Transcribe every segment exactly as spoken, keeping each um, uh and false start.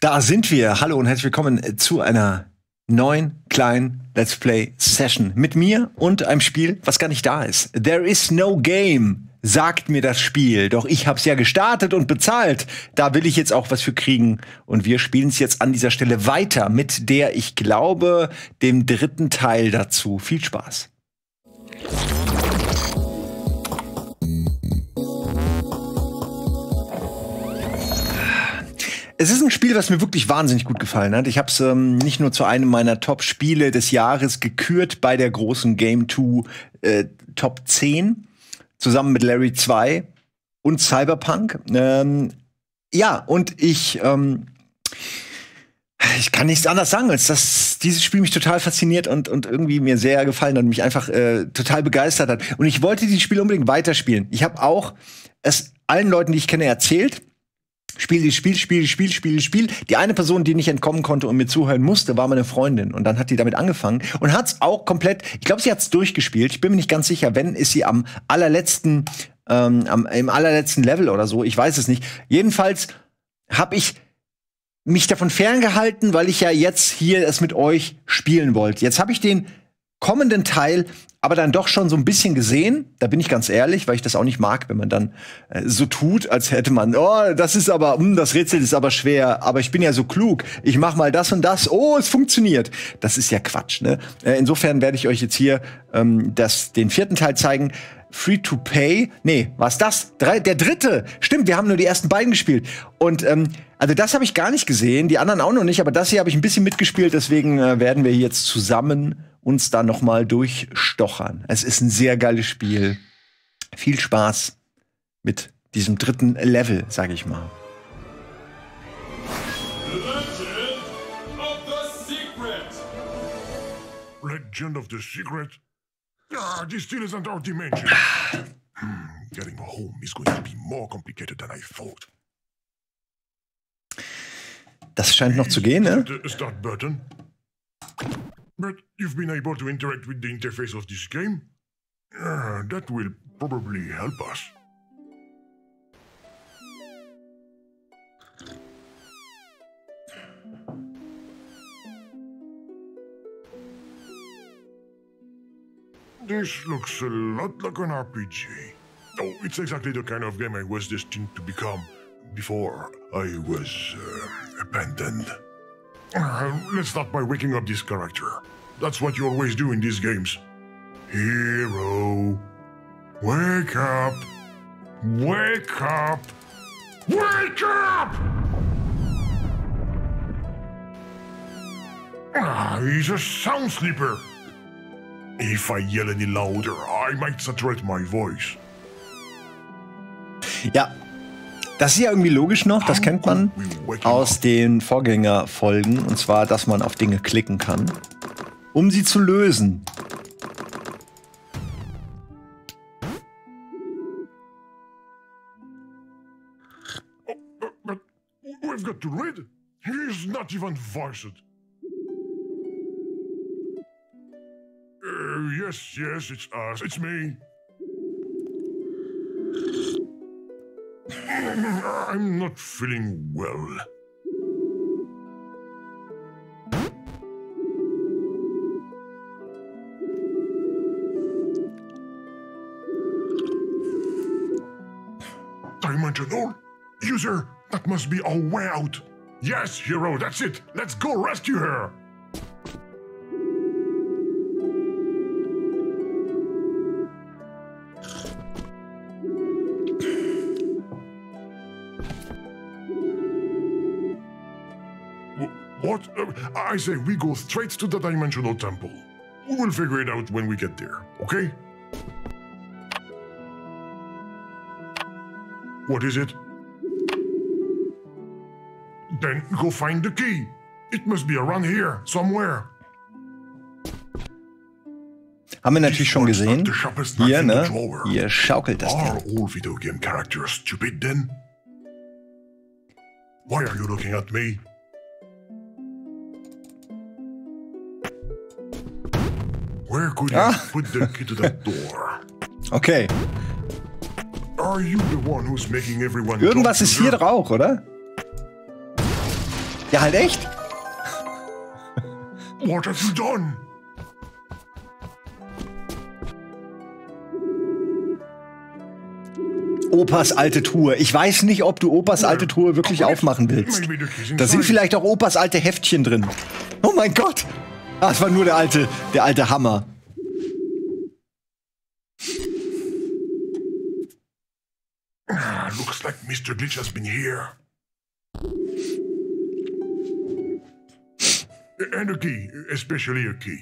Da sind wir. Hallo und herzlich willkommen zu einer neuen kleinen Let's Play Session mit mir und einem Spiel, was gar nicht da ist. There is no game, sagt mir das Spiel. Doch ich hab's ja gestartet und bezahlt. Da will ich jetzt auch was für kriegen. Und wir spielen es jetzt an dieser Stelle weiter mit der, ich glaube, dem dritten Teil dazu. Viel Spaß. Es ist ein Spiel, was mir wirklich wahnsinnig gut gefallen hat. Ich habe es ähm, nicht nur zu einem meiner Top-Spiele des Jahres gekürt bei der großen Game Two äh, Top zehn, zusammen mit Larry zwei und Cyberpunk. Ähm, ja, und ich, ähm, ich kann nichts anderes sagen, als dass dieses Spiel mich total fasziniert und, und irgendwie mir sehr gefallen hat und mich einfach äh, total begeistert hat. Und ich wollte dieses Spiel unbedingt weiterspielen. Ich habe auch es allen Leuten, die ich kenne, erzählt. Spiel, Spiel, Spiel, Spiel, Spiel, Spiel. Die eine Person, die nicht entkommen konnte und mir zuhören musste, war meine Freundin. Und dann hat die damit angefangen und hat's auch komplett, ich glaube, sie hat's durchgespielt. Ich bin mir nicht ganz sicher, wenn ist sie am allerletzten, ähm, am, im allerletzten Level oder so. Ich weiß es nicht. Jedenfalls habe ich mich davon ferngehalten, weil ich ja jetzt hier es mit euch spielen wollte. Jetzt habe ich den kommenden Teil aber dann doch schon so ein bisschen gesehen, da bin ich ganz ehrlich, weil ich das auch nicht mag, wenn man dann äh, so tut, als hätte man, oh, das ist aber, mh, das Rätsel ist aber schwer, aber ich bin ja so klug, ich mach mal das und das, oh, es funktioniert. Das ist ja Quatsch, ne? Äh, insofern werde ich euch jetzt hier ähm, das, den vierten Teil zeigen, Free to Pay, nee, was das? Drei, der dritte, stimmt, wir haben nur die ersten beiden gespielt. Und ähm, also das habe ich gar nicht gesehen, die anderen auch noch nicht, aber das hier habe ich ein bisschen mitgespielt, deswegen äh, werden wir jetzt zusammen uns da noch mal durchstochern. Es ist ein sehr geiles Spiel. Viel Spaß mit diesem dritten Level, sage ich mal. Legend of the Secret. Legend of the Secret? Ah, these still aren't our dimension. Hmm, getting home is going to be more complicated than I thought. Das scheint noch zu gehen, ne? Start Burton. But you've been able to interact with the interface of this game? Uh, that will probably help us. This looks a lot like an R P G. Oh, it's exactly the kind of game I was destined to become before I was uh, abandoned. Uh, let's start by waking up this character. That's what you always do in these games. Hero. Wake up. Wake up. Wake up! Ah, he's a sound sleeper. If I yell any louder, I might saturate my voice. Yeah. Das ist ja irgendwie logisch noch, das kennt man aus den Vorgängerfolgen. Und zwar, dass man auf Dinge klicken kann, um sie zu lösen. Oh, but we've got to read. He's not even voiced. Uh, yes, yes, it's us. It's me. I'm not feeling well. Dimension all? User, that must be our way out. Yes, hero, that's it. Let's go rescue her. What? Uh, I say we go straight to the dimensional temple. We will figure it out when we get there, okay? What is it? Then go find the key. It must be around here, somewhere. Haben wir natürlich schon gesehen. Hier, ne? Hier schaukelt das Ding. Are all video game characters stupid then? Why are you looking at me? Where could you ah. put the key to that door? Okay. Are you the one who's making everyone Irgendwas ist hier drauf, oder? Ja, halt echt? What have you done? Opas alte Truhe. Ich weiß nicht, ob du Opas alte Truhe wirklich aufmachen willst. Da sind vielleicht auch Opas alte Heftchen drin. Oh mein Gott! Ah, es war nur der alte, der alte Hammer. Looks like Mister Glitch has been here. And a key, especially a key.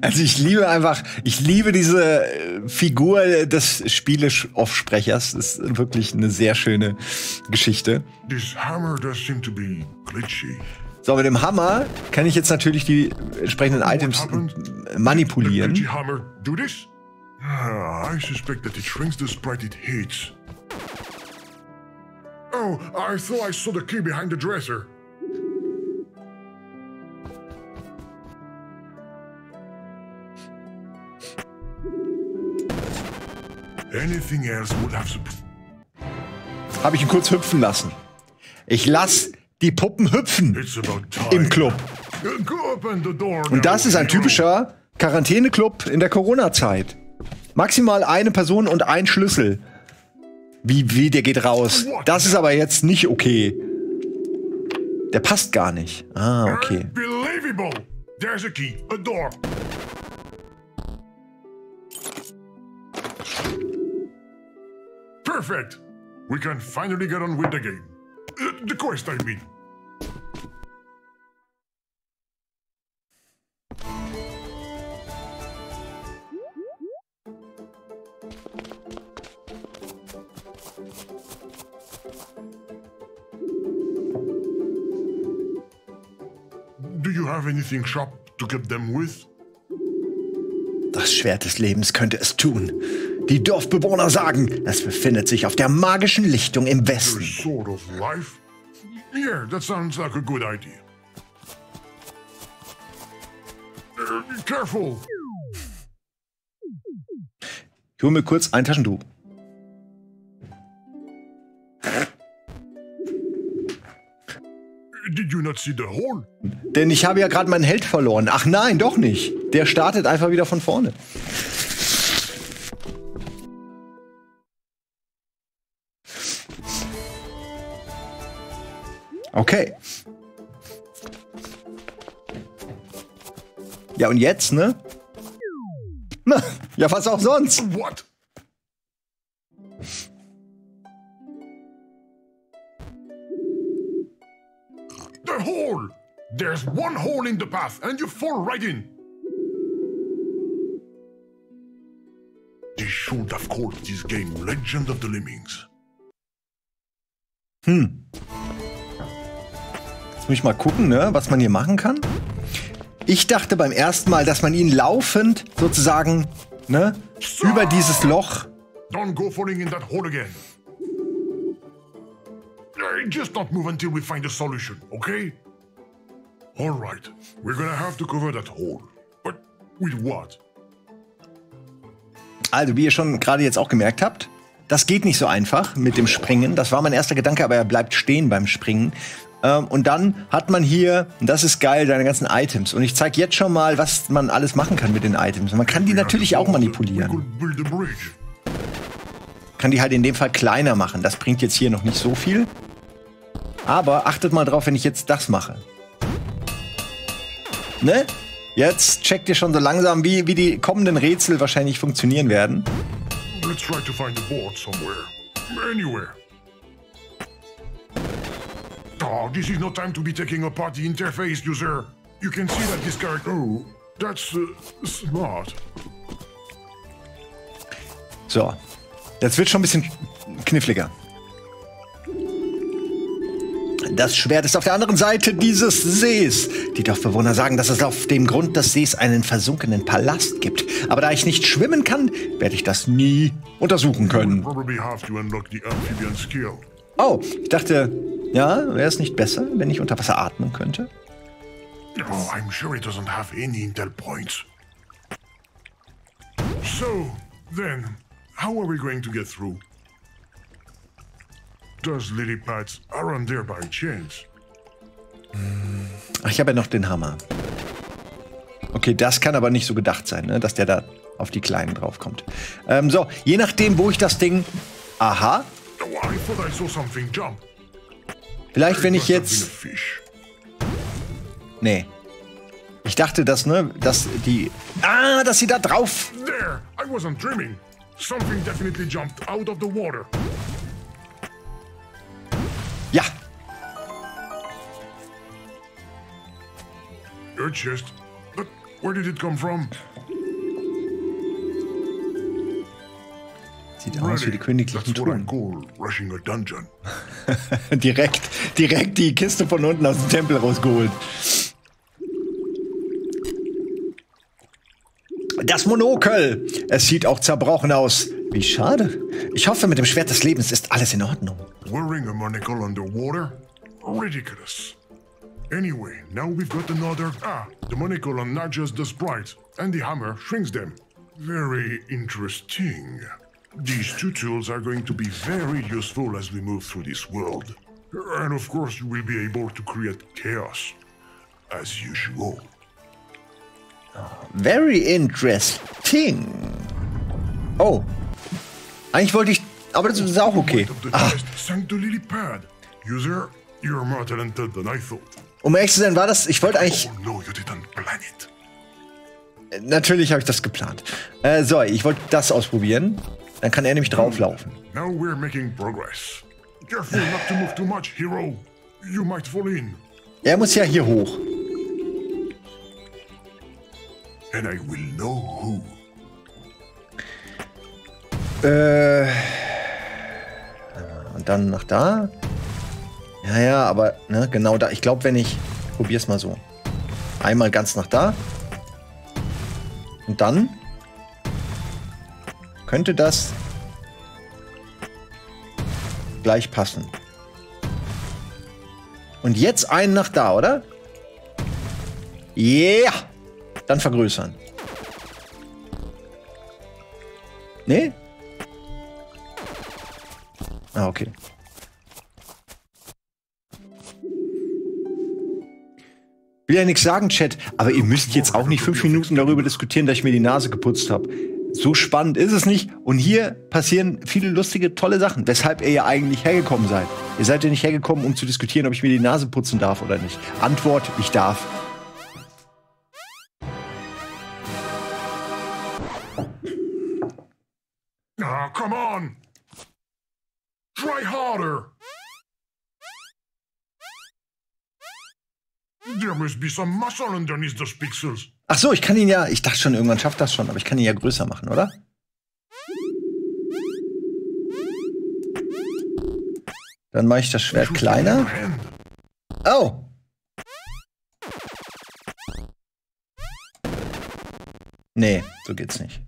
Also ich liebe einfach, ich liebe diese Figur des Spiele-Offsprechers. Das ist wirklich eine sehr schöne Geschichte. This hammer does seem to be glitchy. So, mit dem Hammer kann ich jetzt natürlich die entsprechenden What Items happened? manipulieren. Did the glitchy hammer do this? Ah, I suspect that it shrinks the sprite it hits. Oh, I thought I saw the key behind the dresser. Anything else would have to... Habe ich ihn kurz hüpfen lassen. Ich lass die Puppen hüpfen im Club. Und das ist ein typischer Quarantäne-Club in der Corona-Zeit. Maximal eine Person und ein Schlüssel. Wie, wie, der geht raus. Das ist aber jetzt nicht okay. Der passt gar nicht. Ah, okay. Unbelievable. There's a key, a door. Perfect. We can finally get on with the game. Uh, the quest, I mean. Do you have anything sharp to get them with? Das Schwert des Lebens könnte es tun. Die Dorfbewohner sagen, es befindet sich auf der magischen Lichtung im Westen. Ich hole mir kurz ein Taschentuch. Did you not see the hole? Denn ich habe ja gerade meinen Held verloren. Ach nein, doch nicht. Der startet einfach wieder von vorne. Okay. Ja, und jetzt, ne? Na, ja, was auch sonst. What? The hole! There's one hole in the path and you fall right in. They should have called this game Legend of the Lemmings. Hm. Jetzt muss ich mal gucken, ne, was man hier machen kann. Ich dachte beim ersten Mal, dass man ihn laufend sozusagen, ne, so. über dieses Loch... Don't go falling in that hole again. Just not move until we find a solution, okay? All right, we're gonna have to cover that hole. But with what? Also, wie ihr schon gerade jetzt auch gemerkt habt, das geht nicht so einfach mit dem Springen. Das war mein erster Gedanke, aber er bleibt stehen beim Springen. Ähm, und dann hat man hier, und das ist geil, seine ganzen Items. Und ich zeige jetzt schon mal, was man alles machen kann mit den Items. Man kann die natürlich auch manipulieren. Kann die halt in dem Fall kleiner machen. Das bringt jetzt hier noch nicht so viel. Aber achtet mal drauf, wenn ich jetzt das mache. Ne? Jetzt checkt ihr schon so langsam, wie, wie die kommenden Rätsel wahrscheinlich funktionieren werden. Let's try to find a board somewhere. Anywhere. Oh, this is no time to be taking apart the interface, user. You can see that this character... Oh, that's uh, smart. So. Das wird schon ein bisschen kniffliger. Das Schwert ist auf der anderen Seite dieses Sees. Die Dorfbewohner sagen, dass es auf dem Grund des Sees einen versunkenen Palast gibt. Aber da ich nicht schwimmen kann, werde ich das nie untersuchen können. Oh, ich dachte, ja, wäre es nicht besser, wenn ich unter Wasser atmen könnte? Oh, I'm sure it doesn't have any intel points. So, then... How are we going to get through? Those lily pads aren't there by chance. Ach, ich habe ja noch den Hammer. Okay, das kann aber nicht so gedacht sein, ne? Dass der da auf die Kleinen draufkommt. Ähm, so, je nachdem, wo ich das Ding... Aha. Vielleicht, wenn ich jetzt... Nee. Ich dachte, dass, ne, dass die... Ah, dass sie da drauf... Ja. Your chest. But where did it come from? Sieht aus wie die königlichen Truhen. direkt, direkt die Kiste von unten aus dem Tempel rausgeholt. Das Monokel. Es sieht auch zerbrochen aus. Wie schade. Ich hoffe, mit dem Schwert des Lebens ist alles in Ordnung. Wearing a monocle underwater? Ridiculous. Anyway, now we've got another. Ah, the monocle enlarges the sprites, and the hammer shrinks them. Very interesting. These two tools are going to be very useful as we move through this world. And of course, you will be able to create chaos, as usual. Very interesting. Oh. Eigentlich wollte ich... Aber das ist auch okay. Ah. Um ehrlich zu sein, war das... Ich wollte eigentlich... Natürlich habe ich das geplant. Äh, so, ich wollte das ausprobieren. Dann kann er nämlich drauflaufen. Er muss ja hier hoch. And I will know who. Äh. Und dann nach da. Ja, ja, aber ne, genau da. Ich glaube, wenn ich... Probier's mal so. Einmal ganz nach da. Und dann... Könnte das... gleich passen. Und jetzt einen nach da, oder? Yeah! Dann vergrößern. Nee? Ah, okay. Will ja nichts sagen, Chat, aber ihr müsst jetzt auch nicht fünf Minuten darüber diskutieren, dass ich mir die Nase geputzt habe. So spannend ist es nicht. Und hier passieren viele lustige, tolle Sachen, weshalb ihr ja eigentlich hergekommen seid. Ihr seid ja nicht hergekommen, um zu diskutieren, ob ich mir die Nase putzen darf oder nicht. Antwort, ich darf. Oh, come on! Try harder! There must be some muscle underneath those pixels. Ach so, ich kann ihn ja... Ich dachte schon, irgendwann schafft das schon, aber ich kann ihn ja größer machen, oder? Dann mache ich das Schwert kleiner. Oh! Nee, so geht's nicht.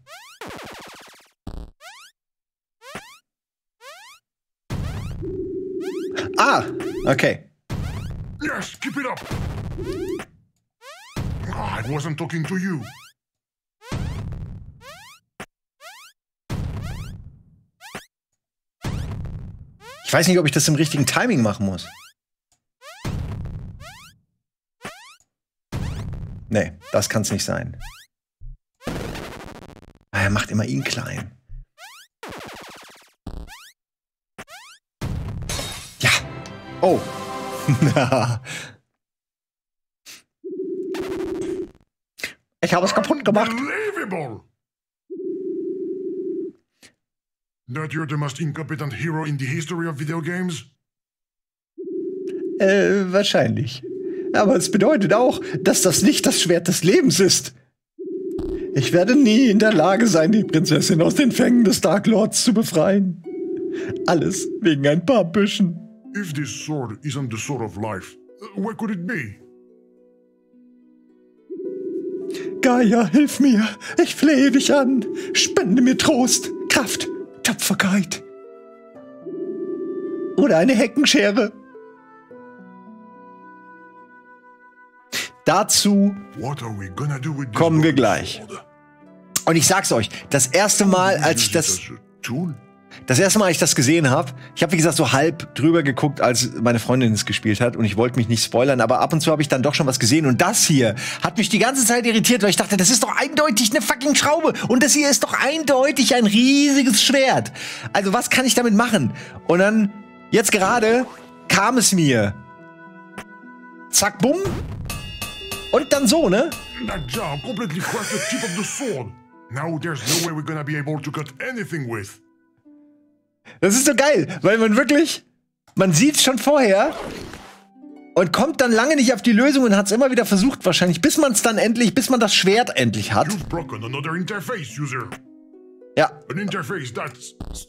Ah, okay. Yes, keep it up. Oh, I wasn't talking to you. Ich weiß nicht, ob ich das im richtigen Timing machen muss. Nee, das kann's nicht sein. Er macht immer ihn klein. Oh. Ich habe es kaputt gemacht. Unbelievable. That you're the most incompetent hero in the history of video games? Äh, wahrscheinlich. Aber es bedeutet auch, dass das nicht das Schwert des Lebens ist. Ich werde nie in der Lage sein, die Prinzessin aus den Fängen des Dark Lords zu befreien. Alles wegen ein paar Büschen. If this sword isn't the sword of life, what could it be? Gaia, hilf mir! Ich flehe dich an! Spende mir Trost, Kraft, Tapferkeit! Oder eine Heckenschere! Dazu kommen wir gleich. Und ich sag's euch, das erste Mal, als ich das... Das erste Mal, als ich das gesehen habe, ich habe, wie gesagt, so halb drüber geguckt, als meine Freundin es gespielt hat und ich wollte mich nicht spoilern, aber ab und zu habe ich dann doch schon was gesehen und das hier hat mich die ganze Zeit irritiert, weil ich dachte, das ist doch eindeutig eine fucking Schraube und das hier ist doch eindeutig ein riesiges Schwert. Also was kann ich damit machen? Und dann, jetzt gerade, kam es mir. Zack, bumm. Und dann so, ne? That jar completely cracked the tip of the sword. Now there's no way we're gonna be able to cut anything with. Das ist so geil, weil man wirklich, man sieht's schon vorher und kommt dann lange nicht auf die Lösung und hat's immer wieder versucht wahrscheinlich, bis man es dann endlich, bis man das Schwert endlich hat. You've broken another interface, user. Ja. An interface that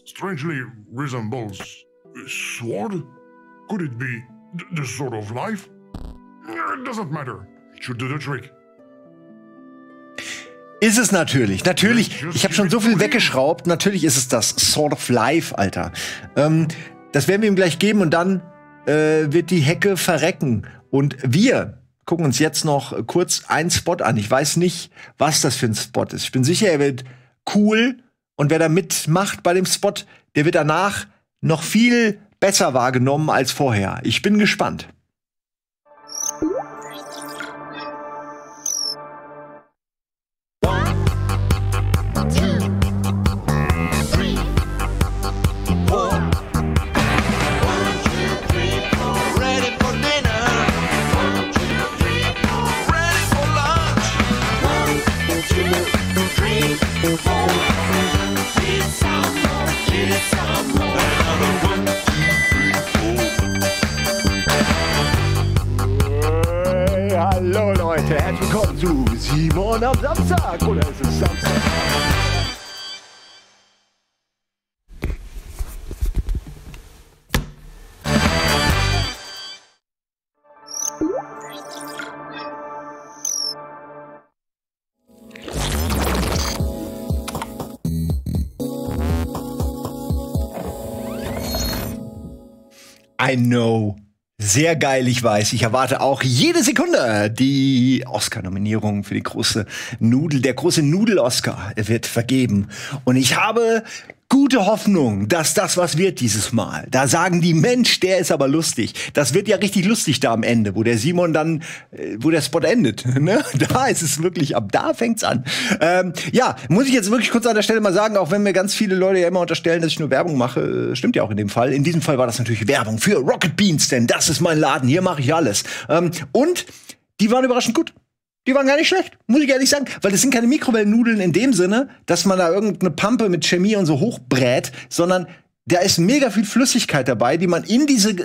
strangely resembles a sword? Could it be the sword of life? It doesn't matter. It should do the trick. Ist es natürlich, natürlich, ich habe schon so viel weggeschraubt, natürlich ist es das Sword of Life, Alter. Ähm, das werden wir ihm gleich geben und dann äh, wird die Hecke verrecken. Und wir gucken uns jetzt noch kurz einen Spot an. Ich weiß nicht, was das für ein Spot ist. Ich bin sicher, er wird cool und wer da mitmacht bei dem Spot, der wird danach noch viel besser wahrgenommen als vorher. Ich bin gespannt. Hallo Leute, herzlich willkommen zu Simon am Samstag, oder ist es Samstag? I know. Sehr geil, ich weiß. Ich erwarte auch jede Sekunde die Oscar-Nominierung für die große Nudel. Der große Nudel-Oscar wird vergeben. Und ich habe gute Hoffnung, dass das was wird dieses Mal. Da sagen die, Mensch, der ist aber lustig. Das wird ja richtig lustig da am Ende, wo der Simon dann, äh, wo der Spot endet. Ne? Da ist es wirklich, ab da fängt's an. Ähm, ja, muss ich jetzt wirklich kurz an der Stelle mal sagen, auch wenn mir ganz viele Leute ja immer unterstellen, dass ich nur Werbung mache, äh, stimmt ja auch in dem Fall. In diesem Fall war das natürlich Werbung für Rocket Beans, denn das ist mein Laden, hier mache ich alles. Ähm, und die waren überraschend gut. Die waren gar nicht schlecht, muss ich ehrlich sagen. Weil das sind keine Mikrowellennudeln in dem Sinne, dass man da irgendeine Pampe mit Chemie und so hochbrät, sondern da ist mega viel Flüssigkeit dabei, die man in diese,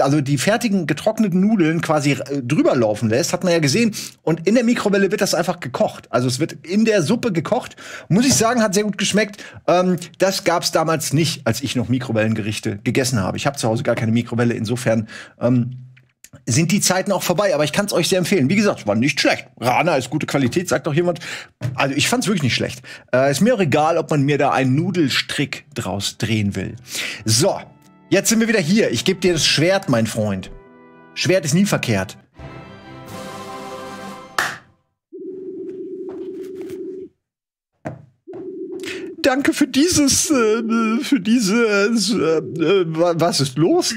also die fertigen getrockneten Nudeln quasi drüber laufen lässt, hat man ja gesehen. Und in der Mikrowelle wird das einfach gekocht. Also es wird in der Suppe gekocht. Muss ich sagen, hat sehr gut geschmeckt. Ähm, das gab's damals nicht, als ich noch Mikrowellengerichte gegessen habe. Ich habe zu Hause gar keine Mikrowelle, insofern ähm, sind die Zeiten auch vorbei, aber ich kann es euch sehr empfehlen. Wie gesagt, war nicht schlecht. Rana ist gute Qualität, sagt doch jemand. Also ich fand es wirklich nicht schlecht. Äh, ist mir auch egal, ob man mir da einen Nudelstrick draus drehen will. So, jetzt sind wir wieder hier. Ich gebe dir das Schwert, mein Freund. Schwert ist nie verkehrt. Danke für dieses, äh, für dieses, äh, äh, was ist los?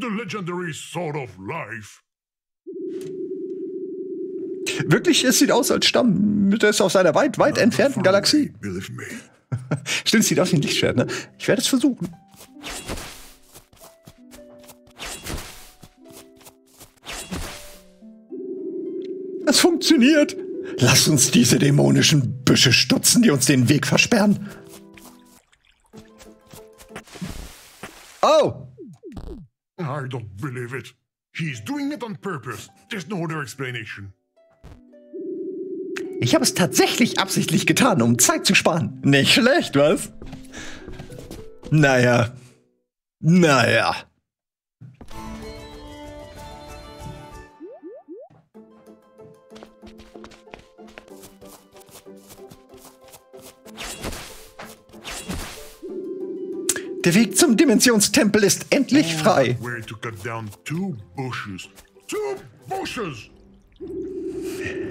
The legendary sword of life. Wirklich, es sieht aus, als stammt es aus einer weit, weit entfernten Galaxie. Stimmt, es sieht aus wie ein Lichtschwert, ne? Ich werde es versuchen. Es funktioniert. Lass uns diese dämonischen Büsche stutzen, die uns den Weg versperren. Oh! I don't believe it. He's doing it on purpose. There's no other explanation. Ich habe es tatsächlich absichtlich getan, um Zeit zu sparen. Nicht schlecht, was? Naja. Naja. Der Weg zum Dimensionstempel ist endlich frei.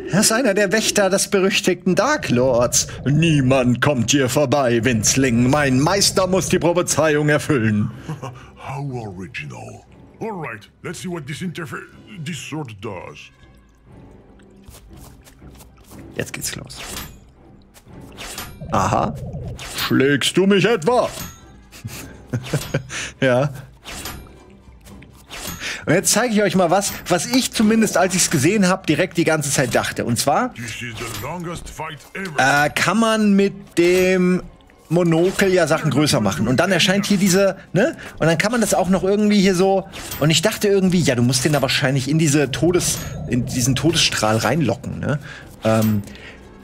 Er ist einer der Wächter des berüchtigten Dark Lords. Niemand kommt hier vorbei, Winzling. Mein Meister muss die Prophezeiung erfüllen. How original. Alright, let's see what this interfer... this sword does. Jetzt geht's los. Aha. Schlägst du mich etwa? Ja. Und jetzt zeige ich euch mal was, was ich zumindest, als ich es gesehen habe, direkt die ganze Zeit dachte. Und zwar äh, kann man mit dem Monokel ja Sachen größer machen. Und dann erscheint hier diese, ne? Und dann kann man das auch noch irgendwie hier so. Und ich dachte irgendwie, ja, du musst den da wahrscheinlich in diese Todes, in diesen Todesstrahl reinlocken, ne? Ähm,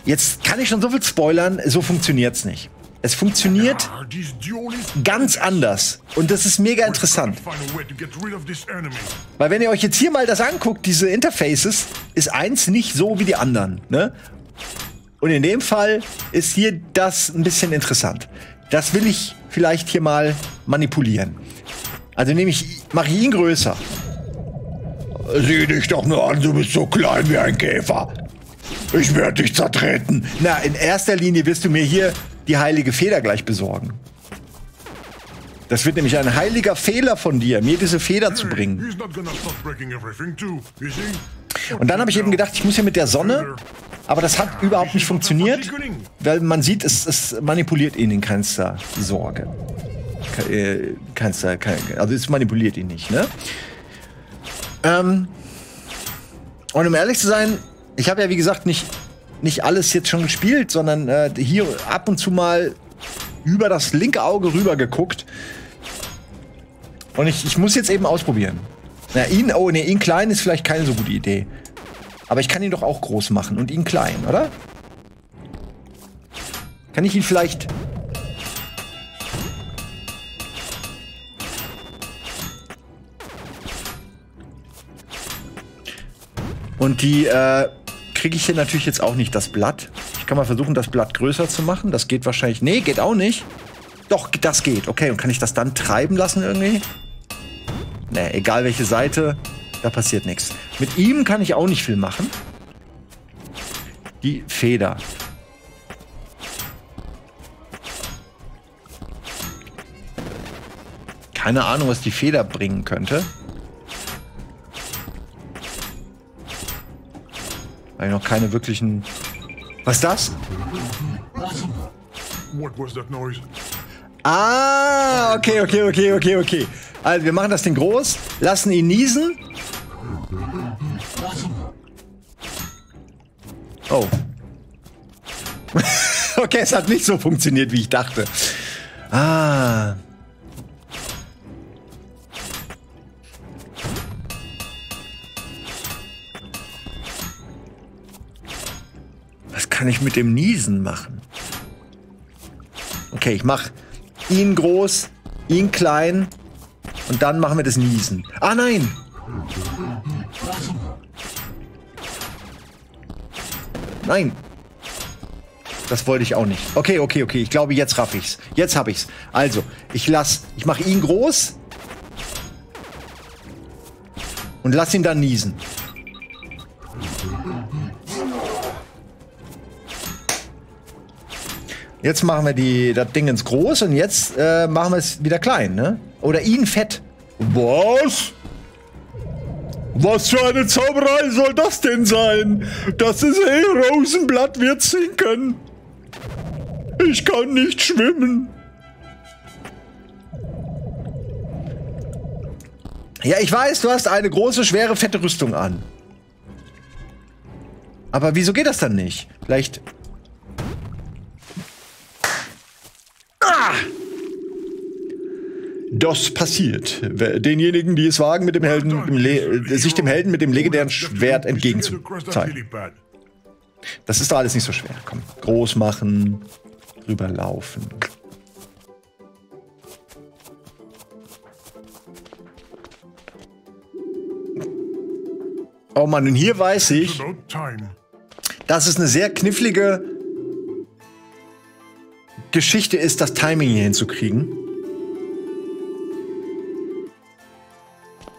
jetzt kann ich schon so viel spoilern, so funktioniert's nicht. Es funktioniert ganz anders. Und das ist mega interessant. Weil wenn ihr euch jetzt hier mal das anguckt, diese Interfaces, ist eins nicht so wie die anderen, ne? Und in dem Fall ist hier das ein bisschen interessant. Das will ich vielleicht hier mal manipulieren. Also nehme ich, mache ich ihn größer. Sieh dich doch nur an, du bist so klein wie ein Käfer. Ich werde dich zertreten. Na, in erster Linie wirst du mir hier die heilige Feder gleich besorgen. Das wird nämlich ein heiliger Fehler von dir, mir diese Feder zu bringen. Und dann habe ich eben gedacht, ich muss hier mit der Sonne, aber das hat überhaupt nicht funktioniert, weil man sieht, es, es manipuliert ihn in keinster Sorge. Ke äh, keinster, kein, also es manipuliert ihn nicht, ne? Ähm, und um ehrlich zu sein, ich habe ja wie gesagt nicht... nicht alles jetzt schon gespielt, sondern äh, hier ab und zu mal über das linke Auge rüber geguckt. Und ich, ich muss jetzt eben ausprobieren. Na, ihn, oh ne, ihn klein ist vielleicht keine so gute Idee. Aber ich kann ihn doch auch groß machen und ihn klein, oder? Kann ich ihn vielleicht... Und die, äh... kriege ich hier natürlich jetzt auch nicht das Blatt. Ich kann mal versuchen, das Blatt größer zu machen. Das geht wahrscheinlich... Nee, geht auch nicht. Doch, das geht. Okay, und kann ich das dann treiben lassen irgendwie? Nee, egal welche Seite, da passiert nichts. Mit ihm kann ich auch nicht viel machen. Die Feder. Keine Ahnung, was die Feder bringen könnte. Noch keine wirklichen... Was ist das? Ah, okay, okay, okay, okay, okay. Also wir machen das Ding groß, lassen ihn niesen. Oh. Okay, es hat nicht so funktioniert, wie ich dachte. Ah. Kann ich mit dem Niesen machen? Okay, ich mache ihn groß, ihn klein und dann machen wir das Niesen. Ah nein! Nein! Das wollte ich auch nicht. Okay, okay, okay. Ich glaube, jetzt raff ich's. Jetzt hab ich's. Also, ich lass, ich mache ihn groß und lass ihn dann niesen. Jetzt machen wir die, das Ding ins Groß und jetzt äh, machen wir es wieder klein, ne? Oder ihn fett. Was? Was für eine Zauberei soll das denn sein? Das ist eh Rosenblatt, wird sinken. Ich kann nicht schwimmen. Ja, ich weiß, du hast eine große, schwere, fette Rüstung an. Aber wieso geht das dann nicht? Vielleicht... Das passiert. Denjenigen, die es wagen, mit dem Helden, mit dem Le sich dem Helden mit dem legendären Schwert entgegenzuzeigen. Das ist doch alles nicht so schwer. Komm, groß machen, rüberlaufen. Oh Mann, und hier weiß ich, dass es eine sehr knifflige Geschichte ist, das Timing hier hinzukriegen.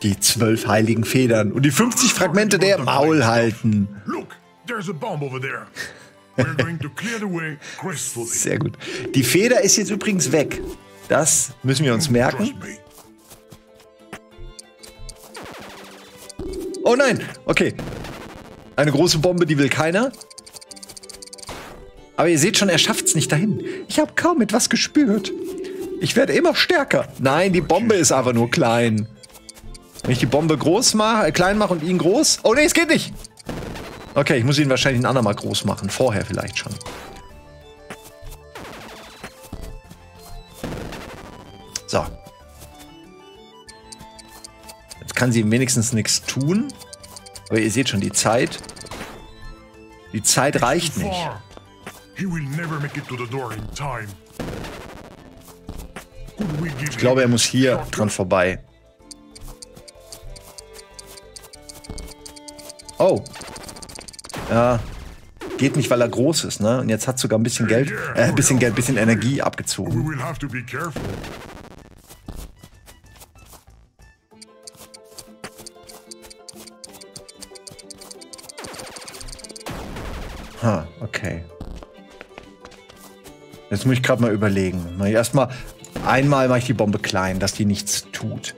Die zwölf heiligen Federn und die fünfzig Fragmente der Maul halten. there's a bomb over there. We're going to clear the way gracefully. Sehr gut. Die Feder ist jetzt übrigens weg. Das müssen wir uns merken. Oh nein, okay. Eine große Bombe, die will keiner. Aber ihr seht schon, er schafft's nicht dahin. Ich habe kaum etwas gespürt. Ich werde immer stärker. Nein, die Bombe ist aber nur klein. Wenn ich die Bombe groß mache, äh, klein mache und ihn groß. Oh nee, es geht nicht. Okay, ich muss ihn wahrscheinlich ein andermal groß machen. Vorher vielleicht schon. So. Jetzt kann sie ihm wenigstens nichts tun. Aber ihr seht schon, die Zeit. Die Zeit reicht nicht. Ich glaube, er muss hier dran vorbei. Oh. Ja. Geht nicht, weil er groß ist, ne? Und jetzt hat sogar ein bisschen Geld, äh, ein bisschen Geld, ein bisschen Energie abgezogen. Ha, okay. Jetzt muss ich gerade mal überlegen. Erstmal, einmal mache ich die Bombe klein, dass die nichts tut.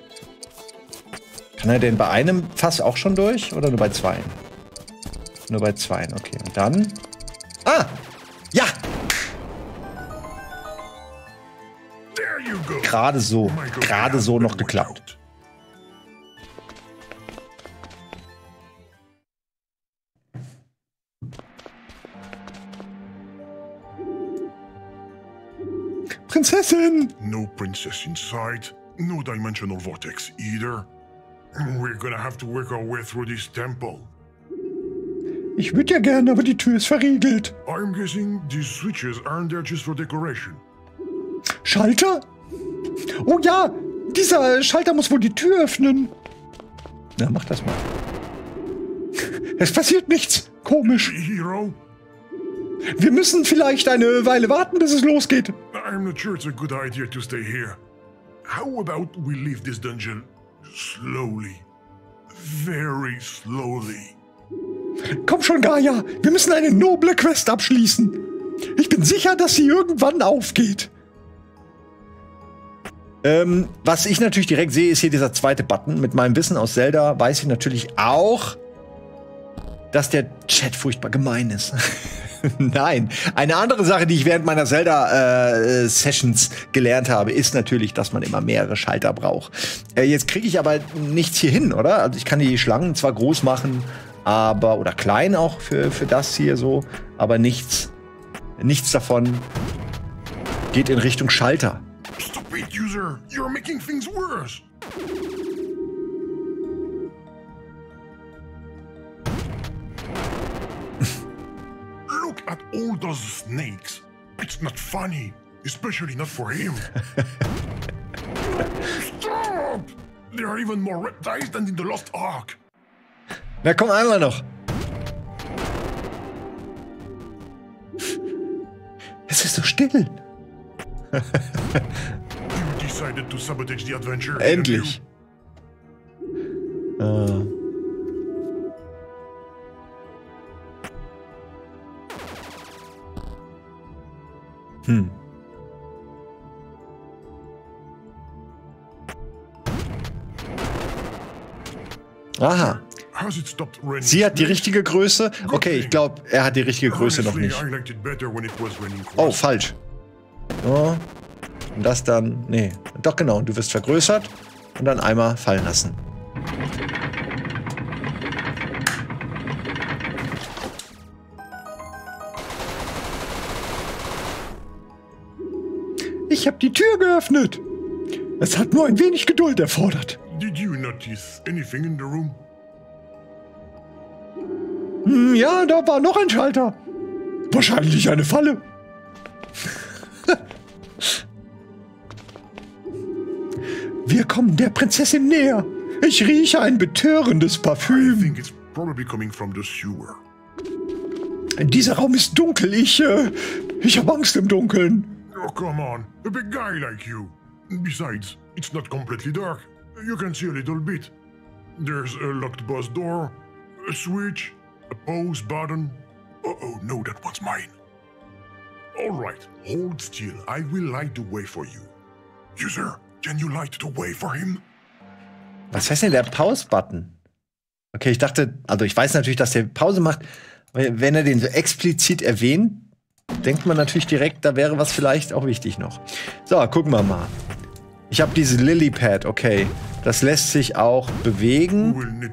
Kann er denn bei einem Fass auch schon durch? Oder nur bei zweien? Nur bei zweien, okay. Und dann... Ah! Ja! Gerade so. Gerade so noch geklappt. Prinzessin! No princess in sight. No dimensional vortex either. We're gonna have to work our way through this temple. Ich würde ja gerne, aber die Tür ist verriegelt. I'm guessing these switches aren't there just for decoration. Schalter? Oh ja, dieser Schalter muss wohl die Tür öffnen. Na, mach das mal. Es passiert nichts. Komisch. Hero? Wir müssen vielleicht eine Weile warten, bis es losgeht. I'm not sure it's a good idea to stay here. How about we leave this dungeon slowly? Very slowly. Komm schon, Gaia, wir müssen eine noble Quest abschließen. Ich bin sicher, dass sie irgendwann aufgeht. Ähm, was ich natürlich direkt sehe, ist hier dieser zweite Button. Mit meinem Wissen aus Zelda weiß ich natürlich auch, dass der Chat furchtbar gemein ist. Nein, eine andere Sache, die ich während meiner Zelda-Sessions äh, gelernt habe, ist natürlich, dass man immer mehrere Schalter braucht. Äh, jetzt kriege ich aber nichts hier hin, oder? Also ich kann die Schlangen zwar groß machen, aber, oder klein auch für, für das hier so, aber nichts, nichts davon geht in Richtung Schalter. Stop it, user. You're making things worse. Look at all those snakes. It's not funny, especially not for him. Stop! There are even more reptiles than in the Lost Ark. Na komm, einmal noch. Es ist so still. Endlich. Ah. Hm. Aha. Sie hat die richtige Größe. Okay, ich glaube, er hat die richtige Größe noch nicht. Oh, falsch. Oh. Und das dann... Nee. Doch, genau. Du wirst vergrößert und dann einmal fallen lassen. Ich habe die Tür geöffnet. Es hat nur ein wenig Geduld erfordert. Did you notice anything in the room? Ja, da war noch ein Schalter. Wahrscheinlich eine Falle. Wir kommen der Prinzessin näher. Ich rieche ein betörendes Parfüm. Dieser Raum ist dunkel. Ich, äh, ich habe Angst im Dunkeln. Oh, come on. A big guy like you. Besides, it's not completely dark. You can see a little bit. There's a locked bus door, a switch... A pause button, Uh-oh, no, that one's mine. All right, hold still. I will light the way for you. User, can you light the way for him? Was heißt denn der Pause-Button? Okay, ich dachte, also ich weiß natürlich, dass der Pause macht. Wenn er den so explizit erwähnt, denkt man natürlich direkt, da wäre was vielleicht auch wichtig noch. So, gucken wir mal. Ich habe dieses Lilypad, okay. Das lässt sich auch bewegen.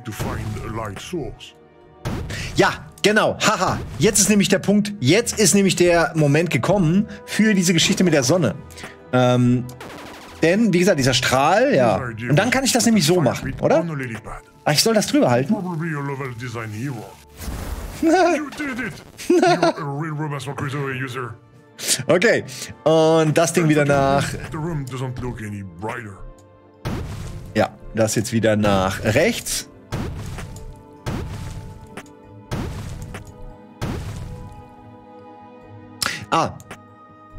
Ja, genau. Haha. Jetzt ist nämlich der Punkt, jetzt ist nämlich der Moment gekommen für diese Geschichte mit der Sonne. Ähm, denn, wie gesagt, dieser Strahl, ja. Und dann kann ich das nämlich so machen, oder? Ach, ich soll das drüber halten? Okay. Und das Ding wieder nach... Ja, das jetzt wieder nach rechts. Ah.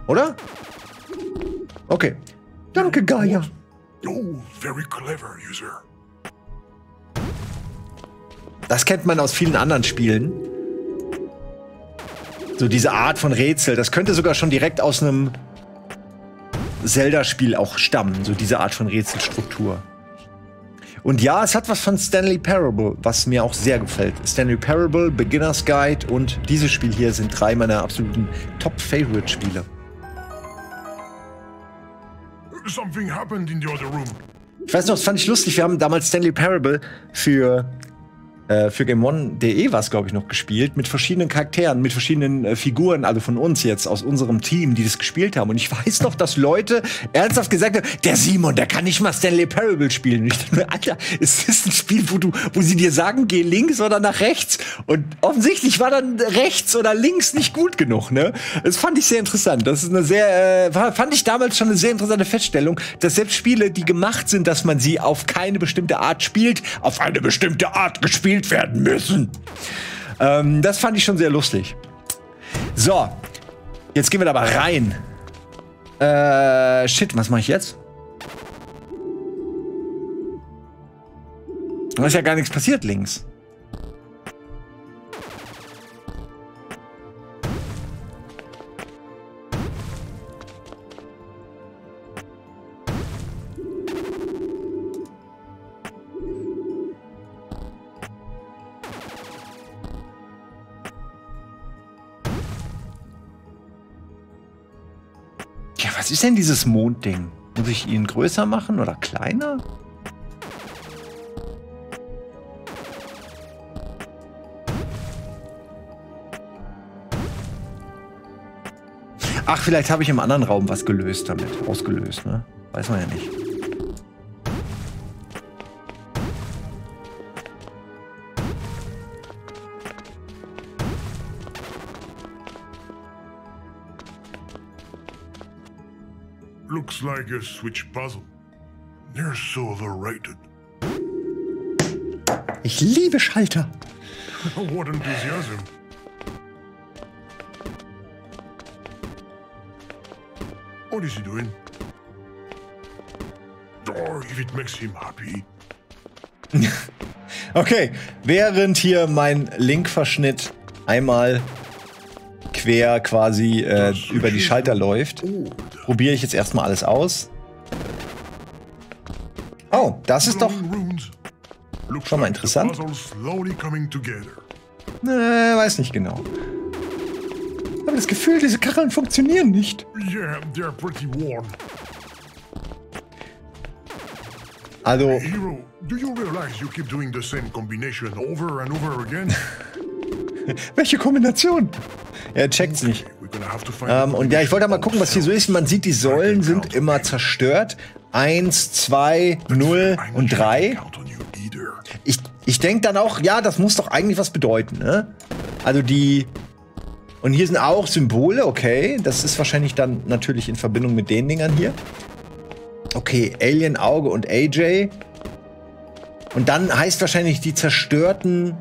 Oder? Okay. Danke, Gaia. Oh, very clever, User. Das kennt man aus vielen anderen Spielen. So diese Art von Rätsel. Das könnte sogar schon direkt aus einem Zelda-Spiel auch stammen. So diese Art von Rätselstruktur. Und ja, es hat was von Stanley Parable, was mir auch sehr gefällt. Stanley Parable, Beginner's Guide und dieses Spiel hier sind drei meiner absoluten Top-Favorite-Spiele. Ich weiß noch, das fand ich lustig. Wir haben damals Stanley Parable für, äh, für GameOne.de war es, glaube ich, noch gespielt. Mit verschiedenen Charakteren, mit verschiedenen äh, Figuren, also von uns jetzt, aus unserem Team, die das gespielt haben. Und ich weiß noch, dass Leute ernsthaft gesagt haben, der Simon, der kann nicht mal Stanley Parable spielen. Und ich dachte mir, Alter, ist das ein Spiel, wo, du, wo sie dir sagen, geh links oder nach rechts? Und offensichtlich war dann rechts oder links nicht gut genug, ne? Das fand ich sehr interessant. Das ist eine sehr, äh, fand ich damals schon eine sehr interessante Feststellung, dass selbst Spiele, die gemacht sind, dass man sie auf keine bestimmte Art spielt, auf eine bestimmte Art gespielt werden müssen. Ähm, das fand ich schon sehr lustig. So, jetzt gehen wir da mal rein. Äh, shit, was mache ich jetzt? Da ist ja gar nichts passiert links. Was ist denn dieses Mondding? Muss ich ihn größer machen oder kleiner? Ach, vielleicht habe ich im anderen Raum was gelöst damit. Ausgelöst, ne? Weiß man ja nicht. Looks like a Switch puzzle. They're so overrated. Ich liebe Schalter. What enthusiasm. What is he doing? Or if it makes him happy. Okay, während hier mein Link-Verschnitt einmal quer quasi äh, über die Schalter läuft. Oh. Probiere ich jetzt erstmal alles aus. Oh, das ist doch schon mal interessant. Äh, weiß nicht genau. Ich habe das Gefühl, diese Kacheln funktionieren nicht. Also... Welche Kombination? Er checkt's nicht. Ähm, und ja, ich wollte mal gucken, was hier so ist. Man sieht, die Säulen sind immer zerstört. Eins, zwei, null und drei. Ich, ich denke dann auch, ja, das muss doch eigentlich was bedeuten, ne? Also die... Und hier sind auch Symbole, okay. Das ist wahrscheinlich dann natürlich in Verbindung mit den Dingern hier. Okay, Alien, Auge und A J. Und dann heißt wahrscheinlich die zerstörten...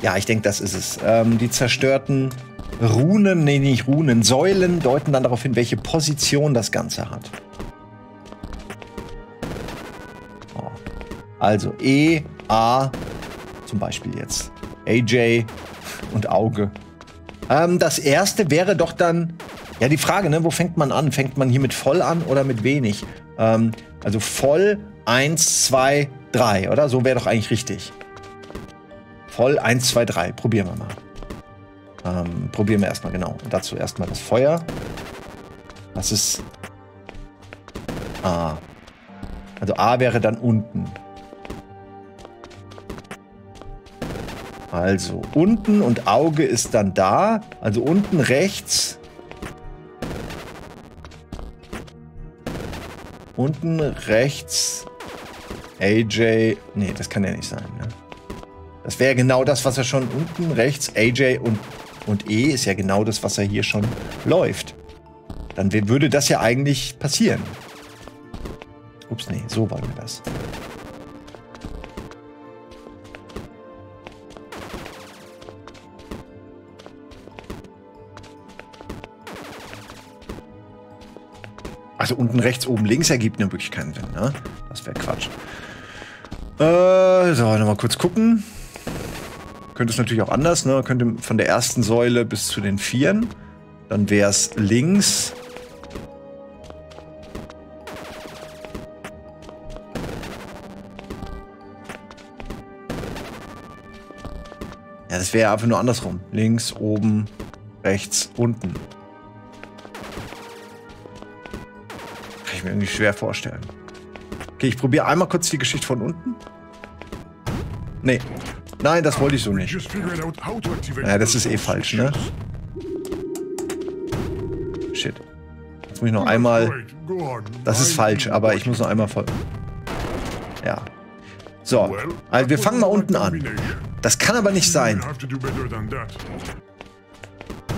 Ja, ich denke, das ist es. Ähm, die zerstörten Runen, nee, nicht Runen, Säulen deuten dann darauf hin, welche Position das Ganze hat. Oh. Also E, A, zum Beispiel jetzt. A J und Auge. Ähm, das erste wäre doch dann, ja, die Frage, ne, wo fängt man an? Fängt man hier mit voll an oder mit wenig? Ähm, also voll eins, zwei, drei, oder? So wäre doch eigentlich richtig. Voll eins, zwei, drei. Probieren wir mal. Ähm, probieren wir erstmal, genau. Und dazu erstmal das Feuer. Das ist A. Also A wäre dann unten. Also unten und Auge ist dann da. Also unten rechts. Unten rechts. A J. Nee, das kann ja nicht sein. Ne? Das wäre genau das, was er schon unten rechts. A J und, und E ist ja genau das, was er hier schon läuft. Dann würde das ja eigentlich passieren. Ups, nee, so wollen wir das. Also unten rechts, oben links ergibt ja wirklich keinen Sinn, ne? Das wäre Quatsch. Äh, so, nochmal kurz gucken. Könnte es natürlich auch anders, ne? Könnte von der ersten Säule bis zu den Vieren. Dann wäre es links. Ja, das wäre einfach nur andersrum. Links, oben, rechts, unten. Kann ich mir irgendwie schwer vorstellen. Okay, ich probiere einmal kurz die Geschichte von unten. Nee. Nein, das wollte ich so nicht. Ja, das ist eh falsch, ne? Shit. Jetzt muss ich noch einmal... Das ist falsch, aber ich muss noch einmal voll... Ja. So, also wir fangen mal unten an. Das kann aber nicht sein.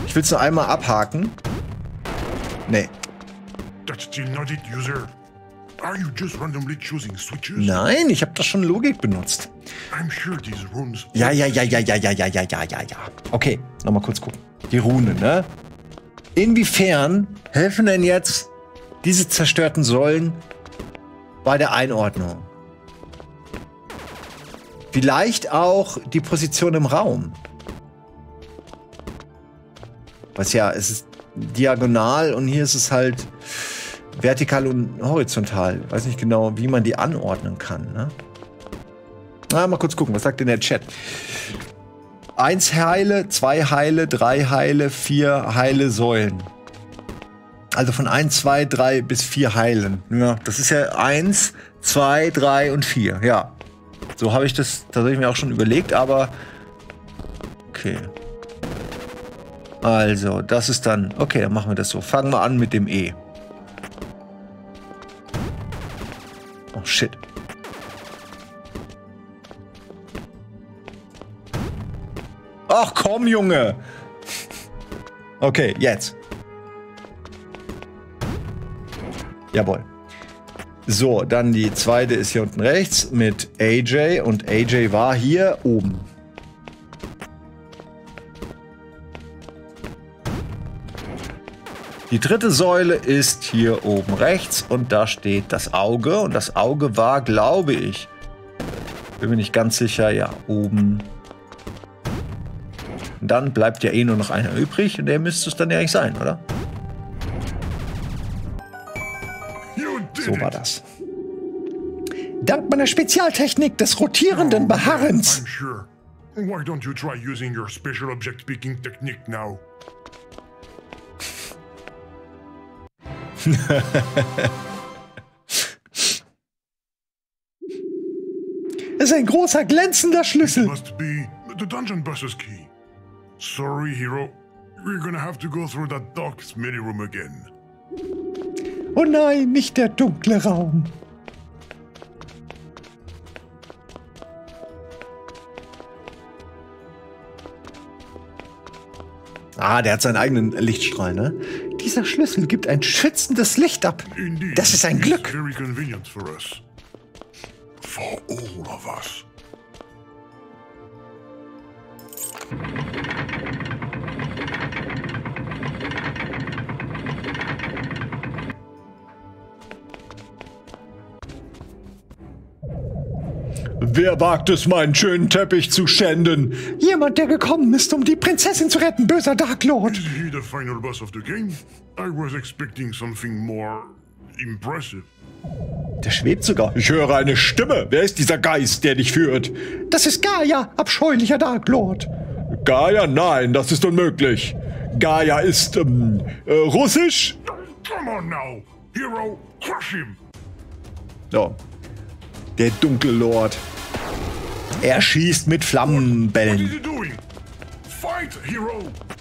Ich will es nur einmal abhaken. Nee. Nein, ich habe da schon Logik benutzt. Ja, ja, ja, ja, ja, ja, ja, ja, ja, ja, ja. Okay, nochmal kurz gucken. Die Rune, ne? Inwiefern helfen denn jetzt diese zerstörten Säulen bei der Einordnung? Vielleicht auch die Position im Raum. Was ja, es ist diagonal und hier ist es halt vertikal und horizontal. Ich weiß nicht genau, wie man die anordnen kann, ne? Na, mal kurz gucken, was sagt denn der Chat? Eins Heile, zwei Heile, drei Heile, vier Heile Säulen. Also von eins, zwei, drei bis vier Heilen. Ja, das ist ja eins, zwei, drei und vier. Ja, so habe ich das tatsächlich mir auch schon überlegt, aber... Okay. Also, das ist dann... Okay, dann machen wir das so. Fangen wir an mit dem E. Oh, shit. Ach komm, Junge! Okay, jetzt. Jawohl. So, dann die zweite ist hier unten rechts mit A J und A J war hier oben. Die dritte Säule ist hier oben rechts und da steht das Auge und das Auge war, glaube ich, bin mir nicht ganz sicher, ja, oben. Und dann bleibt ja eh nur noch einer übrig und der müsste es dann ja eigentlich sein, oder? So war das. Dank meiner Spezialtechnik des rotierenden Beharrens. Es ist ein großer glänzender Schlüssel. Sorry, Hero. We're gonna have to go through that dark, smelly room again. Oh nein, nicht der dunkle Raum. Ah, der hat seinen eigenen Lichtstrahl, ne? Dieser Schlüssel gibt ein schützendes Licht ab. Indeed, das ist ein Glück. Very convenient for us. For all of us. Wer wagt es, meinen schönen Teppich zu schänden? Jemand, der gekommen ist, um die Prinzessin zu retten, böser Dark Lord. Is he the final boss of the game? I was expecting something more impressive. Der schwebt sogar. Ich höre eine Stimme. Wer ist dieser Geist, der dich führt? Das ist Gaia, abscheulicher Dark Lord. Gaia? Nein, das ist unmöglich. Gaia ist, ähm, äh, russisch? Come on now, Hero, crush him. So. Der Dunkellord. Er schießt mit Flammenbällen. Fight, Hero.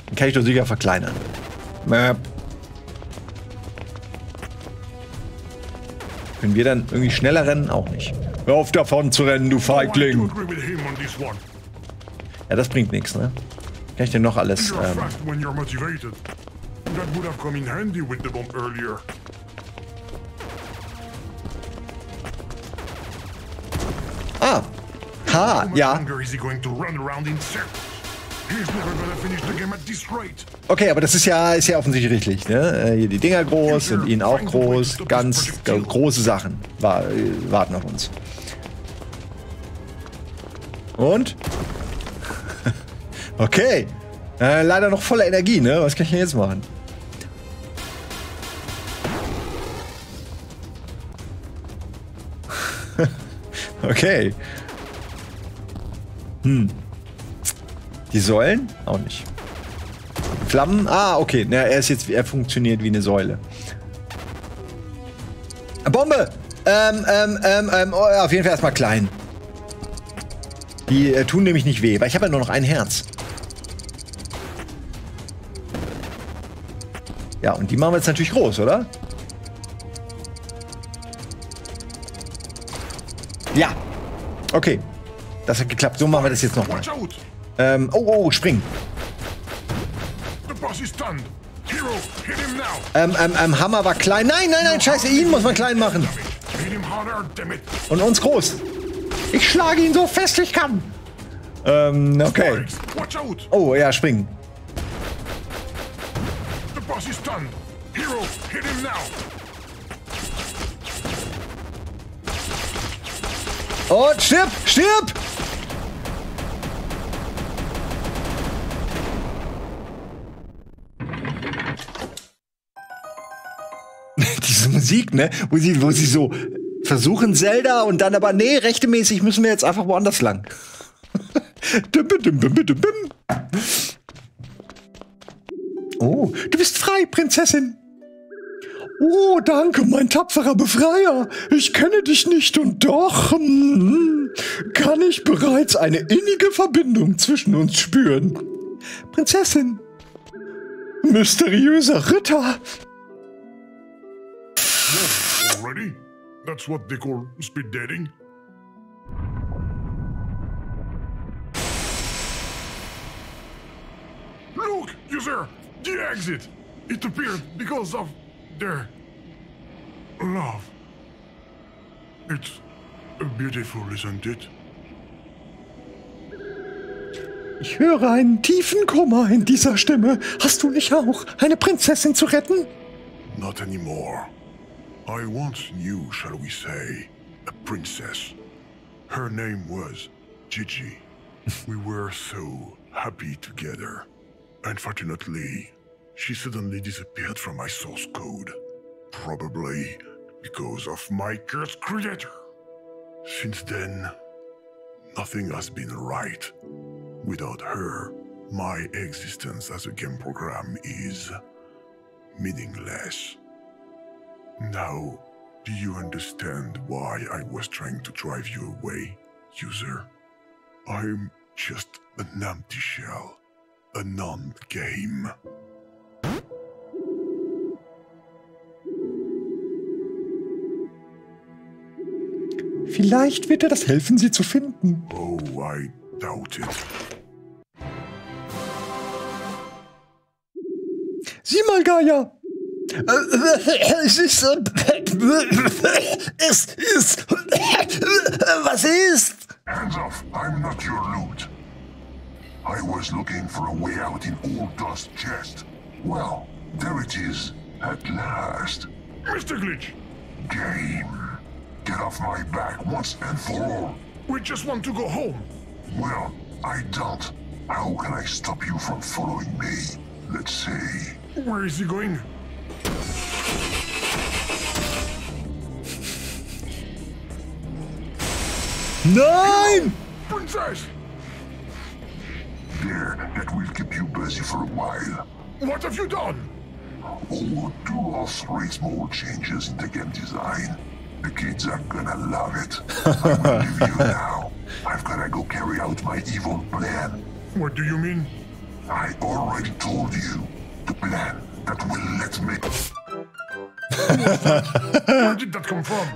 Den kann ich doch sicher verkleinern. Mäh. Können wir dann irgendwie schneller rennen? Auch nicht. Hör auf davon zu rennen, du Feigling. Ja, das bringt nichts, ne? Kann ich denn noch alles? Ähm ah! Ha! Ja! Okay, aber das ist ja, ist ja offensichtlich richtig, ne? Hier die Dinger groß und ihn auch groß. Ganz große Sachen warten auf uns. Und? Okay. Äh, leider noch voller Energie, ne? Was kann ich denn jetzt machen? Okay. Hm. Die Säulen? Auch nicht. Flammen? Ah, okay. Na, er ist jetzt, er funktioniert wie eine Säule. Bombe! Ähm, ähm, ähm, ähm, oh, auf jeden Fall erstmal klein. Die äh, tun nämlich nicht weh, weil ich habe ja nur noch ein Herz. Ja, und die machen wir jetzt natürlich groß, oder? Ja. Okay. Das hat geklappt. So machen wir das jetzt nochmal. Ähm, oh, oh, springen. Ähm, ähm, ähm, Hammer war klein. Nein, nein, nein, scheiße, ihn muss man klein machen. Und uns groß. Ich schlage ihn so fest ich kann. Ähm, okay. Oh, ja, springen. Und stirb, stirb! Diese Musik, ne? Wo sie, wo sie so versuchen Zelda und dann aber, nee, rechtmäßig müssen wir jetzt einfach woanders lang. Oh, du bist frei, Prinzessin. Oh, danke, mein tapferer Befreier. Ich kenne dich nicht und doch mm, kann ich bereits eine innige Verbindung zwischen uns spüren. Prinzessin. Mysteriöser Ritter. Yes, already? That's what they call speed dating. Look, user, the exit. It appeared because of their love. It's beautiful, isn't it? Ich höre einen tiefen Kummer in dieser Stimme. Hast du nicht auch eine Prinzessin zu retten? Not anymore. I once knew, shall we say, a princess. Her name was Gigi. We were so happy together. Unfortunately, she suddenly disappeared from my source code, probably because of my cursed creator. Since then, nothing has been right. Without her, my existence as a game program is meaningless. Now, do you understand why I was trying to drive you away, user? I'm just an empty shell, a non-game. Vielleicht wird dir das helfen, sie zu finden. Oh, I doubt it. Sieh mal, Gaia! Es ist... Es ist... Was ist? Hands off, I'm not your loot. I was looking for a way out in old dust chest. Well, there it is, at last. Mister Glitch! Game. Get off my back once and for all. We just want to go home. Well, I don't. How can I stop you from following me? Let's see. Where is he going? Nein! Princess! There, that will keep you busy for a while. What have you done? Oh, two or three small changes in the game design. The kids are gonna love it. I will leave you now. I've gotta go carry out my evil plan. What do you mean? I already told you. The plan that will let me... Where did that come from?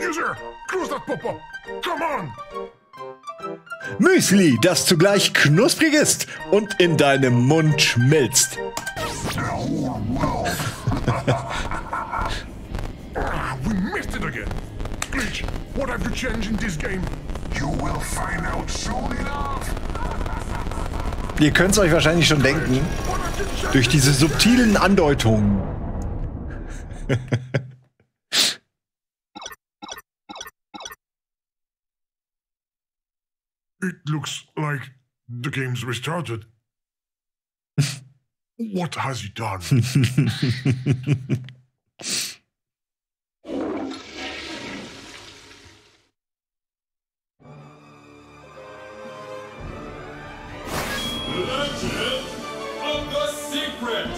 User, close that pop-up. Come on! Müsli, das zugleich knusprig ist und in deinem Mund schmilzt. The whole world. We missed it again. Glitch, what have you changed in this game? You will find out soon enough. Ihr könnt es euch wahrscheinlich schon denken, durch diese subtilen Andeutungen. It looks like the game's restarted. What has he done? Legend of the Secret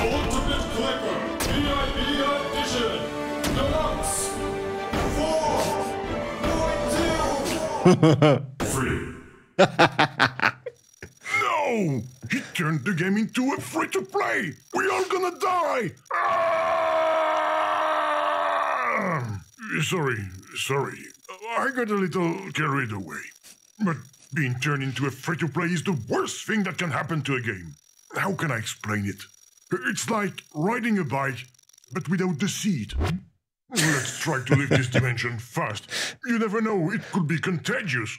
Ultimate Clipper V I P Edition Deluxe four point two three. No! He turned the game into a free-to-play! We're all gonna die! Ah! Sorry, sorry. I got a little carried away. But being turned into a free-to-play is the worst thing that can happen to a game. How can I explain it? It's like riding a bike, but without the seat. Let's try to leave this dimension fast. You never know, it could be contagious.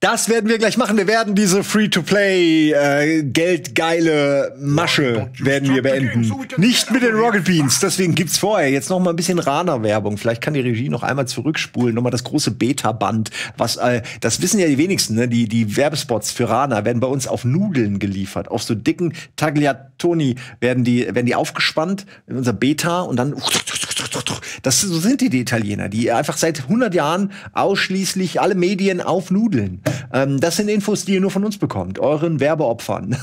Das werden wir gleich machen. Wir werden diese Free-to-Play, äh, geldgeile Masche werden wir beenden. Nicht mit den Rocket Beans. Deswegen gibt's vorher jetzt noch mal ein bisschen Rana-Werbung. Vielleicht kann die Regie noch einmal zurückspulen. Noch mal das große Beta-Band. Was, äh, das wissen ja die wenigsten, ne? Die, die Werbespots für Rana werden bei uns auf Nudeln geliefert. Auf so dicken Tagliatoni werden die, werden die aufgespannt. Unser Beta und dann... Das, so sind die, die Italiener, die einfach seit hundert Jahren ausschließlich alle Medien auf Nudeln. Ähm, das sind Infos, die ihr nur von uns bekommt, euren Werbeopfern.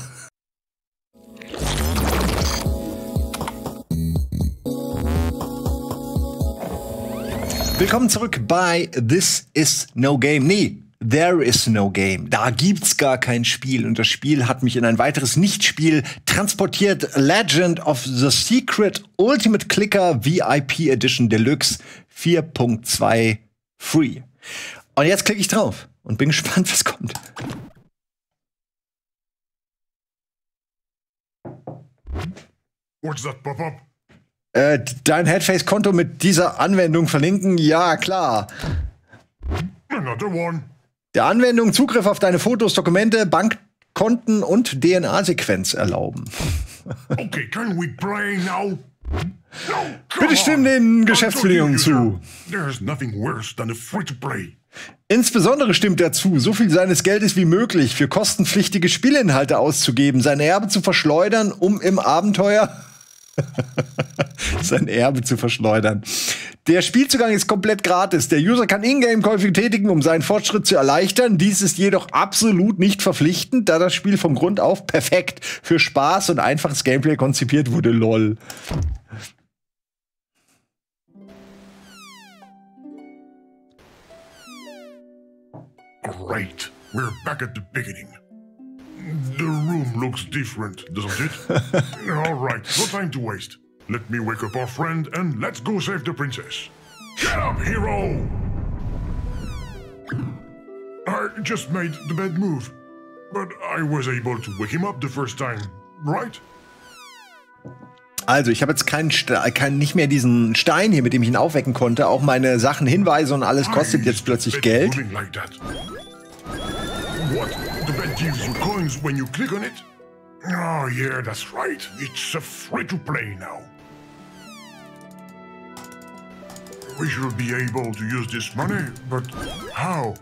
Willkommen zurück bei This is no game. Nee. There is no game. Da gibt's gar kein Spiel. Und das Spiel hat mich in ein weiteres Nichtspiel transportiert. Legend of the Secret Ultimate Clicker V I P Edition Deluxe vier Punkt zwei Free. Und jetzt klicke ich drauf und bin gespannt, was kommt. What's that pop-up? Äh, dein Headface-Konto mit dieser Anwendung verlinken? Ja, klar. Another one. Der Anwendung Zugriff auf deine Fotos, Dokumente, Bankkonten und D N A-Sequenz erlauben. Okay, can we play now? No, bitte stimmen den Geschäftsbedingungen zu. There is nothing worse than a free-to-play. Insbesondere stimmt er zu, so viel seines Geldes wie möglich für kostenpflichtige Spielinhalte auszugeben, sein Erbe zu verschleudern, um im Abenteuer sein Erbe zu verschleudern. Der Spielzugang ist komplett gratis. Der User kann Ingame-Käufe tätigen, um seinen Fortschritt zu erleichtern. Dies ist jedoch absolut nicht verpflichtend, da das Spiel vom Grund auf perfekt für Spaß und einfaches Gameplay konzipiert wurde. Lol. Great. We're back at the beginning. The room looks different, doesn't it? All right, no time to waste. Let me wake up our friend and let's go save the princess. Get up, hero! I just made the bad move, but I was able to wake him up the first time, right? Also, ich habe jetzt keinen kein, nicht mehr diesen Stein hier, mit dem ich ihn aufwecken konnte. Auch meine Sachen, Hinweise und alles kostet jetzt plötzlich Geld. What? The bed gives you coins when you click on it? Oh yeah, that's right. It's a free-to-play now. We should be able to use this money, but how?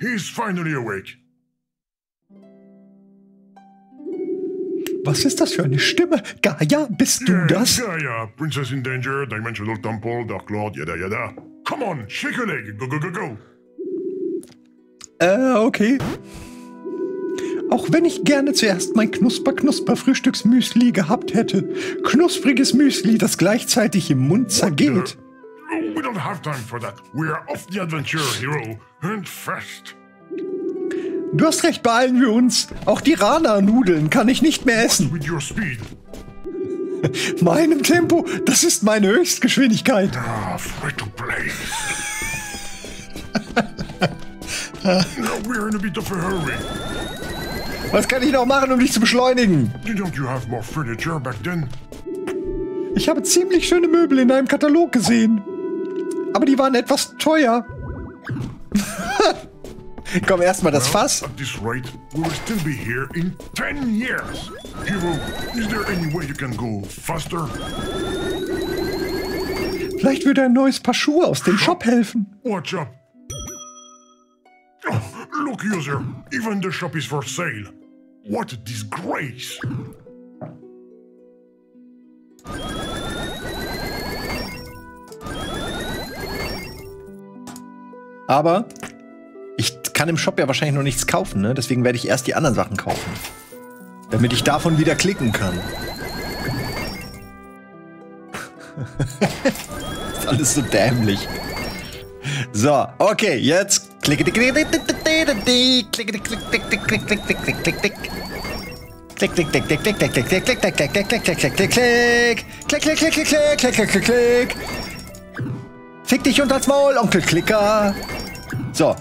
He's finally awake. Was ist das für eine Stimme? Gaia, bist du yeah, das? Gaia, Princess in Danger, Dimensional Temple, Dark Lord, yada yada. Come on, shake a leg, go go go go. Äh, okay. Auch wenn ich gerne zuerst mein Knusper-Knusper-Frühstücksmüsli gehabt hätte. Knuspriges Müsli, das gleichzeitig im Mund zergeht. We don't have time for that. We are off the adventure, hero, and fast. Du hast recht, beeilen wir uns. Auch die Rana-Nudeln kann ich nicht mehr essen. With your speed? Meinem Tempo, das ist meine Höchstgeschwindigkeit. Ah, free to play. Now we're in a bit of a hurry. Was kann ich noch machen, um dich zu beschleunigen? Didn't you have more furniture back then? Ich habe ziemlich schöne Möbel in einem Katalog gesehen. Aber die waren etwas teuer. Komm, erstmal das Fass. At this rate, we will still be here in ten years. Hero, is there any way you can go faster? Vielleicht würde ein neues Paar Schuhe aus dem Shop helfen. Watch up. Oh, look, user. Even the shop is for sale. What a disgrace. Aber ich kann im Shop ja wahrscheinlich noch nichts kaufen, ne? Deswegen werde ich erst die anderen Sachen kaufen. Damit ich davon wieder klicken kann. Das ist alles so dämlich. So, okay, jetzt klicke klick klick klick klick klick klick klick klick klick klick klick. Klick, klick, klick, klick, klick, klick, klick, klick, klick, klick, klick, klick, klick, klick, klick, klick, klick, klick, klick, klick, klick, klick, klick. Fick dich unters Maul, Onkel Klicker. So.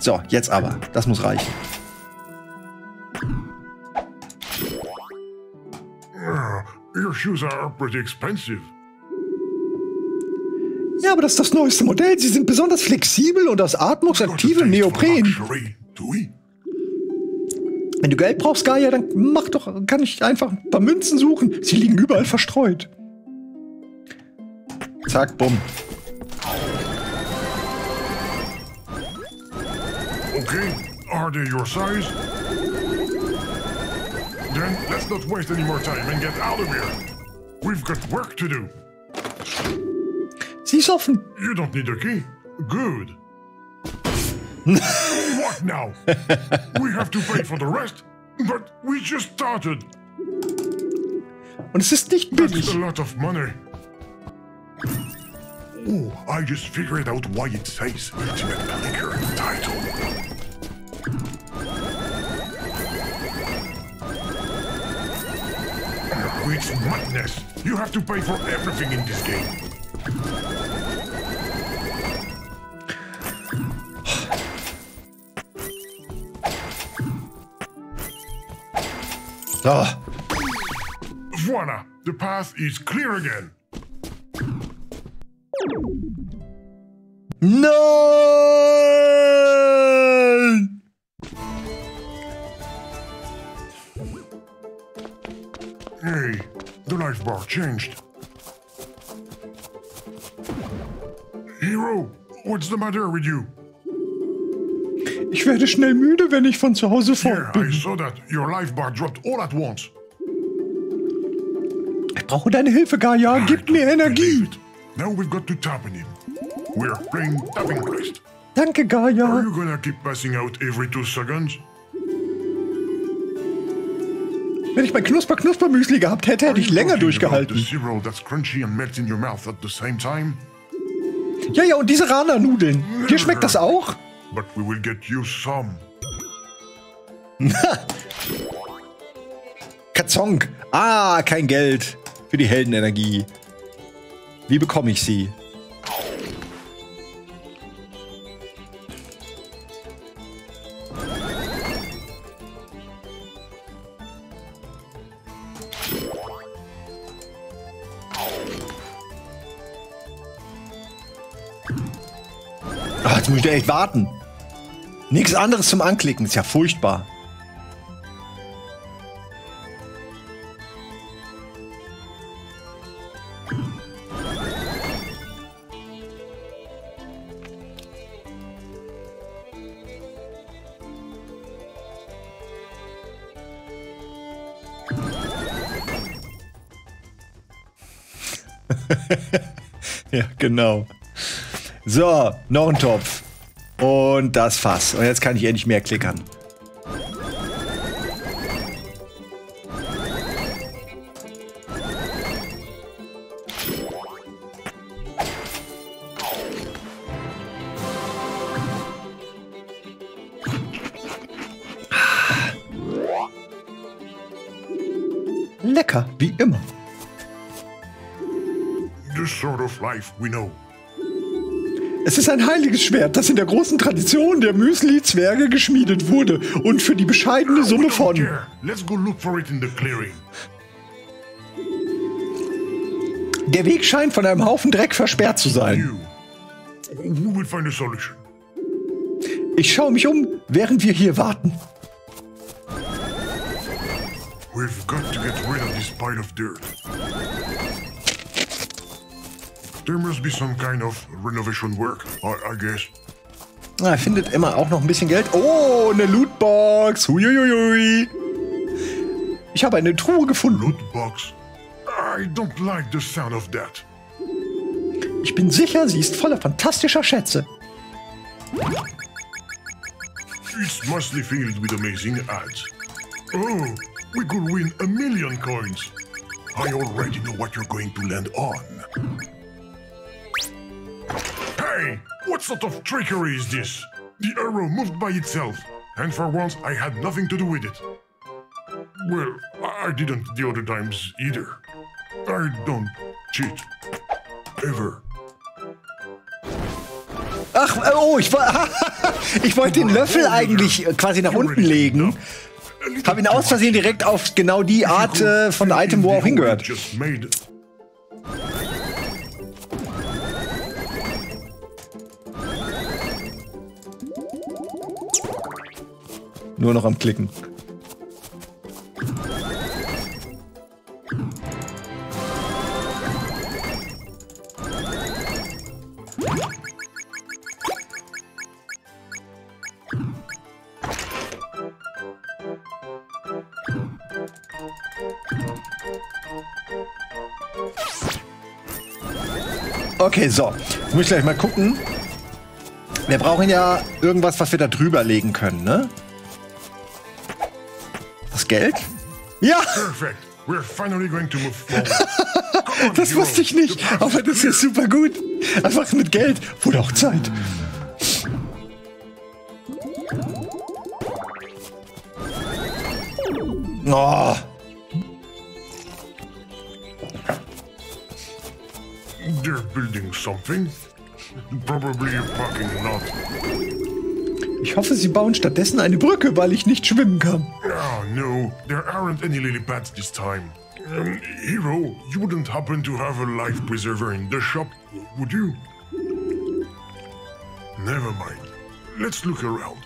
So, jetzt aber. Das muss reichen. Your shoes are pretty expensive. Ja, aber das ist das neueste Modell. Sie sind besonders flexibel und aus atmungsaktivem Neopren. Wenn du Geld brauchst, Gaia, dann mach doch, kann ich einfach ein paar Münzen suchen. Sie liegen überall verstreut. Zack, bumm. Okay, are they your size? Then let's not waste any more time and get out of here. We've got work to do. Sie ist offen. You don't need a key. Good. What now? We have to pay for the rest, but we just started. Und es ist nicht billig. That's a lot of money. Oh, I just figured out why it says Ultimate Clicker in the title. Oh, it's madness. You have to pay for everything in this game. So. Voila, the path is clear again. Nein! Hey, the life bar changed. Hero, what's the matter with you? Ich werde schnell müde, wenn ich von zu Hause fort bin. Yeah, I saw that. Your life bar dropped all at once. Ich brauche deine Hilfe, Gaia. Gib mir Energie. Now we've got to tap on him. We're playing tapping quest. Danke, Gaia. Are you gonna keep passing out every two seconds? Wenn ich mein Knusper-Knusper-Müsli gehabt hätte, hätte ich länger durchgehalten. Ja, ja, und diese Rana-Nudeln. Dir schmeckt das auch? But we will get you some. Katzong! Ah, kein Geld für die Heldenenergie. Wie bekomme ich sie? Jetzt muss ich echt warten. Nichts anderes zum Anklicken, ist ja furchtbar. Ja, genau. So, noch ein Topf. Und das Fass. Und jetzt kann ich endlich mehr klickern. Lecker, wie immer. Es ist ein heiliges Schwert, das in der großen Tradition der Müsli-Zwerge geschmiedet wurde und für die bescheidene Summe von... Der Weg scheint von einem Haufen Dreck versperrt zu sein. Ich schaue mich um, während wir hier warten. We've got to get rid of this pile of dirt. There must be some kind of renovation work, I, I guess. Ah, er findet immer auch noch ein bisschen Geld. Oh, eine Lootbox. Huiuiui. Ich habe eine Truhe gefunden. Lootbox. I don't like the sound of that. Ich bin sicher, sie ist voller fantastischer Schätze. It's mostly filled with amazing ads. Oh, we could win a million coins. I already know what you're going to land on. Hey, what sort of trickery is this? The arrow moved by itself, and for once I had nothing to do with it. Well, I didn't the other times either. I don't cheat. Ever. Ach, oh, ich, ich wollte den Löffel eigentlich quasi nach unten legen. Habe ihn aus Versehen direkt auf genau die Art äh, von Item, wo er auch hingehört. Nur noch am Klicken. Okay, so. Jetzt muss ich gleich mal gucken. Wir brauchen ja irgendwas, was wir da drüber legen können, ne? Geld? Ja! We're finally going to move on, das wusste ich nicht, aber das ist super gut. Einfach mit Geld wurde auch Zeit. Oh. They're building something. Probably a parking lot. Ich hoffe, sie bauen stattdessen eine Brücke, weil ich nicht schwimmen kann. Oh, no, there aren't any lily pads this time. Um, Hero, you wouldn't happen to have a life preserver in the shop, would you? Never mind. Let's look around.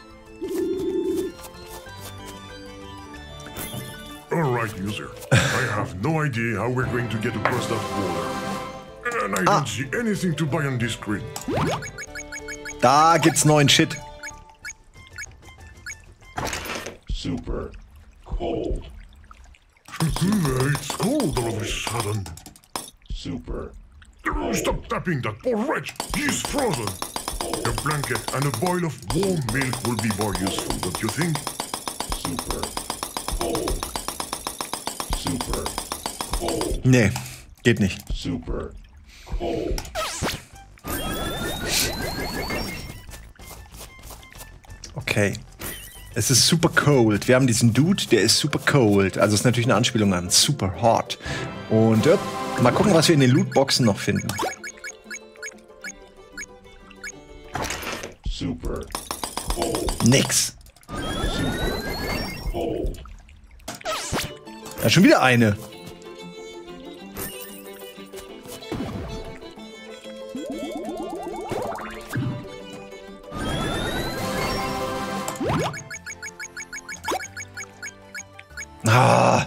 All right, user. I have no idea how we're going to get across that water. And I don't ah. see anything to buy on this screen. Da gibt's neuen Shit. Super cold. It's cold all of a sudden. Super. Cold. Stop tapping that poor wretch. He's frozen. A blanket and a boil of warm milk will be more useful, don't you think? Super cold. Super cold. Nee, geht nicht. Super cold. Okay. Es ist super cold. Wir haben diesen Dude, der ist super cold. Also ist natürlich eine Anspielung an super hot. Und öpp, mal gucken, was wir in den Lootboxen noch finden. Super cold. Nix. Super cold. Ja, schon wieder eine. Ah.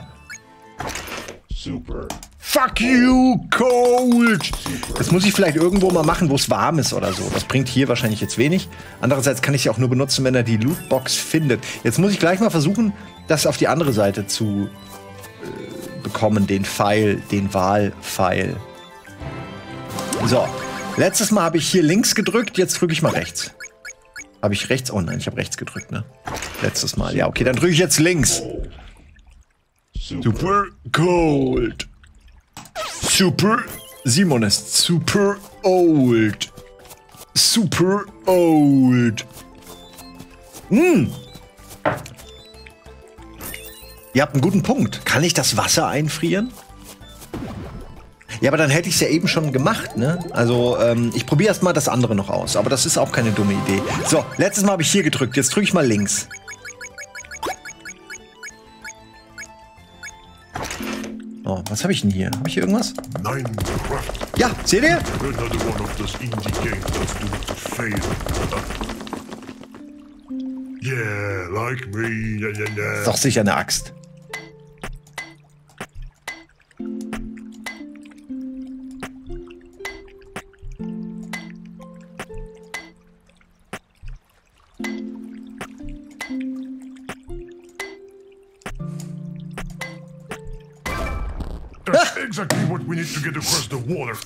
Super. Fuck you, cold! Das muss ich vielleicht irgendwo mal machen, wo es warm ist oder so. Das bringt hier wahrscheinlich jetzt wenig. Andererseits kann ich sie auch nur benutzen, wenn er die Lootbox findet. Jetzt muss ich gleich mal versuchen, das auf die andere Seite zu äh, bekommen. Den Pfeil, den Wahlpfeil. So. Letztes Mal habe ich hier links gedrückt, jetzt drücke ich mal rechts. Habe ich rechts? Oh nein, ich habe rechts gedrückt, ne? Letztes Mal. Ja, okay, dann drücke ich jetzt links. Super cold. Super, Simon ist super old. Super old. Hm. Ihr habt einen guten Punkt. Kann ich das Wasser einfrieren? Ja, aber dann hätte ich es ja eben schon gemacht, ne? Also, ähm, ich probiere erstmal das andere noch aus. Aber das ist auch keine dumme Idee. So, letztes Mal habe ich hier gedrückt. Jetzt drücke ich mal links. Oh, was habe ich denn hier? Habe ich hier irgendwas? Nein, ja, seht ihr? Yeah, like me. Yeah, yeah, yeah. Ist doch sicher eine Axt.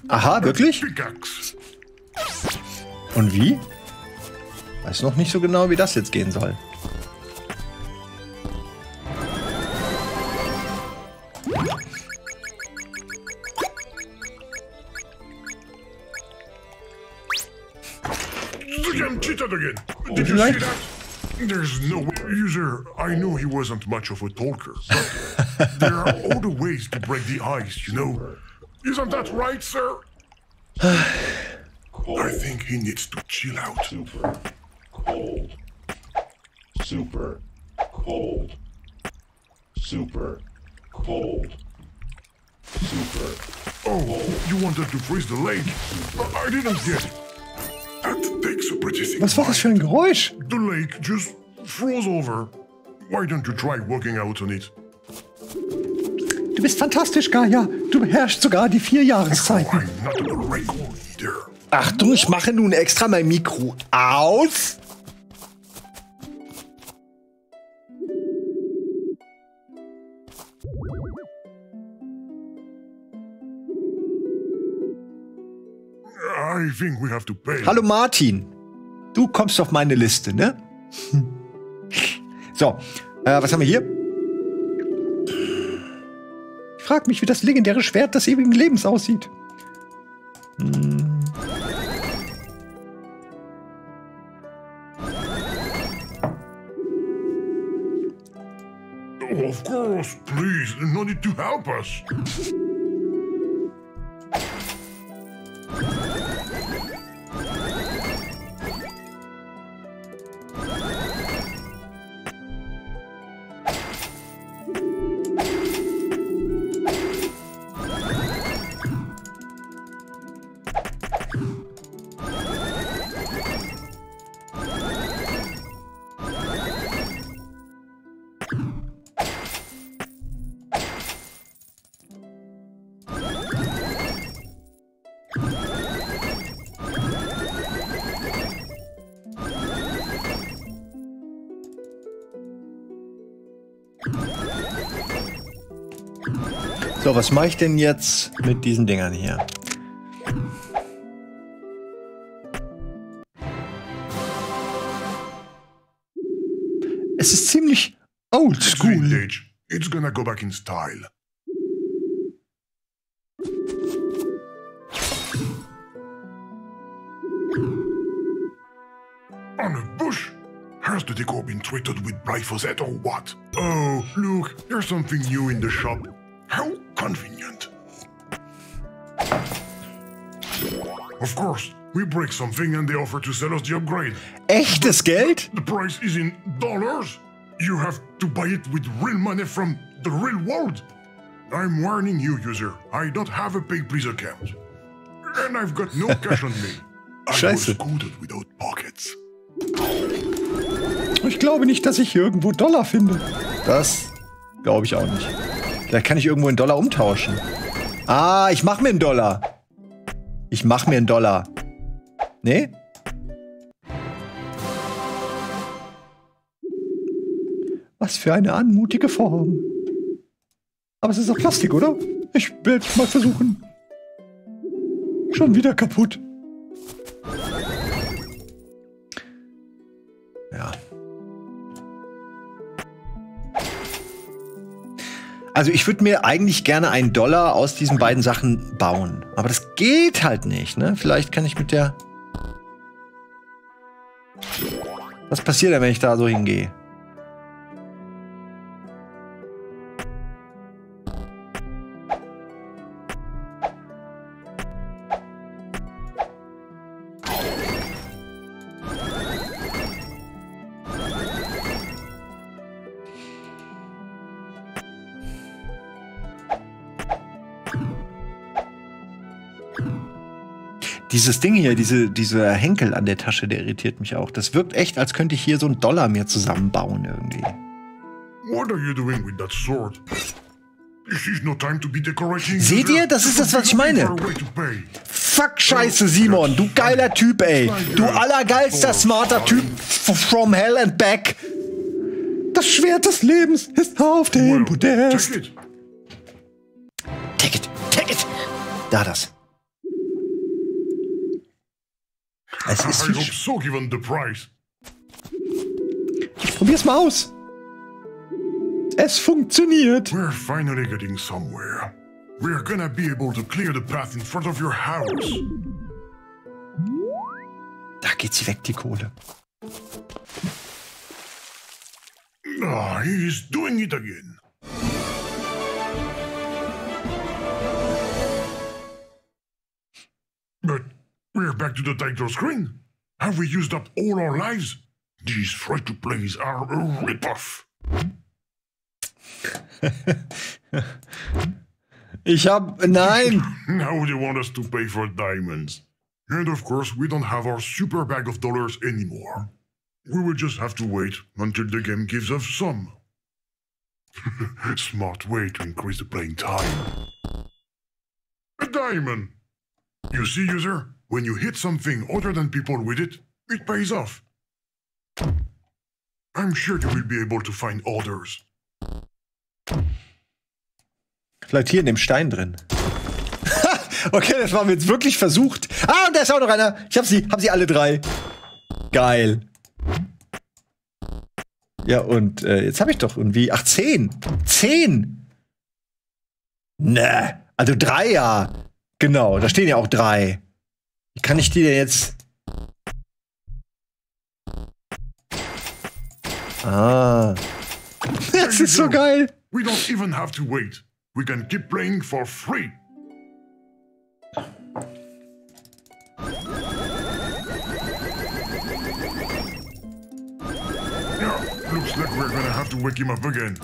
Aha, wirklich? Und wie? Weiß noch nicht so genau, wie das jetzt gehen soll. Vielleicht? There's no user. I knew he wasn't much of a talker. But there are other ways to break the ice, you know. Isn't that right, sir? I think he needs to chill out. Super cold. Super cold. Super cold. Super. Oh, you wanted to freeze the lake? I didn't get it. Was war das für ein Geräusch? The lake just froze over. Why don't you try walking out on it? Du bist fantastisch, Gaia. Du beherrschst sogar die vier Jahreszeiten. Achtung, ich mache nun extra mein Mikro aus. I think we have to pay. Hallo Martin, du kommst auf meine Liste, ne? So, äh, was haben wir hier? Ich frag mich, wie das legendäre Schwert des ewigen Lebens aussieht. Hm. Oh, of course, please, no need to help us. So, was mache ich denn jetzt mit diesen Dingern hier? Es ist ziemlich old school. It's gonna go back in style. On a bush. Has the decor been treated with glyphosate or what? Oh, look, there's something new in the shop. How convenient. Of course, we break something and they offer to sell us the upgrade. Echtes Geld? The price is in dollars. You have to buy it with real money from the real world. I'm warning you, user. I don't have a pay-please account. And I've got no cash on me. I was scooted without pockets. Ich glaube nicht, dass ich hier irgendwo Dollar finde. Das glaube ich auch nicht. Vielleicht kann ich irgendwo einen Dollar umtauschen. Ah, ich mache mir einen Dollar. Ich mache mir einen Dollar. Nee? Was für eine anmutige Form. Aber es ist doch Plastik, oder? Ich werde es mal versuchen. Schon wieder kaputt. Ja. Also ich würde mir eigentlich gerne einen Dollar aus diesen beiden Sachen bauen. Aber das geht halt nicht, ne? Vielleicht kann ich mit der... Was passiert denn, wenn ich da so hingehe? Dieses Ding hier, diese, dieser Henkel an der Tasche, der irritiert mich auch. Das wirkt echt, als könnte ich hier so einen Dollar mehr zusammenbauen irgendwie. What are you doing with that sword? It's no time to be decorating. Seht ihr? Das ist das, was ich meine. Fuck Scheiße, Simon. Du geiler Typ, ey. Du allergeilster, smarter Typ from hell and back. Das Schwert des Lebens ist auf dem Podest. Take it. Take it. Take it. Da das. Es ist ich so given the price. Ich probier's mal aus. Es funktioniert. We're finally getting somewhere. We're gonna be able to clear the path in front of your house. Da geht sie weg, die Kohle. Ah, oh, he is doing it again. But we're back to the title screen. Have we used up all our lives? These free-to-plays are a rip-off. Ich hab... Nein! Now they want us to pay for diamonds. And of course, we don't have our super bag of dollars anymore. We will just have to wait until the game gives us some. Smart way to increase the playing time. A diamond! You see, user? When you hit something other than people with it, it pays off. I'm sure you will be able to find others. Vielleicht hier in dem Stein drin. Okay, das haben wir jetzt wirklich versucht. Ah, und da ist auch noch einer. Ich hab sie, hab sie alle drei. Geil. Ja, und äh, jetzt hab ich doch irgendwie... Ach, zehn. Zehn. Ne, also drei, ja. Genau, da stehen ja auch drei. Wie kann ich die denn jetzt... Ah. Das ist so geil. We don't even have to wait. We can keep playing for free. Yeah, looks like we're gonna have to wake him up again.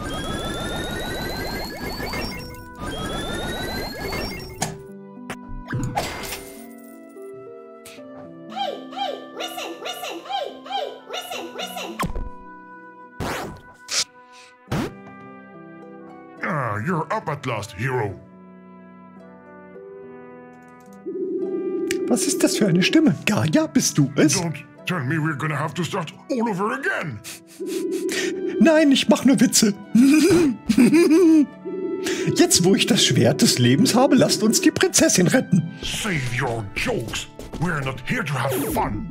You're up at last, hero. Was ist das für eine Stimme? Gaia, bist du es? Don't tell me we're gonna have to start all over again. Nein, ich mach nur Witze. Jetzt, wo ich das Schwert des Lebens habe, lasst uns die Prinzessin retten. Save your jokes. We're not here to have fun.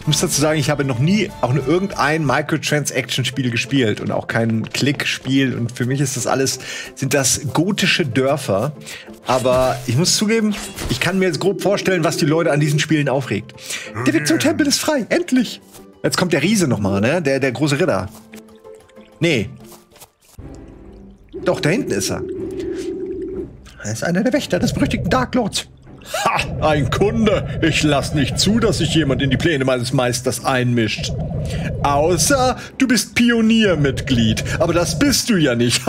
Ich muss dazu sagen, ich habe noch nie auch nur irgendein Microtransaction-Spiel gespielt und auch kein Klick-Spiel. Und für mich ist das alles, sind das gotische Dörfer. Aber ich muss zugeben, ich kann mir jetzt grob vorstellen, was die Leute an diesen Spielen aufregt. Der Weg zum Tempel ist frei, endlich! Jetzt kommt der Riese nochmal, ne? Der, der große Ritter. Nee. Doch, da hinten ist er. Er ist einer der Wächter des berüchtigten Dark Lords. Ha! Ein Kunde! Ich lasse nicht zu, dass sich jemand in die Pläne meines Meisters einmischt. Außer, du bist Pioniermitglied. Aber das bist du ja nicht.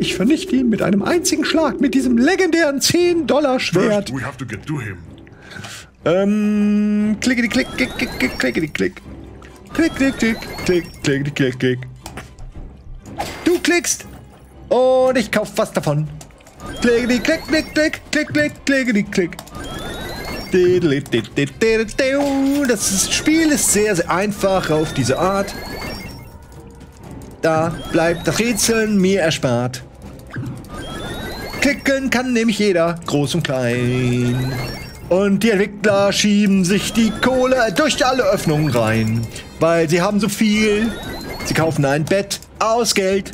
Ich vernichte ihn mit einem einzigen Schlag, mit diesem legendären zehn Dollar Schwert. First we have to get to him. Ähm, klick, klick, klick, klick, klick, klick, klick. Klick, klick, klick, klick, klick, klick, klick. Du klickst! Und ich kauf was davon. Klick, klick, klick, klick, klick, klick, klick, klick. Das Spiel ist sehr, sehr einfach auf diese Art. Da bleibt das Rätseln mir erspart. Klicken kann nämlich jeder, groß und klein. Und die Entwickler schieben sich die Kohle durch alle Öffnungen rein. Weil sie haben so viel. Sie kaufen ein Bett aus Geld.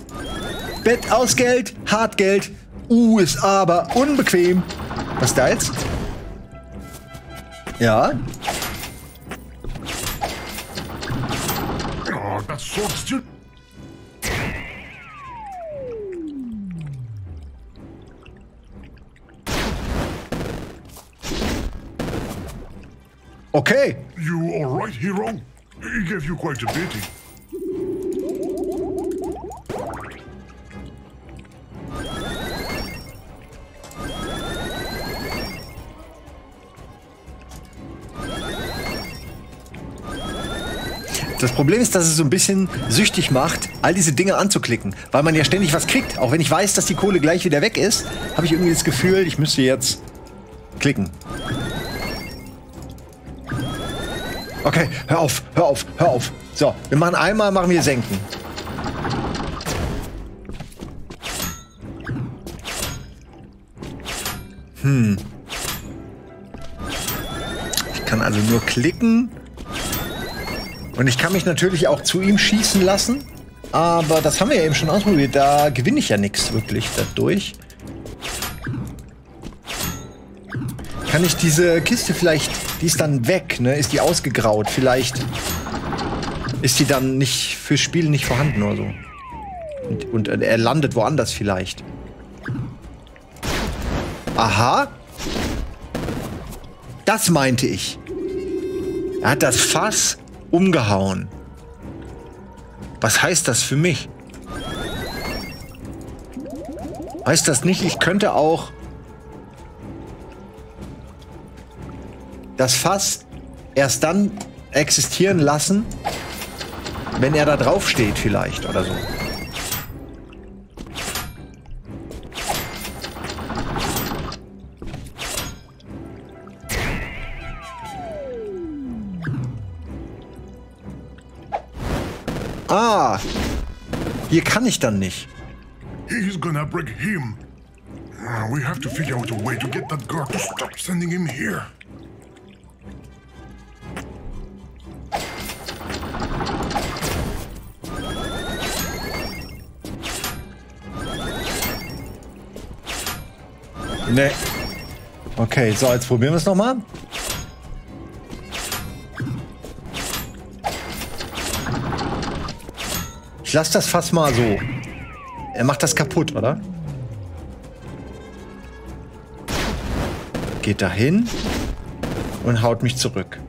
Bett aus Geld, Hartgeld. Uh, ist aber unbequem. Was da jetzt? Ja. Oh, das sollst du. Okay. You all right, Hero? He gave you quite a beating. Das Problem ist, dass es so ein bisschen süchtig macht, all diese Dinge anzuklicken, weil man ja ständig was kriegt. Auch wenn ich weiß, dass die Kohle gleich wieder weg ist, habe ich irgendwie das Gefühl, ich müsste jetzt klicken. Okay, hör auf, hör auf, hör auf. So, wir machen einmal, machen wir senken. Hm. Ich kann also nur klicken. Und ich kann mich natürlich auch zu ihm schießen lassen, aber das haben wir ja eben schon ausprobiert. Da gewinne ich ja nichts wirklich dadurch. Kann ich diese Kiste vielleicht, die ist dann weg, ne? Ist die ausgegraut? Vielleicht ist die dann nicht fürs Spiel nicht vorhanden oder so. Und, und er landet woanders vielleicht. Aha. Das meinte ich. Er hat das Fass umgehauen. Was heißt das für mich? Heißt das nicht, ich könnte auch das Fass erst dann existieren lassen, wenn er da drauf steht vielleicht oder so. Ah, hier kann ich dann nicht. He's gonna break him. We have to figure out a way to get that guard to stop sending him here. Nee. Okay, so jetzt probieren wir es nochmal. Ich lasse das Fass mal so. Er macht das kaputt, oder? Geht dahin und haut mich zurück.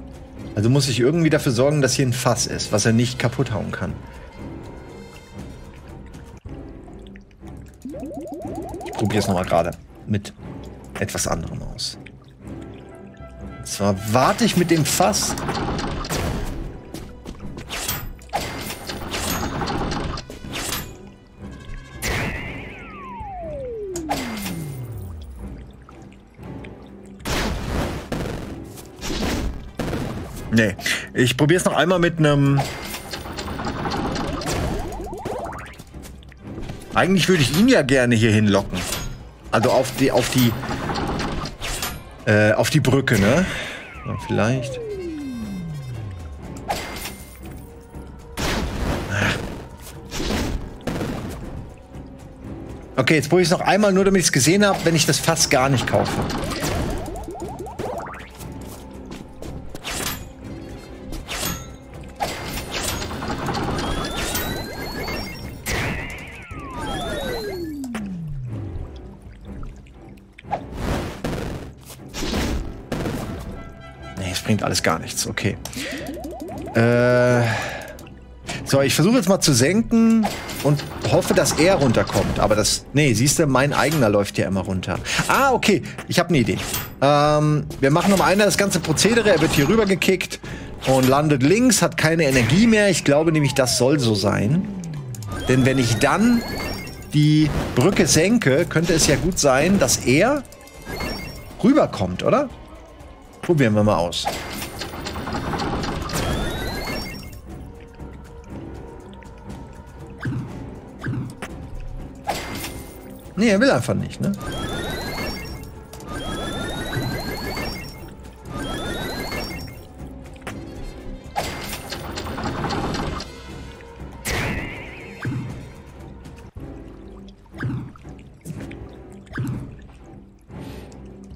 Also muss ich irgendwie dafür sorgen, dass hier ein Fass ist, was er nicht kaputt hauen kann. Ich probiere es nochmal gerade mit etwas anderem aus. Und zwar warte ich mit dem Fass. Nee. Ich probiere es noch einmal mit einem. Eigentlich würde ich ihn ja gerne hier hinlocken. Also auf die, auf die, äh, auf die Brücke, ne? Ja, vielleicht. Okay, jetzt probiere ich es noch einmal, nur damit ich es gesehen habe, wenn ich das Fass gar nicht kaufe. Alles gar nichts, okay. Äh, so, ich versuche jetzt mal zu senken und hoffe, dass er runterkommt. Aber das, nee, siehst du, mein eigener läuft ja immer runter. Ah, okay, ich habe eine Idee. Ähm, wir machen um einer das ganze Prozedere. Er wird hier rüber gekickt und landet links, hat keine Energie mehr. Ich glaube nämlich, das soll so sein. Denn wenn ich dann die Brücke senke, könnte es ja gut sein, dass er rüberkommt, oder? Probieren wir mal aus. Nee, er will einfach nicht, ne?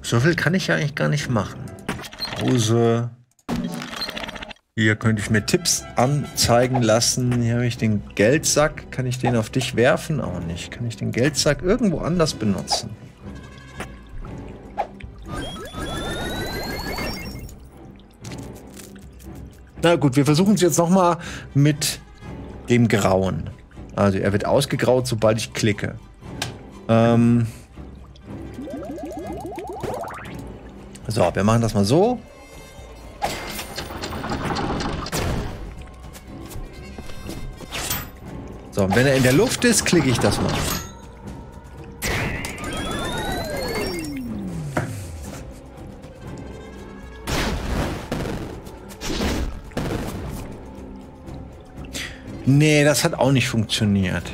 So viel kann ich ja eigentlich gar nicht machen. Pause. Hier könnte ich mir Tipps anzeigen lassen. Hier habe ich den Geldsack. Kann ich den auf dich werfen? Auch nicht. Kann ich den Geldsack irgendwo anders benutzen? Na gut, wir versuchen es jetzt nochmal mit dem Grauen. Also er wird ausgegraut, sobald ich klicke. Ähm... So, wir machen das mal so. So, und wenn er in der Luft ist, klicke ich das mal. Nee, das hat auch nicht funktioniert.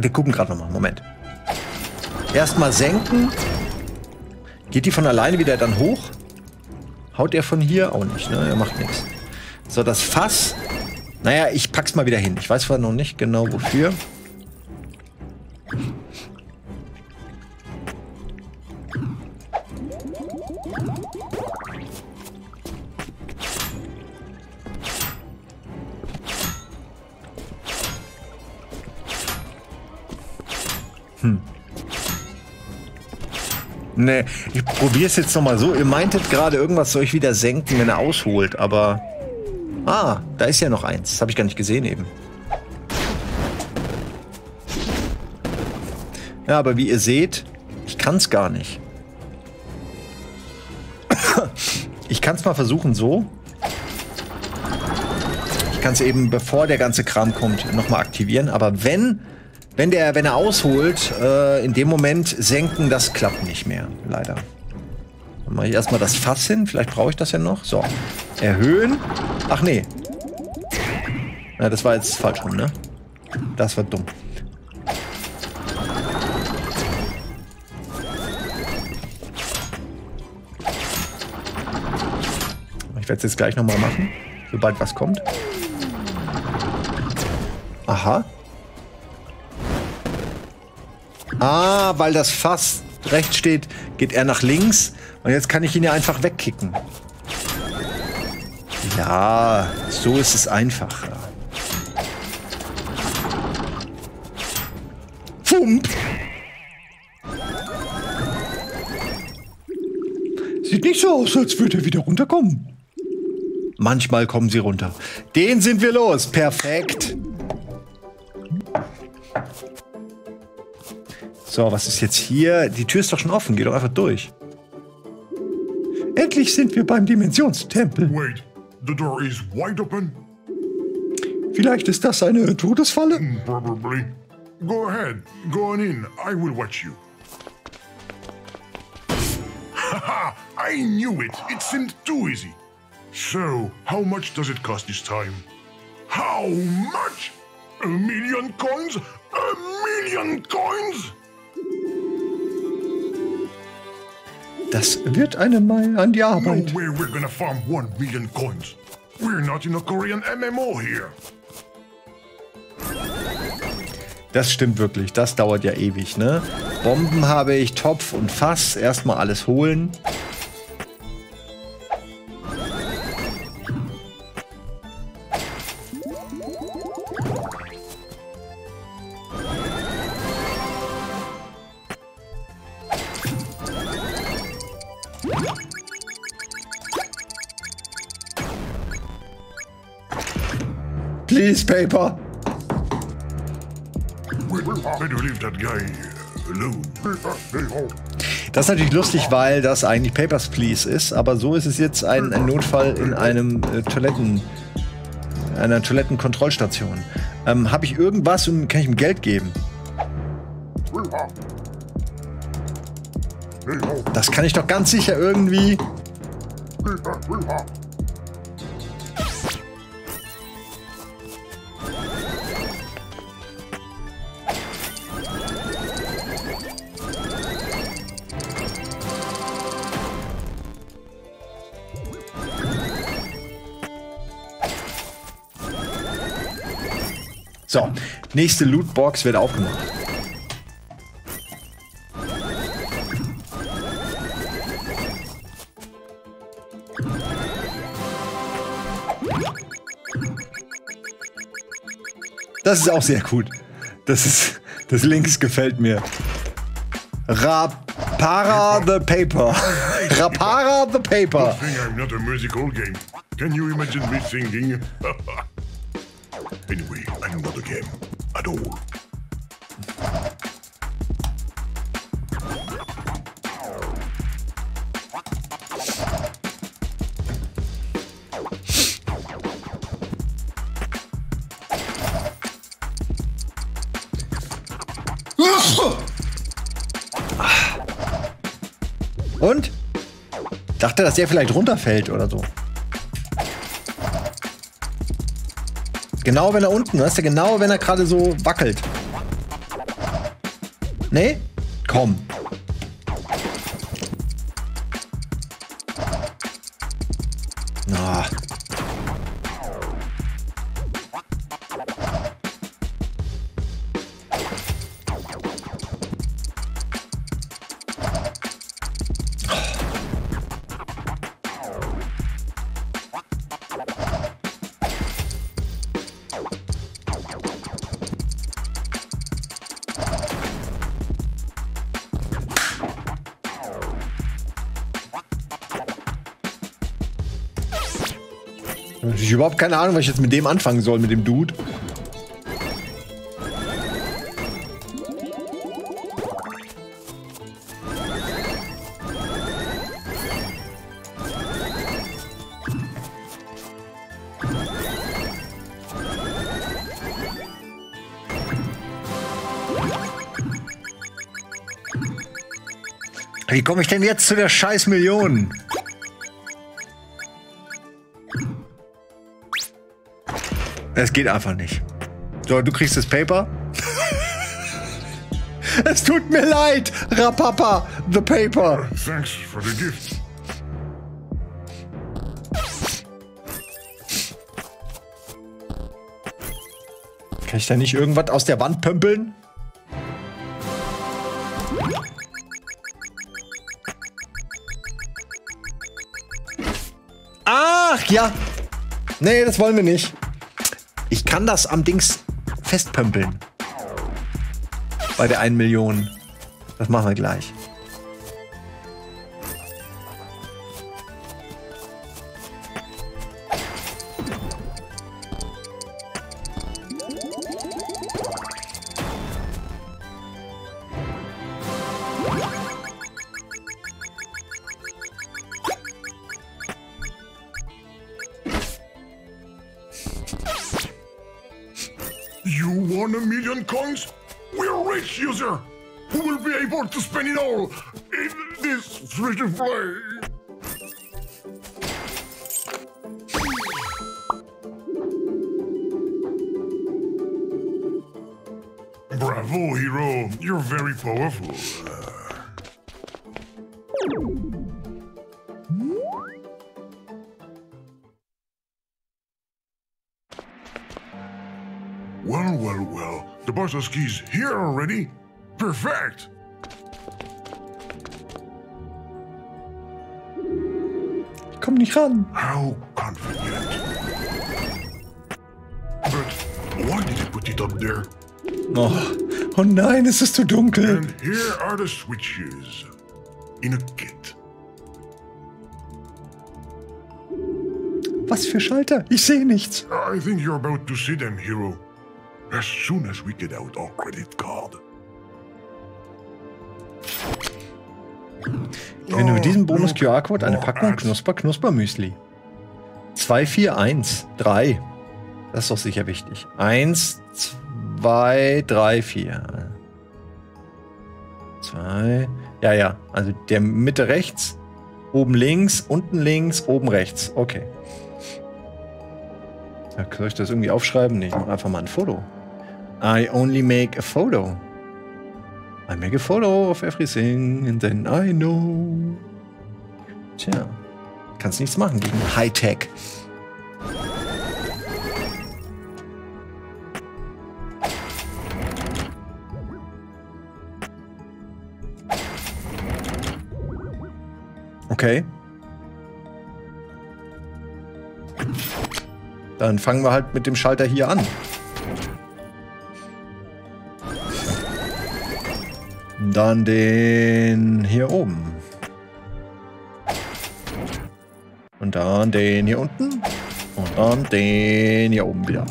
Wir gucken gerade nochmal. Moment. Erstmal senken. Geht die von alleine wieder dann hoch? Haut er von hier? Auch nicht, ne? Er macht nichts. So, das Fass. Naja, ich pack's mal wieder hin. Ich weiß zwar noch nicht genau wofür. Nee, ich probiere es jetzt nochmal so. Ihr meintet gerade, irgendwas soll ich wieder senken, wenn er ausholt, aber... Ah, da ist ja noch eins. Das habe ich gar nicht gesehen eben. Ja, aber wie ihr seht, ich kann es gar nicht. Ich kann es mal versuchen so. Ich kann es eben, bevor der ganze Kram kommt, nochmal aktivieren. Aber wenn... Wenn, der, wenn er ausholt, äh, in dem Moment senken, das klappt nicht mehr, leider. Dann mache ich erstmal das Fass hin, vielleicht brauche ich das ja noch. So, erhöhen. Ach nee. Ja, das war jetzt falsch rum, ne? Das war dumm. Ich werde es jetzt gleich nochmal machen, sobald was kommt. Aha. Ah, weil das Fass rechts steht, geht er nach links. Und jetzt kann ich ihn ja einfach wegkicken. Ja, so ist es einfacher. Fump! Sieht nicht so aus, als würde er wieder runterkommen. Manchmal kommen sie runter. Den sind wir los. Perfekt. So, was ist jetzt hier? Die Tür ist doch schon offen. Geh doch einfach durch. Endlich sind wir beim Dimensionstempel. Wait, the door is wide open. Vielleicht ist das eine Todesfalle? Probably. Go ahead, go on in. I will watch you. Haha, I knew it. It seemed too easy. So, how much does it cost this time? How much? A million coins? A million coins? Das wird eine Mal an die Arbeit. No way we're gonna farm one million coins. We're not in a Korean M M O here. Das stimmt wirklich. Das dauert ja ewig, ne? Bomben habe ich, Topf und Fass. Erstmal alles holen. Please, Paper. Das ist natürlich lustig, weil das eigentlich Papers, Please ist, aber so ist es jetzt ein, ein Notfall in einem äh, Toiletten, einer Toilettenkontrollstation. Ähm, habe ich irgendwas und kann ich ihm Geld geben? Das kann ich doch ganz sicher irgendwie... So, nächste Lootbox wird aufgemacht. Das ist auch sehr gut. Das ist, das links gefällt mir. Rapara the Paper. Rapara the Paper. I'm not a musical game. Can you imagine me singing? Anyway, I'm not a game at all. Und? Dachte, dass der vielleicht runterfällt oder so. Genau, wenn er unten, weißt du, genau, wenn er gerade so wackelt. Nee? Komm. Na. Ich habe überhaupt keine Ahnung, was ich jetzt mit dem anfangen soll, mit dem Dude. Wie komme ich denn jetzt zu der scheiß Million? Es geht einfach nicht. So, du kriegst das Paper. Es tut mir leid, Rapapa, the Paper. Thanks for the gift. Kann ich da nicht irgendwas aus der Wand pömpeln? Ach ja. Nee, das wollen wir nicht. Ich kann das am Dings festpömpeln. Bei der eine Million. Das machen wir gleich. Bravo, hero. You're very powerful. Well, well, well. The boss's keys here already? Perfect. Komm nicht ran. How confident. But why did you put it up there? Oh, oh nein, es ist zu dunkel. And here are the switches. In a kit. Was für Schalter? Ich sehe nichts. I think you're about to see them, Hero. As soon as we get out our credit card. Ich finde mit diesem Bonus-Q R-Code eine Packung Knusper-Knusper-Müsli. zwei, vier, eins, drei. Das ist doch sicher wichtig. eins, zwei, drei, vier. zwei. Ja, ja. Also der Mitte rechts, oben links, unten links, oben rechts. Okay. Ja, soll ich das irgendwie aufschreiben? Nee, ich mache einfach mal ein Foto. I only make a photo. I make a photo of everything and then I know. Tja, kannst nichts machen gegen Hightech. Okay. Dann fangen wir halt mit dem Schalter hier an. Dann den hier oben. Und dann den hier unten. Und dann den hier oben wieder.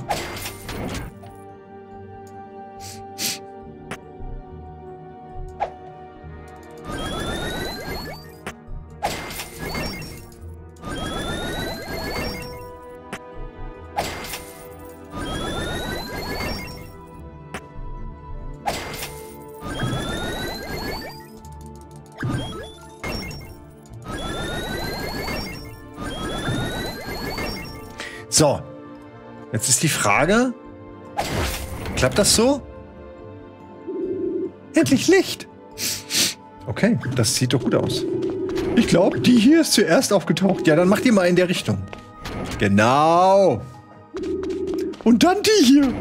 So, jetzt ist die Frage, klappt das so? Endlich Licht! Okay, das sieht doch gut aus. Ich glaube, die hier ist zuerst aufgetaucht. Ja, dann macht ihr mal in der Richtung. Genau! Und dann die hier!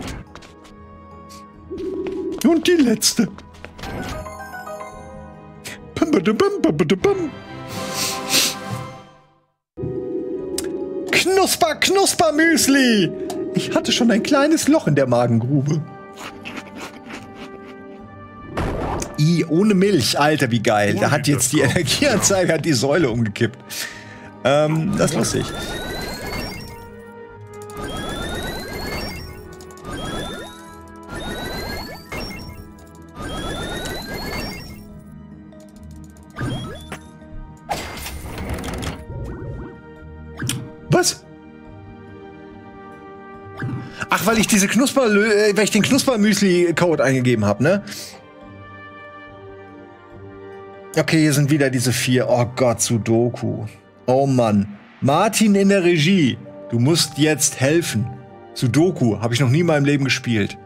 Und die letzte! Bum, bum, bum, bum, bum. Knusper, Knusper, Müsli! Ich hatte schon ein kleines Loch in der Magengrube. I, ohne Milch. Alter, wie geil. Da hat jetzt die Energieanzeige hat die Säule umgekippt. Ähm, das ist lustig. Ach, weil ich diese Knusper, weil ich den Knusper-Müsli-Code eingegeben habe, ne? Okay, hier sind wieder diese vier. Oh Gott, Sudoku. Oh Mann. Martin in der Regie. Du musst jetzt helfen. Sudoku habe ich noch nie in meinem Leben gespielt.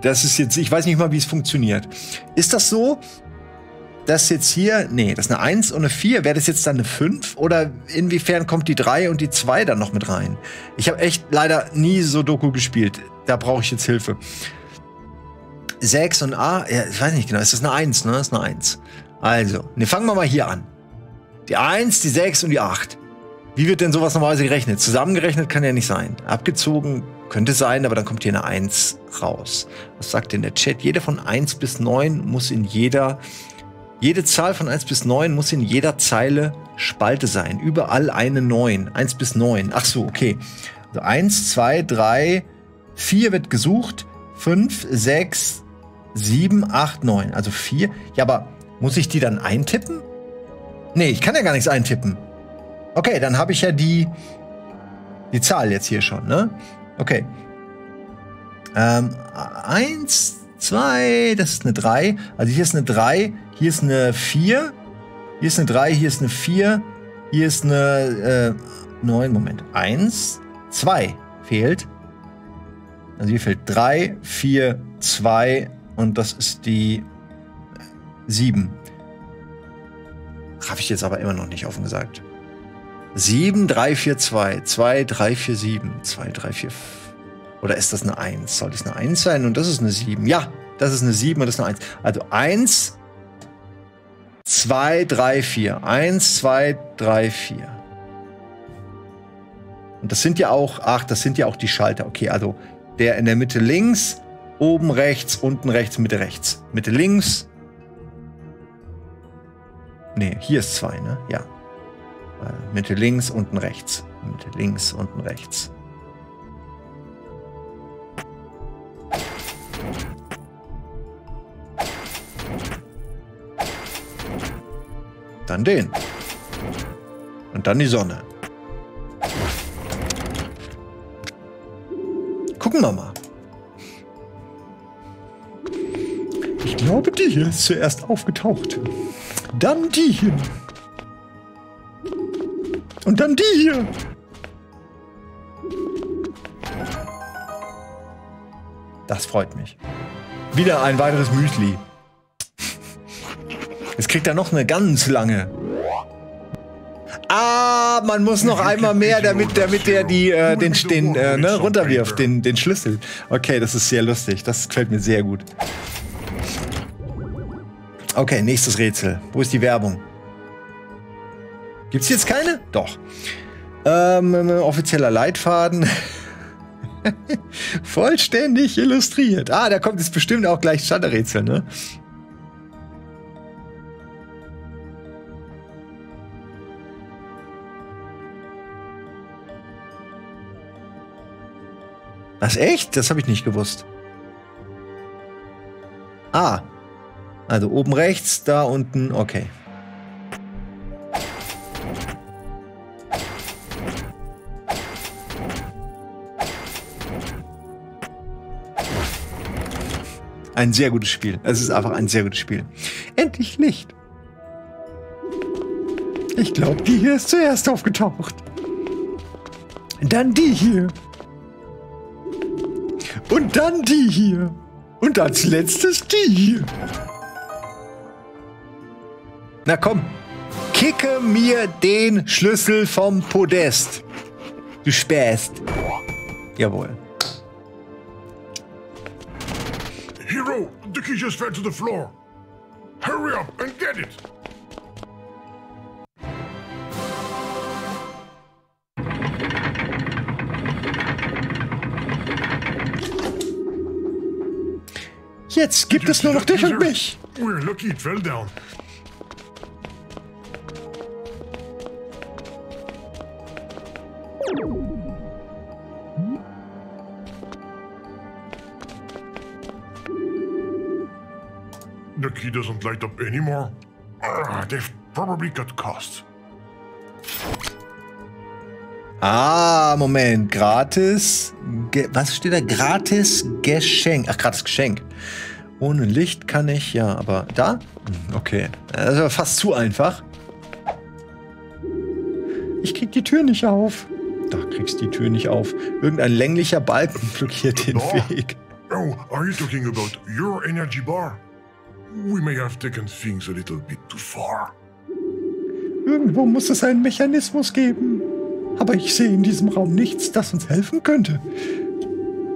Das ist jetzt, ich weiß nicht mal, wie es funktioniert. Ist das so, dass jetzt hier, nee, das ist eine eins und eine vier. Wäre das jetzt dann eine fünf? Oder inwiefern kommt die drei und die zwei dann noch mit rein? Ich habe echt leider nie Sudoku gespielt. Da brauche ich jetzt Hilfe. sechs und A, ja, ich weiß nicht genau. Ist das eine eins, ne? Das ist eine eins. Also, ne, fangen wir mal hier an. Die eins, die sechs und die acht. Wie wird denn sowas normalerweise gerechnet? Zusammengerechnet kann ja nicht sein. Abgezogen könnte sein, aber dann kommt hier eine eins raus. Was sagt denn der Chat? Jede von eins bis neun muss in jeder... Jede Zahl von eins bis neun muss in jeder Zeile Spalte sein. Überall eine neun. eins bis neun. Ach so, okay. Also eins, zwei, drei, vier wird gesucht. fünf, sechs, sieben, acht, neun. Also vier. Ja, aber muss ich die dann eintippen? Nee, ich kann ja gar nichts eintippen. Okay, dann habe ich ja die, die Zahl jetzt hier schon, ne? Okay. Ähm, eins, zwei, das ist eine drei. Also hier ist eine drei. Hier ist eine vier, hier ist eine drei, hier ist eine vier, hier ist eine äh, neun, Moment, eins, zwei fehlt. Also hier fehlt drei, vier, zwei und das ist die sieben. Habe ich jetzt aber immer noch nicht offen gesagt. sieben, drei, vier, zwei, zwei, drei, vier, sieben, zwei, drei, vier, oder ist das eine eins? Soll das eine eins sein? Und das ist eine sieben. Ja, das ist eine sieben und das ist eine eins. Also eins, zwei, drei, vier. eins, zwei, drei, vier. Und das sind ja auch, ach, das sind ja auch die Schalter. Okay, also der in der Mitte links, oben rechts, unten rechts, Mitte rechts. Mitte links. Ne, hier ist zwei, ne? Ja. Mitte links, unten rechts. mit links, unten, rechts. Dann den. Und dann die Sonne. Gucken wir mal. Ich glaube, die hier ist zuerst aufgetaucht. Dann die hier. Und dann die hier. Das freut mich. Wieder ein weiteres Müsli. Jetzt kriegt er noch eine ganz lange. Ah, man muss noch einmal mehr, damit, damit der die, äh, den, den äh, ne, runterwirft, den, den Schlüssel. Okay, das ist sehr lustig. Das gefällt mir sehr gut. Okay, nächstes Rätsel. Wo ist die Werbung? Gibt's jetzt keine? Doch. Ähm, offizieller Leitfaden. Vollständig illustriert. Ah, da kommt jetzt bestimmt auch gleich Standardrätsel, ne? Was, echt? Das habe ich nicht gewusst. Ah. Also oben rechts, da unten, okay. Ein sehr gutes Spiel. Es ist einfach ein sehr gutes Spiel. Endlich Licht. Ich glaube, die hier ist zuerst aufgetaucht. Dann die hier. Und dann die hier. Und als letztes die hier. Na komm, kicke mir den Schlüssel vom Podest. Du Späst. Jawohl. Hero, the key just fell to the floor. Hurry up and get it. Jetzt gibt es nur noch dich und mich. We're lucky it fell down. The key doesn't light up anymore. Uh, they've probably got costs. Ah, Moment. Gratis. Ge was steht da? Gratis Geschenk. Ach, gratis Geschenk. Ohne Licht kann ich, ja, aber da? Okay. Das ist aber fast zu einfach. Ich krieg die Tür nicht auf. Da kriegst die Tür nicht auf. Irgendein länglicher Balken blockiert den Weg. Oh, are you talking about your energy bar? We may have taken things a little bit too far. Irgendwo muss es einen Mechanismus geben. Aber ich sehe in diesem Raum nichts, das uns helfen könnte.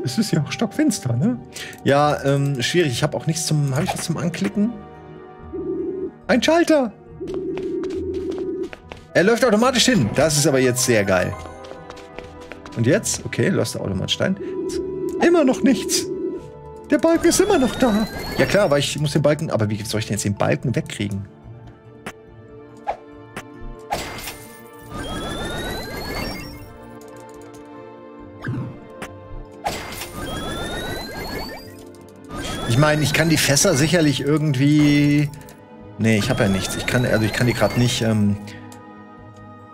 Es ist ja auch stockfinster, ne? Ja, ähm, schwierig. Ich habe auch nichts zum... Habe ich was zum Anklicken? Ein Schalter! Er läuft automatisch hin. Das ist aber jetzt sehr geil. Und jetzt? Okay, läuft der Automat Stein. Immer noch nichts. Der Balken ist immer noch da. Ja klar, weil ich muss den Balken... Aber wie soll ich denn jetzt den Balken wegkriegen? Ich meine, ich kann die Fässer sicherlich irgendwie... Nee, ich habe ja nichts. Ich kann, also ich kann die gerade nicht... Ähm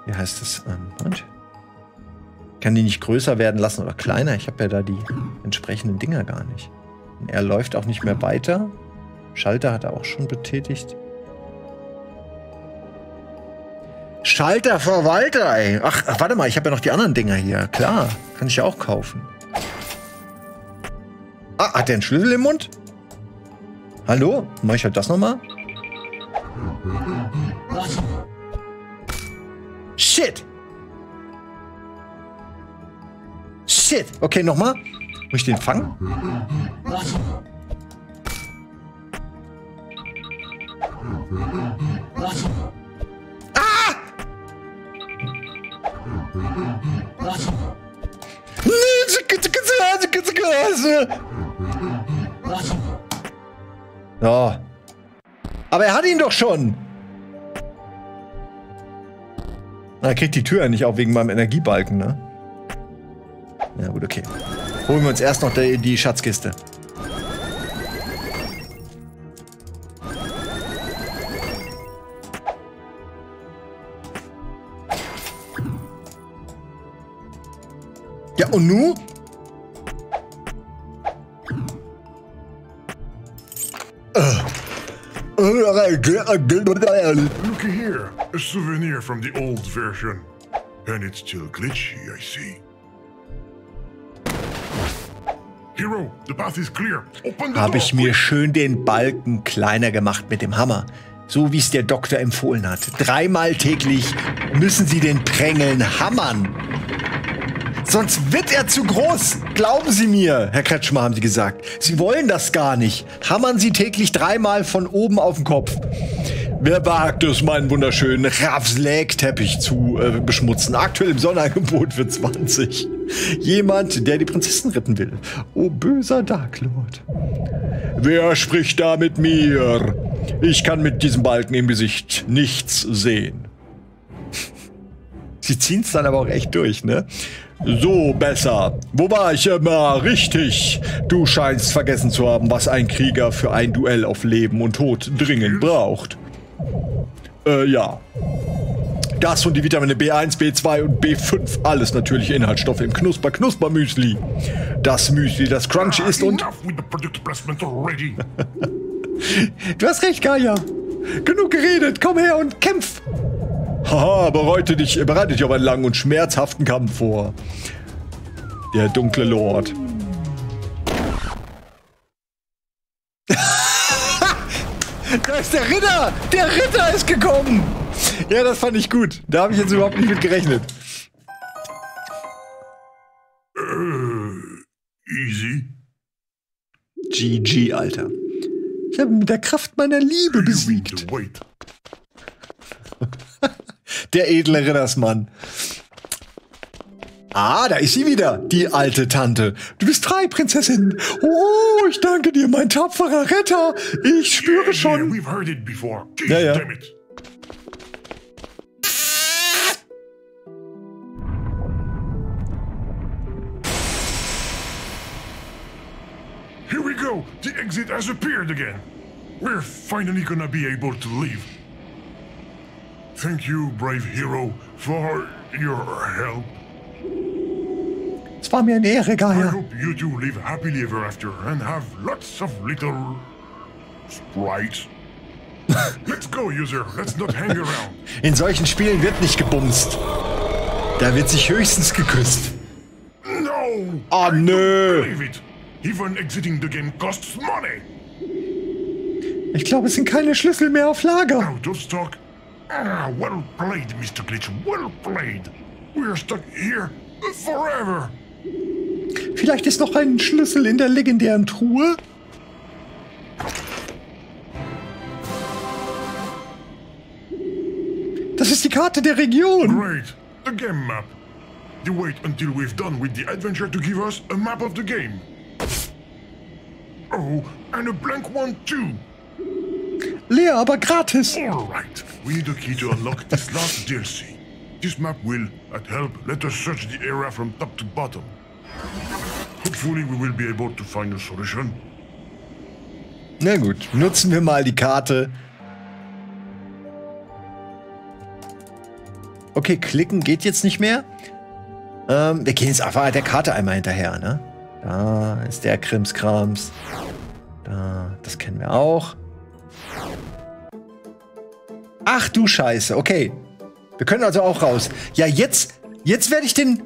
Wie heißt das? Und? Ich kann die nicht größer werden lassen oder kleiner. Ich habe ja da die entsprechenden Dinger gar nicht. Und er läuft auch nicht mehr weiter. Schalter hat er auch schon betätigt. Schalterverwalter, ey. Ach, ach, warte mal, ich habe ja noch die anderen Dinger hier. Klar, kann ich ja auch kaufen. Ah, hat der einen Schlüssel im Mund? Hallo? Mach ich halt das nochmal? Shit! Shit! Okay, nochmal. Muss ich den fangen? Ah! Oh. Aber er hat ihn doch schon! Na, kriegt die Tür eigentlich auch wegen meinem Energiebalken, ne? Na gut, okay. Holen wir uns erst noch die, die Schatzkiste. Ja, und nu? Look here, a souvenir from the old version. And it's still glitchy, I see. Hero, the path is clear. Open the door. Hab ich mir schön den Balken kleiner gemacht mit dem Hammer. So wie es der Doktor empfohlen hat. Dreimal täglich müssen sie den Prängeln hammern. Sonst wird er zu groß. Glauben Sie mir, Herr Kretschmer, haben Sie gesagt. Sie wollen das gar nicht. Hammern Sie täglich dreimal von oben auf den Kopf. Wer wagt es, meinen wunderschönen Rusty Lake Teppich zu äh, beschmutzen? Aktuell im Sonderangebot für zwanzig. Jemand, der die Prinzessin retten will. Oh, böser Darklord. Wer spricht da mit mir? Ich kann mit diesem Balken im Gesicht nichts sehen. Sie ziehen's dann aber auch echt durch, ne? So, besser. Wo war ich immer? Richtig. Du scheinst vergessen zu haben, was ein Krieger für ein Duell auf Leben und Tod dringend braucht. Äh, ja. Das und die Vitamine B eins, B zwei und B fünf. Alles natürliche Inhaltsstoffe im Knusper-Knusper-Müsli. Das Müsli, das Crunchy ist und... Du hast recht, Gaia. Genug geredet. Komm her und kämpf. Haha, bereite dich, bereite dich auf einen langen und schmerzhaften Kampf vor. Der dunkle Lord. Da ist der Ritter! Der Ritter ist gekommen! Ja, das fand ich gut. Da habe ich jetzt überhaupt nicht mit gerechnet. Äh, easy. G G, Alter. Ich habe ihn mit der Kraft meiner Liebe besiegt. Der edle Rittersmann. Ah, da ist sie wieder, die alte Tante. Du bist frei, Prinzessin. Oh, ich danke dir, mein tapferer Retter. Ich spüre schon. Ja, ja. Here we go. The exit has appeared again. We're finally gonna be able to leave. Thank you, brave hero, for your help. Es war mir eine Ehre, Gaia. I hope you two live happily ever after and have lots of little sprites. Let's go, user. Let's not hang around. In solchen Spielen wird nicht gebumst. Da wird sich höchstens geküsst. No. Ah, nö. Even exiting the game costs money. Ich glaube, es sind keine Schlüssel mehr auf Lager. Out of stock. Ah, well played, Mister Glitch, well played. We're stuck here forever. Vielleicht ist noch ein Schlüssel in der legendären Truhe? Das ist die Karte der Region. Great, the game map. You wait until we've done with the adventure to give us a map of the game. Oh, and a blank one too. Leer, aber gratis. All right. We need a key to unlock this last D L C. This map will, at help, let us search the area from top to bottom. Hopefully we will be able to find a solution. Na gut, nutzen wir mal die Karte. Okay, klicken geht jetzt nicht mehr. Ähm, wir gehen jetzt einfach der Karte einmal hinterher, ne? Da ist der Krimskrams. Da, das kennen wir auch. Ach du Scheiße, okay. Wir können also auch raus. Ja, jetzt, jetzt werde ich den...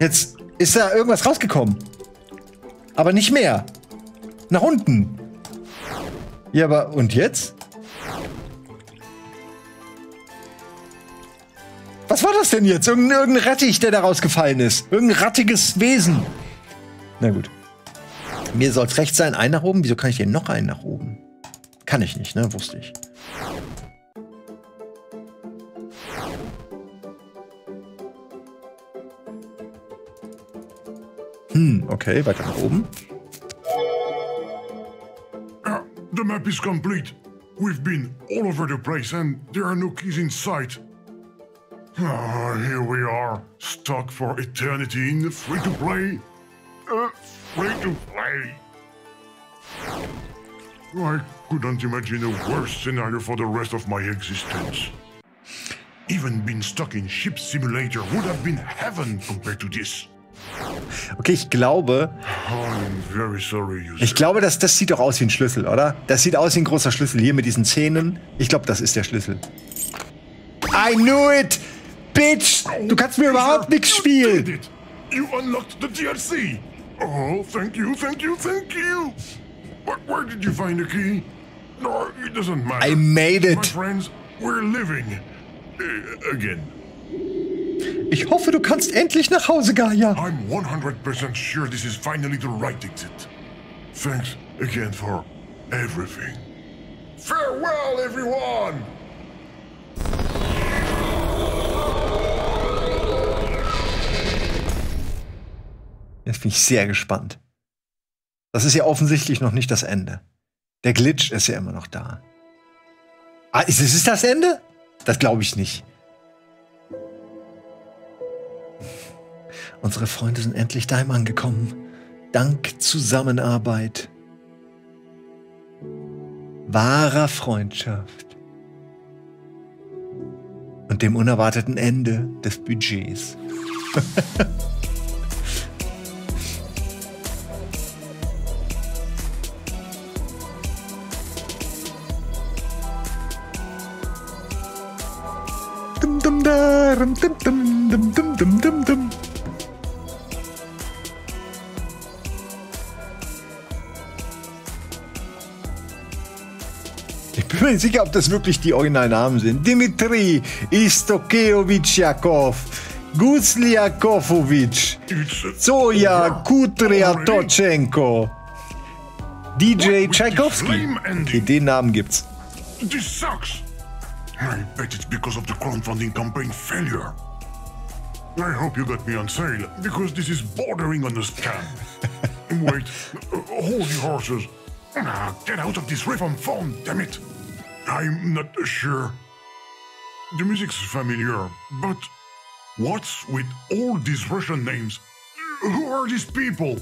Jetzt ist da irgendwas rausgekommen. Aber nicht mehr. Nach unten. Ja, aber und jetzt? Was war das denn jetzt? Irgendein, irgendein Rettich, der da rausgefallen ist. Irgendein rattiges Wesen. Na gut. Mir soll es recht sein, einen nach oben. Wieso kann ich denn noch einen nach oben? Kann ich nicht, ne? Wusste ich. Hm, okay, weiter nach oben. The map is complete. We've been all over the place and there are no keys in sight. Ah, here we are, stuck for eternity in the free-to-play. Uh, free-to-play. I couldn't imagine a worse scenario for the rest of my existence. Even being stuck in Ship Simulator would have been heaven compared to this. Okay, ich glaube... I'm very sorry, user. Ich glaube, das, das sieht doch aus wie ein Schlüssel, oder? Das sieht aus wie ein großer Schlüssel hier mit diesen Zähnen. Ich glaube, das ist der Schlüssel. I knew it! Bitch! Du kannst mir überhaupt nichts spielen! You unlocked the D L C! Oh, thank you, thank you, thank you! Where did you find the key? No, it doesn't matter. I made it! My friends, we're living. Again. Ich hoffe, du kannst endlich nach Hause, Gaia. I'm one hundred percent sure this is finally the right exit. Thanks again for everything. Farewell, everyone! Jetzt bin ich sehr gespannt. Das ist ja offensichtlich noch nicht das Ende. Der Glitch ist ja immer noch da. Ah, ist es das Ende? Das glaube ich nicht. Unsere Freunde sind endlich daheim angekommen. Dank Zusammenarbeit. Wahrer Freundschaft. Und dem unerwarteten Ende des Budgets. Ich bin mir nicht sicher, ob das wirklich die Originalnamen sind. Dimitri Istokejewitschjakow, Gusliakofowitsch, Zoja Kutriatotschenko, D J Tchaikovsky. Den Namen gibt's. This sucks. I bet it's because of the crowdfunding campaign failure. I hope you got me on sale, because this is bordering on a scam. Wait, uh, hold your horses. Uh, get out of this riff on phone, damn it. I'm not sure. The music's familiar, but what's with all these Russian names? Who are these people?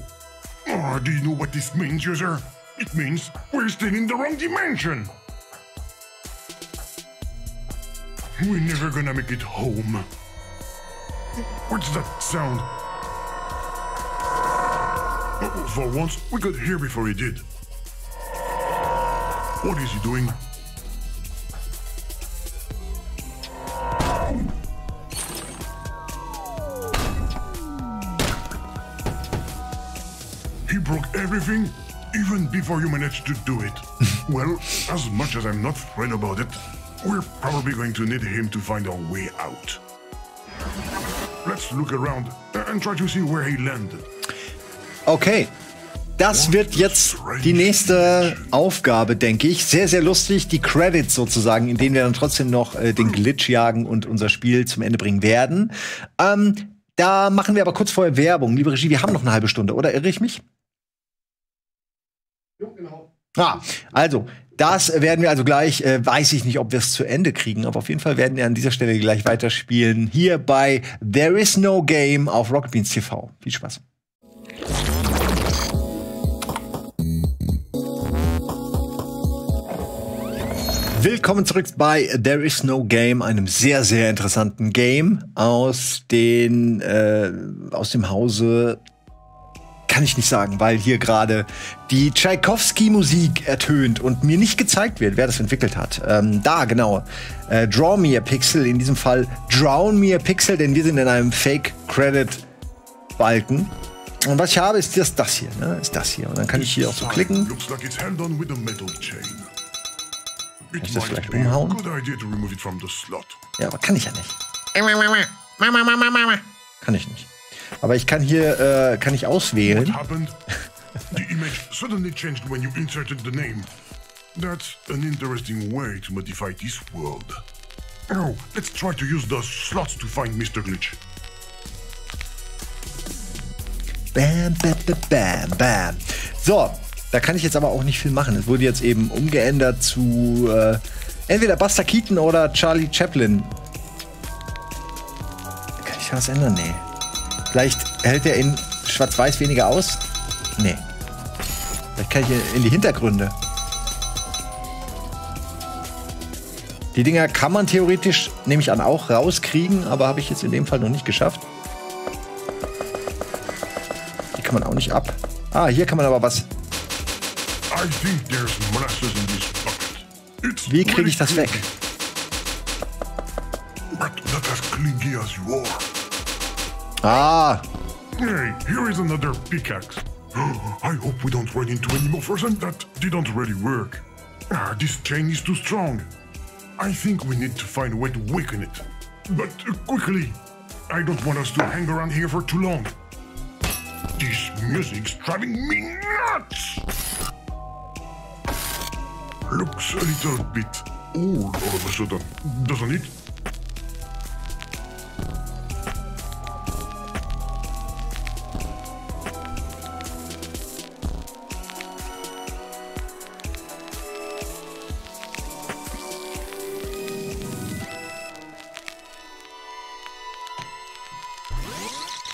Uh, do you know what this means, user? It means we're still in the wrong dimension. We're never gonna make it home. What's that sound? Oh, for once, we got here before he did. What is he doing? He broke everything, even before you managed to do it. Well, as much as I'm not thrilled about it, we're probably going to need him to find our way out. Let's look around and try to see where he landed. Okay, das wird jetzt die nächste Aufgabe, denke ich. Sehr, sehr lustig, die Credits sozusagen, in denen wir dann trotzdem noch äh, den Glitch jagen und unser Spiel zum Ende bringen werden. Ähm, da machen wir aber kurz vorher Werbung. Liebe Regie, wir haben noch eine halbe Stunde, oder? Irre ich mich? Ja, genau. Ah, also, das werden wir also gleich, äh, weiß ich nicht, ob wir es zu Ende kriegen, aber auf jeden Fall werden wir an dieser Stelle gleich weiterspielen. Hier bei There is no game auf Rocket Beans T V. Viel Spaß. Willkommen zurück bei There is no game, einem sehr, sehr interessanten Game aus den, äh, aus dem Hause... Kann ich nicht sagen, weil hier gerade die Tchaikovsky-Musik ertönt und mir nicht gezeigt wird, wer das entwickelt hat. Ähm, da, genau. Äh, Draw Me a Pixel, in diesem Fall Drown Me a Pixel, denn wir sind in einem Fake-Credit-Balken. Und was ich habe, ist das, das hier, ne? Ist das hier. Und dann kann ich hier auch so klicken. Kann ich das vielleicht umhauen? Ja, aber kann ich ja nicht. Kann ich nicht. Aber ich kann hier, äh, kann ich auswählen. What happened? The image suddenly changed when you inserted the name. That's an interesting way to modify this world. Oh, let's try to use the slots to find Mister Glitch. Bam, bam, bam, bam. So, Da kann ich jetzt aber auch nicht viel machen. Es wurde jetzt eben umgeändert zu äh, entweder Buster Keaton oder Charlie Chaplin. Kann ich da was ändern? Nee. Vielleicht hält er in Schwarz-Weiß weniger aus? Nee. Vielleicht kann ich in die Hintergründe. Die Dinger kann man theoretisch, nehme ich an, auch rauskriegen, aber habe ich jetzt in dem Fall noch nicht geschafft. Die kann man auch nicht ab. Ah, hier kann man aber was. Wie kriege ich das weg? Ah! Hey, here is another pickaxe. I hope we don't run into any more person that didn't really work. Ah, this chain is too strong. I think we need to find a way to weaken it. But uh, quickly. I don't want us to hang around here for too long. This music's driving me nuts! Looks a little bit old all of a sudden, doesn't it?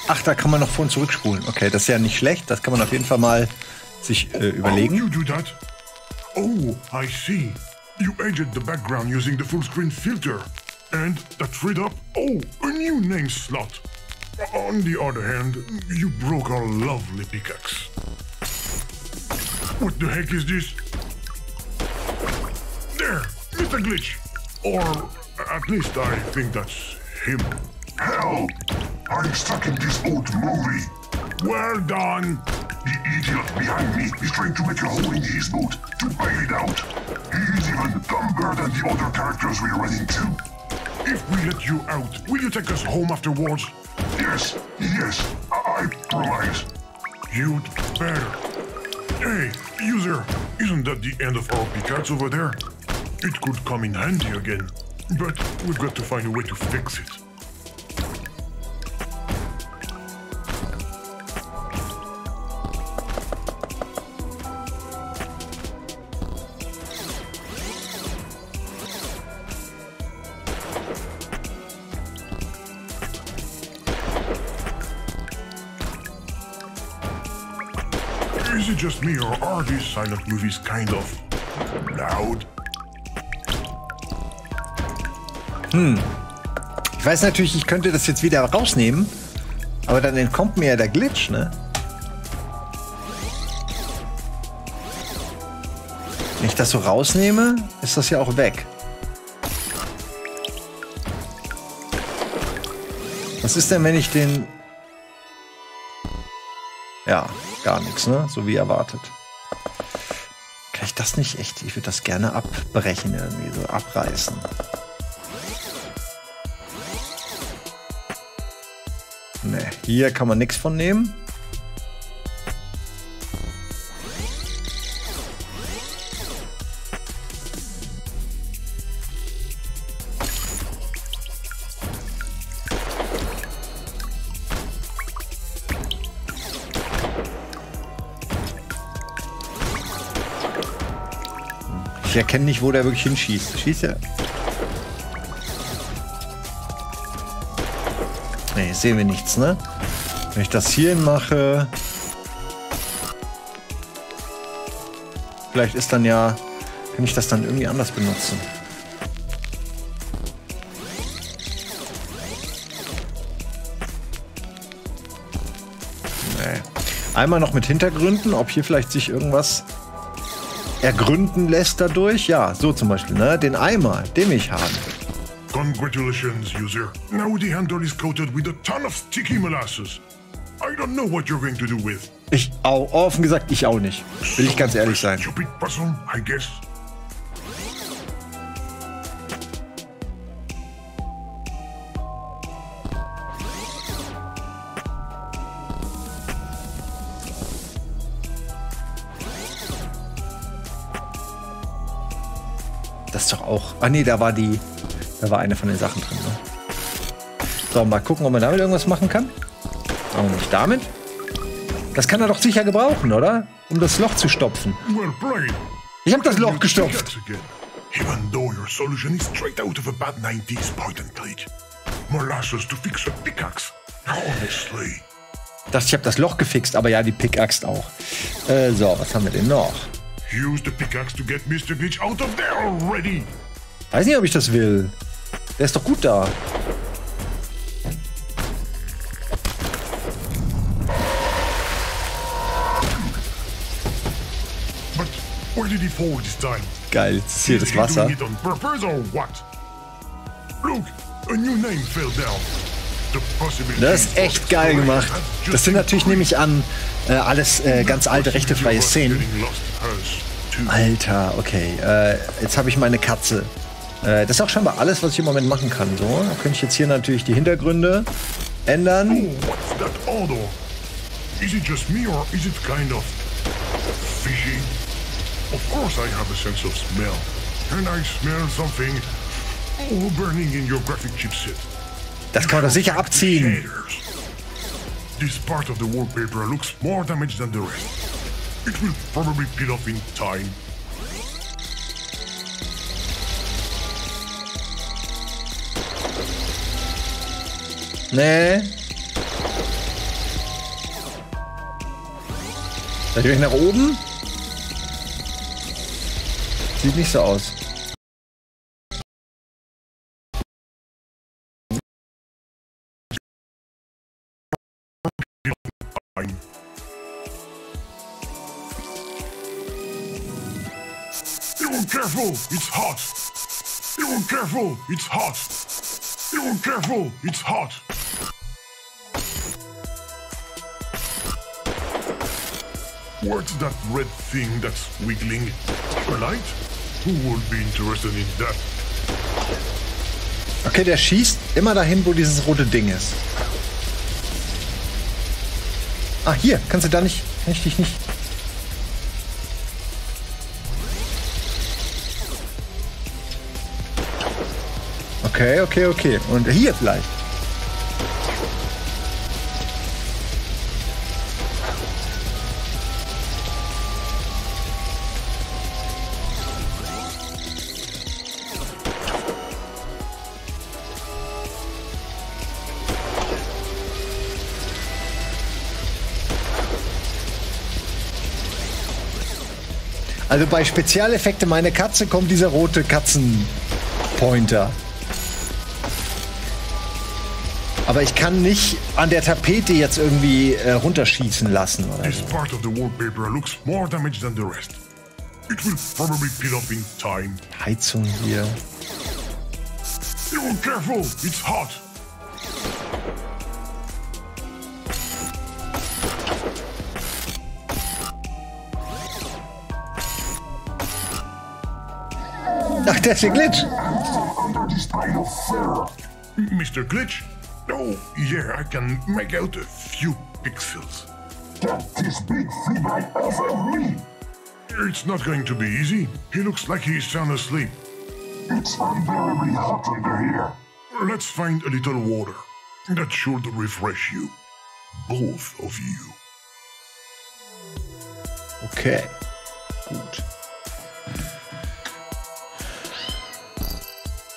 Ach, da kann man noch vor und zurückspulen. Okay, das ist ja nicht schlecht. Das kann man auf jeden Fall mal sich äh, überlegen. Oh, I see. You edit the background using the full screen filter. And that freed up, oh, a new name slot. On the other hand, you broke our lovely pickaxe. What the heck is this? There, it's a glitch. Or at least I think that's him. Help! I'm stuck in this old movie. Well done. The idiot behind me is trying to make a hole in his boat to bail it out. He is even dumber than the other characters we run into. If we let you out, will you take us home afterwards? Yes, yes, I, I promise. You'd better. Hey, user, isn't that the end of our pickaxe over there? It could come in handy again, but we've got to find a way to fix it. Just me, or are these silent movies kind of loud? Hm. Ich weiß natürlich, ich könnte das jetzt wieder rausnehmen, aber dann entkommt mir ja der Glitch, ne? Wenn ich das so rausnehme, ist das ja auch weg. Was ist denn, wenn ich den... Ja, gar nichts, ne? So wie erwartet. Kann ich das nicht echt? Ich würde das gerne abbrechen, irgendwie so abreißen. Ne, hier kann man nichts von nehmen. Ich erkenne nicht, wo der wirklich hinschießt. Schießt er? Ne, sehen wir nichts, ne? Wenn ich das hier mache... Vielleicht ist dann ja... Kann ich das dann irgendwie anders benutzen? Ne. Einmal noch mit Hintergründen, ob hier vielleicht sich irgendwas... ergründen lässt dadurch, ja, so zum Beispiel, ne, den Eimer, den ich habe. Congratulations, user. Now the handle is coated with a ton of sticky molasses. I don't know what you're going to do with. Ich auch, offen gesagt, ich auch nicht. Will ich ganz ehrlich sein. Stupid puzzle, I guess. Doch auch. Ah nee, da war die, da war eine von den Sachen drin. Ne? So, mal gucken, ob man damit irgendwas machen kann. Warum nicht damit? Das kann er doch sicher gebrauchen, oder? um das Loch zu stopfen. Ich habe das Loch gestopft. Even though your solution is straight out of a bad nineties point and click. Molasses to fix a pickaxe. Honestly. Das, ich habe das Loch gefixt, aber ja, die Pickaxe auch. Äh, so, was haben wir denn noch? Use the pickaxe to get Mister Glitch out of there already. Weiß nicht, ob ich das will. Der ist doch gut da. But where did he fall this time? Geil, das ist hier das Wasser. Das ist echt geil gemacht. Das sind natürlich, nehme ich an, äh, alles äh, ganz alte, rechtefreie Szenen. Alter, okay. Äh, jetzt habe ich meine Katze. Äh, das ist auch scheinbar alles, was ich im Moment machen kann. So, da könnte ich jetzt hier natürlich die Hintergründe ändern. Of course I have a sense of smell. And I smell something all burning in your graphic chipset. Das kann man doch sicher abziehen. This part of the wallpaper looks more damaged than the rest. It will probably peel off in time. Nee. Soll ich nach oben? Sieht nicht so aus. You were careful, it's hot. You were careful, it's hot. You were careful, it's hot. What's that red thing that's wiggling? A light? Who would be interested in that? Okay, der schießt immer dahin, wo dieses rote Ding ist. Ah, hier. Kannst du da nicht... Kann ich dich nicht... Okay, okay, okay. Und hier vielleicht. Also bei Spezialeffekte meine Katze kommt dieser rote Katzenpointer. Aber ich kann nicht an der Tapete jetzt irgendwie äh, runterschießen lassen. Oder? This part of the wallpaper looks more damaged than the rest. It will probably peel off in time. Heizung hier. You were careful, it's hot. Ach, der ist der Glitch. Mister Glitch? Oh, yeah, I can make out a few pixels. Get this big flea bite off of me! It's not going to be easy. He looks like he's sound asleep. It's unbearably hot under here. Let's find a little water. That should refresh you. Both of you. Okay. Gut.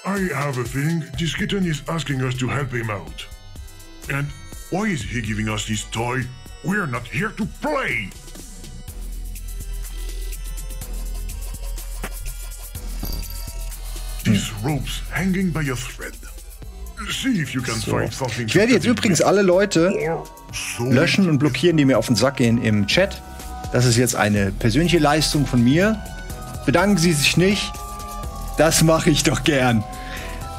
I have a feeling this kitten is asking us to help him out. And why is he giving us this toy? We're not here to play! These ropes hanging by a thread. See if you can so. Find something. Ich werde jetzt übrigens alle Leute löschen und blockieren, die mir auf den Sack gehen im Chat. Das ist jetzt eine persönliche Leistung von mir. Bedanken Sie sich nicht. Das mache ich doch gern.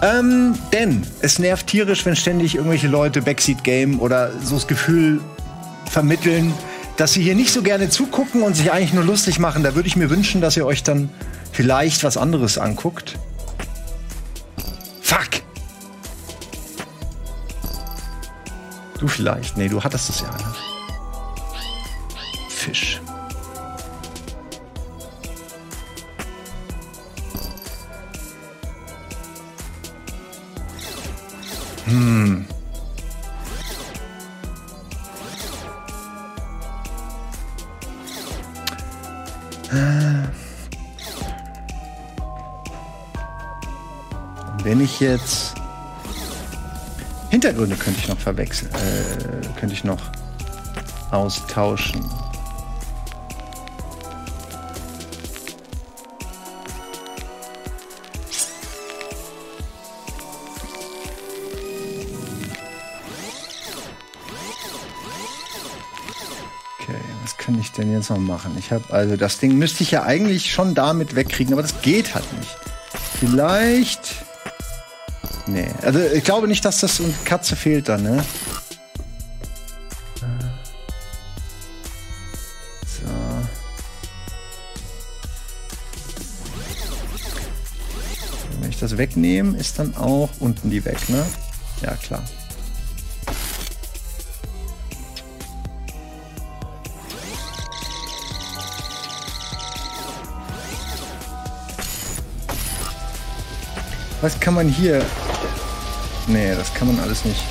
Ähm, denn es nervt tierisch, wenn ständig irgendwelche Leute Backseat Game oder so das Gefühl vermitteln, dass sie hier nicht so gerne zugucken und sich eigentlich nur lustig machen. Da würde ich mir wünschen, dass ihr euch dann vielleicht was anderes anguckt. Fuck! Du vielleicht. Nee, du hattest es ja. Fisch. Hm. Wenn ich jetzt... Hintergründe könnte ich noch verwechseln, äh, könnte ich noch austauschen. Okay, was kann ich denn jetzt noch machen? Ich habe also das Ding müsste ich ja eigentlich schon damit wegkriegen, aber das geht halt nicht. Vielleicht... Nee, also ich glaube nicht, dass das und Katze fehlt dann, ne? So. Wenn ich das wegnehme, ist dann auch unten die weg, ne? Ja, klar. Was kann man hier... Nee, das kann man alles nicht.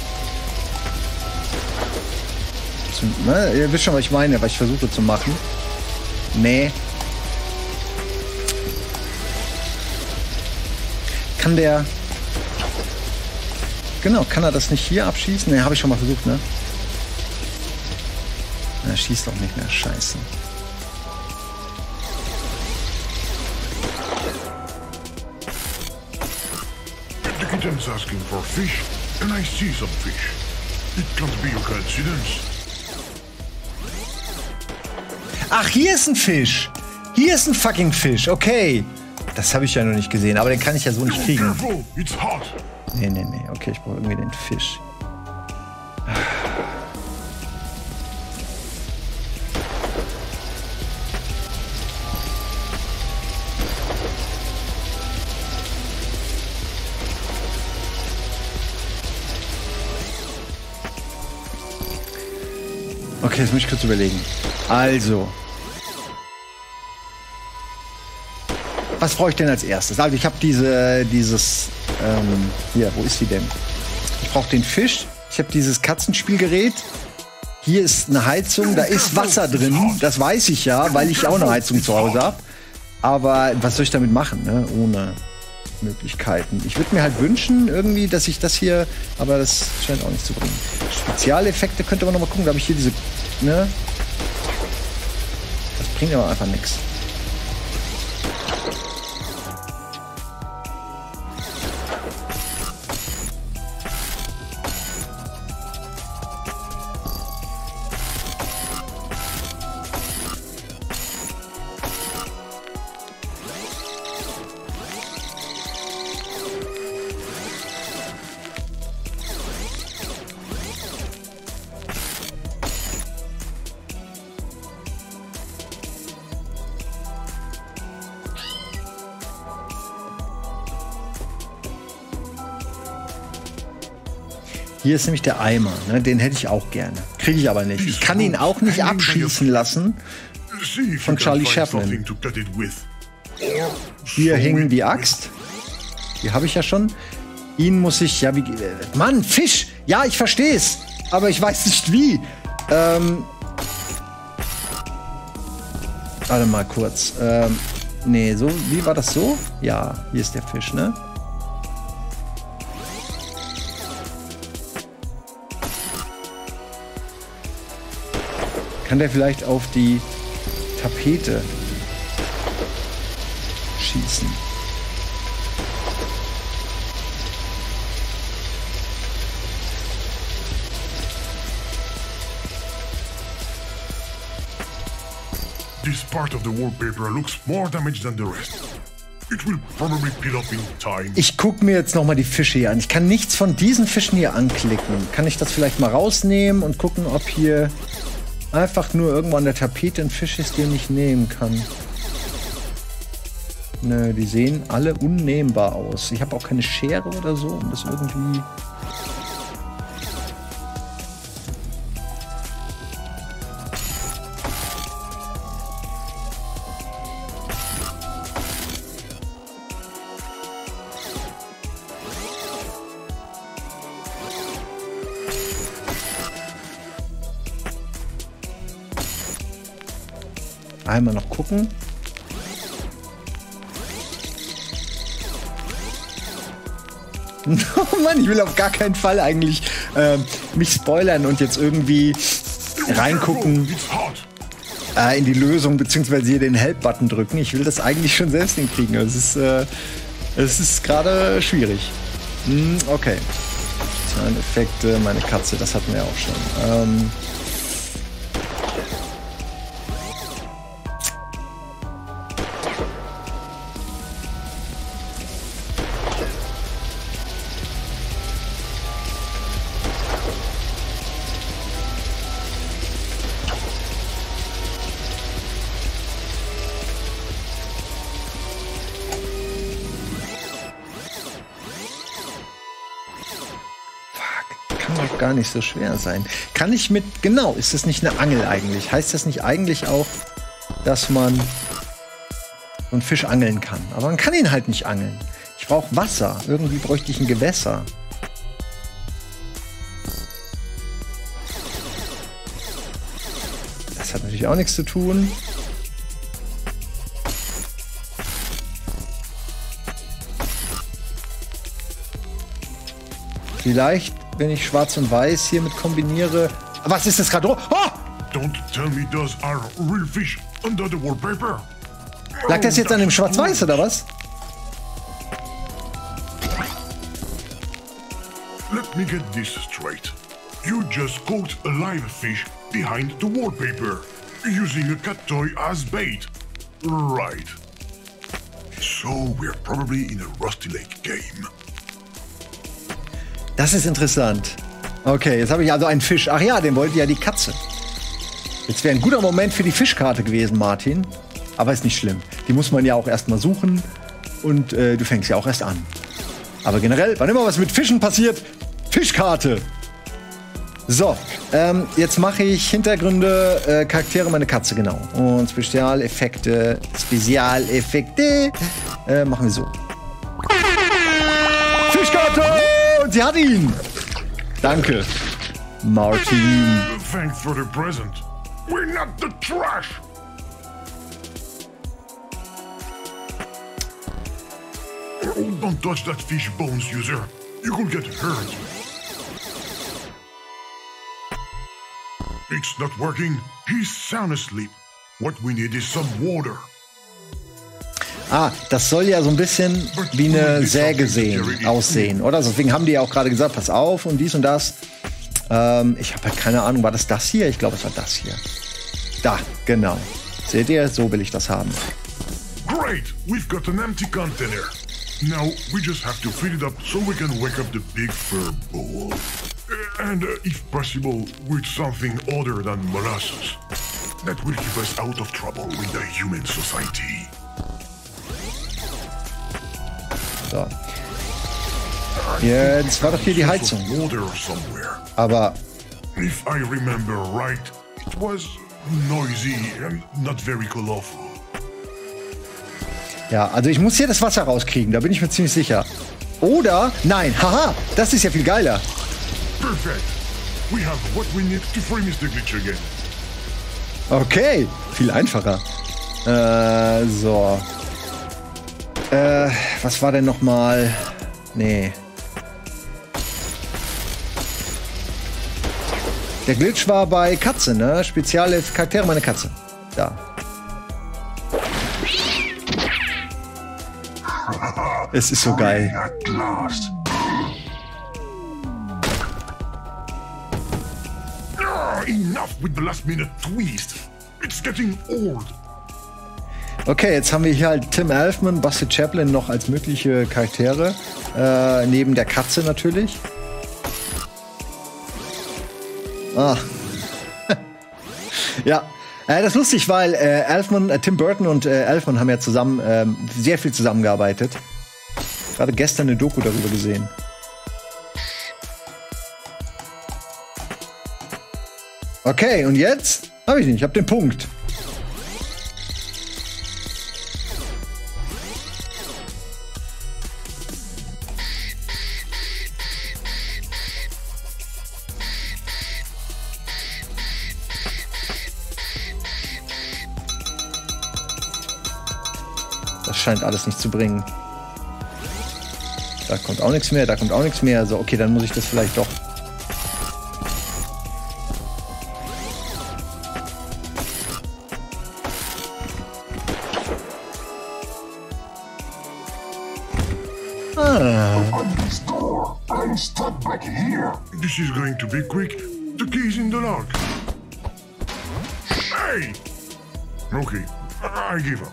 Zum, ne? Ihr wisst schon, was ich meine, was ich versuche zu machen. Nee. Kann der... Genau, kann er das nicht hier abschießen? Nee, habe ich schon mal versucht, ne? Na, schießt doch nicht mehr. Scheiße. Tim's asking for fish, and I see some fish. It can't be a coincidence. Ach, hier ist ein Fisch. Hier ist ein fucking Fisch. Okay. Das habe ich ja noch nicht gesehen, aber den kann ich ja so nicht kriegen. Nee, nee, nee. Okay, ich brauche irgendwie den Fisch. Okay, jetzt muss ich kurz überlegen. Also. Was brauche ich denn als erstes? Also ich habe diese, dieses, ähm, hier, wo ist sie denn? Ich brauche den Fisch. Ich habe dieses Katzenspielgerät. Hier ist eine Heizung, da ist Wasser drin. Das weiß ich ja, weil ich auch eine Heizung zu Hause habe. Aber was soll ich damit machen, ne? Ohne Möglichkeiten. Ich würde mir halt wünschen, irgendwie, dass ich das hier, aber das scheint auch nicht zu bringen. Spezialeffekte könnte man noch mal gucken. Da habe ich hier diese, ne? Das bringt aber einfach nichts. Hier ist nämlich der Eimer, ne? Den hätte ich auch gerne. Kriege ich aber nicht. Ich kann ihn auch nicht abschießen lassen von Charlie Chaplin. Hier hängen die Axt. Die habe ich ja schon. Ihn muss ich, ja, wie... Mann, Fisch! Ja, ich verstehe es. Aber ich weiß nicht wie. Ähm... Warte mal kurz. Ähm... Nee, so, wie war das so? Ja, hier ist der Fisch, ne? Kann der vielleicht auf die Tapete schießen? This part of the wallpaper looks more damaged than the rest. It will probably peel up in time. Ich gucke mir jetzt nochmal die Fische hier an. Ich kann nichts von diesen Fischen hier anklicken. Kann ich das vielleicht mal rausnehmen und gucken, ob hier... Einfach nur irgendwo an der Tapete ein Fisch ist, den ich nehmen kann. Nö, die sehen alle unnehmbar aus. Ich habe auch keine Schere oder so, um das irgendwie... Einmal noch gucken. Oh Mann, ich will auf gar keinen Fall eigentlich äh, mich spoilern und jetzt irgendwie reingucken äh, in die Lösung, beziehungsweise hier den Help-Button drücken. Ich will das eigentlich schon selbst hinkriegen. Es ist, äh, es ist gerade schwierig. Hm, okay. Soundeffekte, meine Katze, das hatten wir auch schon. Ähm gar nicht so schwer sein. Kann ich mit... Genau, ist das nicht eine Angel eigentlich? Heißt das nicht eigentlich auch, dass man so einen Fisch angeln kann? Aber man kann ihn halt nicht angeln. Ich brauche Wasser. Irgendwie bräuchte ich ein Gewässer. Das hat natürlich auch nichts zu tun. Vielleicht... wenn ich Schwarz und Weiß hiermit kombiniere. Was ist das gerade? Oh! Don't tell me those are real fish under the wallpaper. Lag das jetzt an dem Schwarz-Weiß oder was? Let me get this straight. You just caught a live fish behind the wallpaper using a cat toy as bait. Right. So we're probably in a Rusty Lake game. Das ist interessant. Okay, jetzt habe ich also einen Fisch. Ach ja, den wollte ja die Katze. Jetzt wäre ein guter Moment für die Fischkarte gewesen, Martin. Aber ist nicht schlimm. Die muss man ja auch erstmal suchen. Und äh, du fängst ja auch erst an. Aber generell, wann immer was mit Fischen passiert, Fischkarte. So, ähm, jetzt mache ich Hintergründe, äh, Charaktere, meine Katze, genau. Und Spezialeffekte, Spezialeffekte, äh, machen wir so. Fischkarte! Sie hat ihn! Danke, Martin. Thanks for the present. We're not the trash. Oh, don't touch that fish bones, user. You could get hurt. It's not working. He's sound asleep. What we need is some water. Ah, das soll ja so ein bisschen wie eine Säge sehen, aussehen, oder? Deswegen haben die ja auch gerade gesagt, pass auf und dies und das. Ähm, ich habe halt keine Ahnung, war das das hier? Ich glaube, es war das hier. Da, genau. Seht ihr? So will ich das haben. Great, we've got an empty container. Now we just have to fill it up so we can wake up the big fur bowl. And uh, if possible, with something other than molasses. That will keep us out of trouble with the human society. So. Jetzt war doch hier die Heizung. Aber if I remember right, it was noisy and not very colorful. Ja, also ich muss hier das Wasser rauskriegen, da bin ich mir ziemlich sicher. Oder nein, haha, das ist ja viel geiler. Perfect. We have what we need to free Mister Glitch again. Okay, viel einfacher. Äh, so. Äh, was war denn nochmal? Nee. Der Glitch war bei Katze, ne? Spezielle Charaktere, meine Katze. Da. Es ist so geil. Enough with the last minute twist. It's getting old. Okay, jetzt haben wir hier halt Tim Elfman, Buster Chaplin noch als mögliche Charaktere. Äh, neben der Katze natürlich. Ah. Ja, äh, das ist lustig, weil äh, Elfman, äh, Tim Burton und äh, Elfman haben ja zusammen äh, sehr viel zusammengearbeitet. Gerade gestern eine Doku darüber gesehen. Okay, und jetzt habe ich ihn, ich habe den Punkt. Scheint alles nicht zu bringen. Da kommt auch nichts mehr, da kommt auch nichts mehr. So, okay, dann muss ich das vielleicht doch. This is going to be quick. The key's in the lock. Hey! Okay, I give up.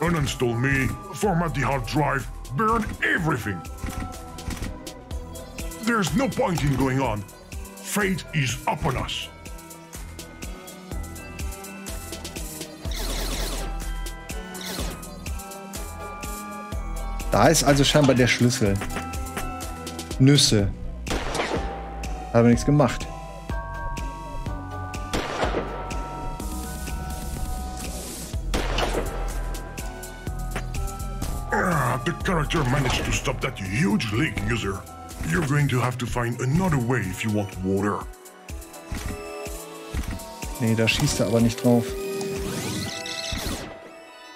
Uninstall me, format the hard drive, burn everything. There's no point in going on. Fate is upon us. Da ist also scheinbar der Schlüssel. Nüsse. Habe nichts gemacht. Ah, the character managed to stop that huge leak, user. You're going to have to find another way if you want water. Nee, da schießt er aber nicht drauf.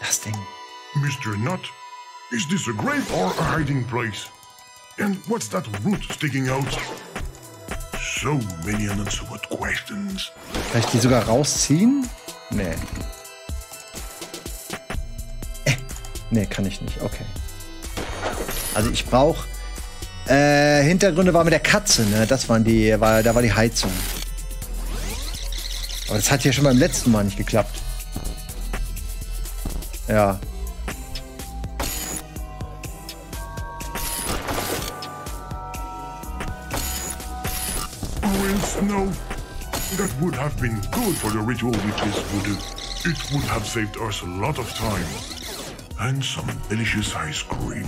Das Ding. Mister Nut, is this a grave or a hiding place? And what's that root sticking out? So many unanswered questions. Kann ich die sogar rausziehen? Nee. Äh, nee, kann ich nicht. Okay. Also ich brauche äh, Hintergründe war mit der Katze, ne? Das waren die, war, da war die Heizung. Aber das hat ja schon beim letzten Mal nicht geklappt. Ja. No, that would have been good for the ritual with this voodoo. It would have saved us a lot of time. And some delicious ice cream.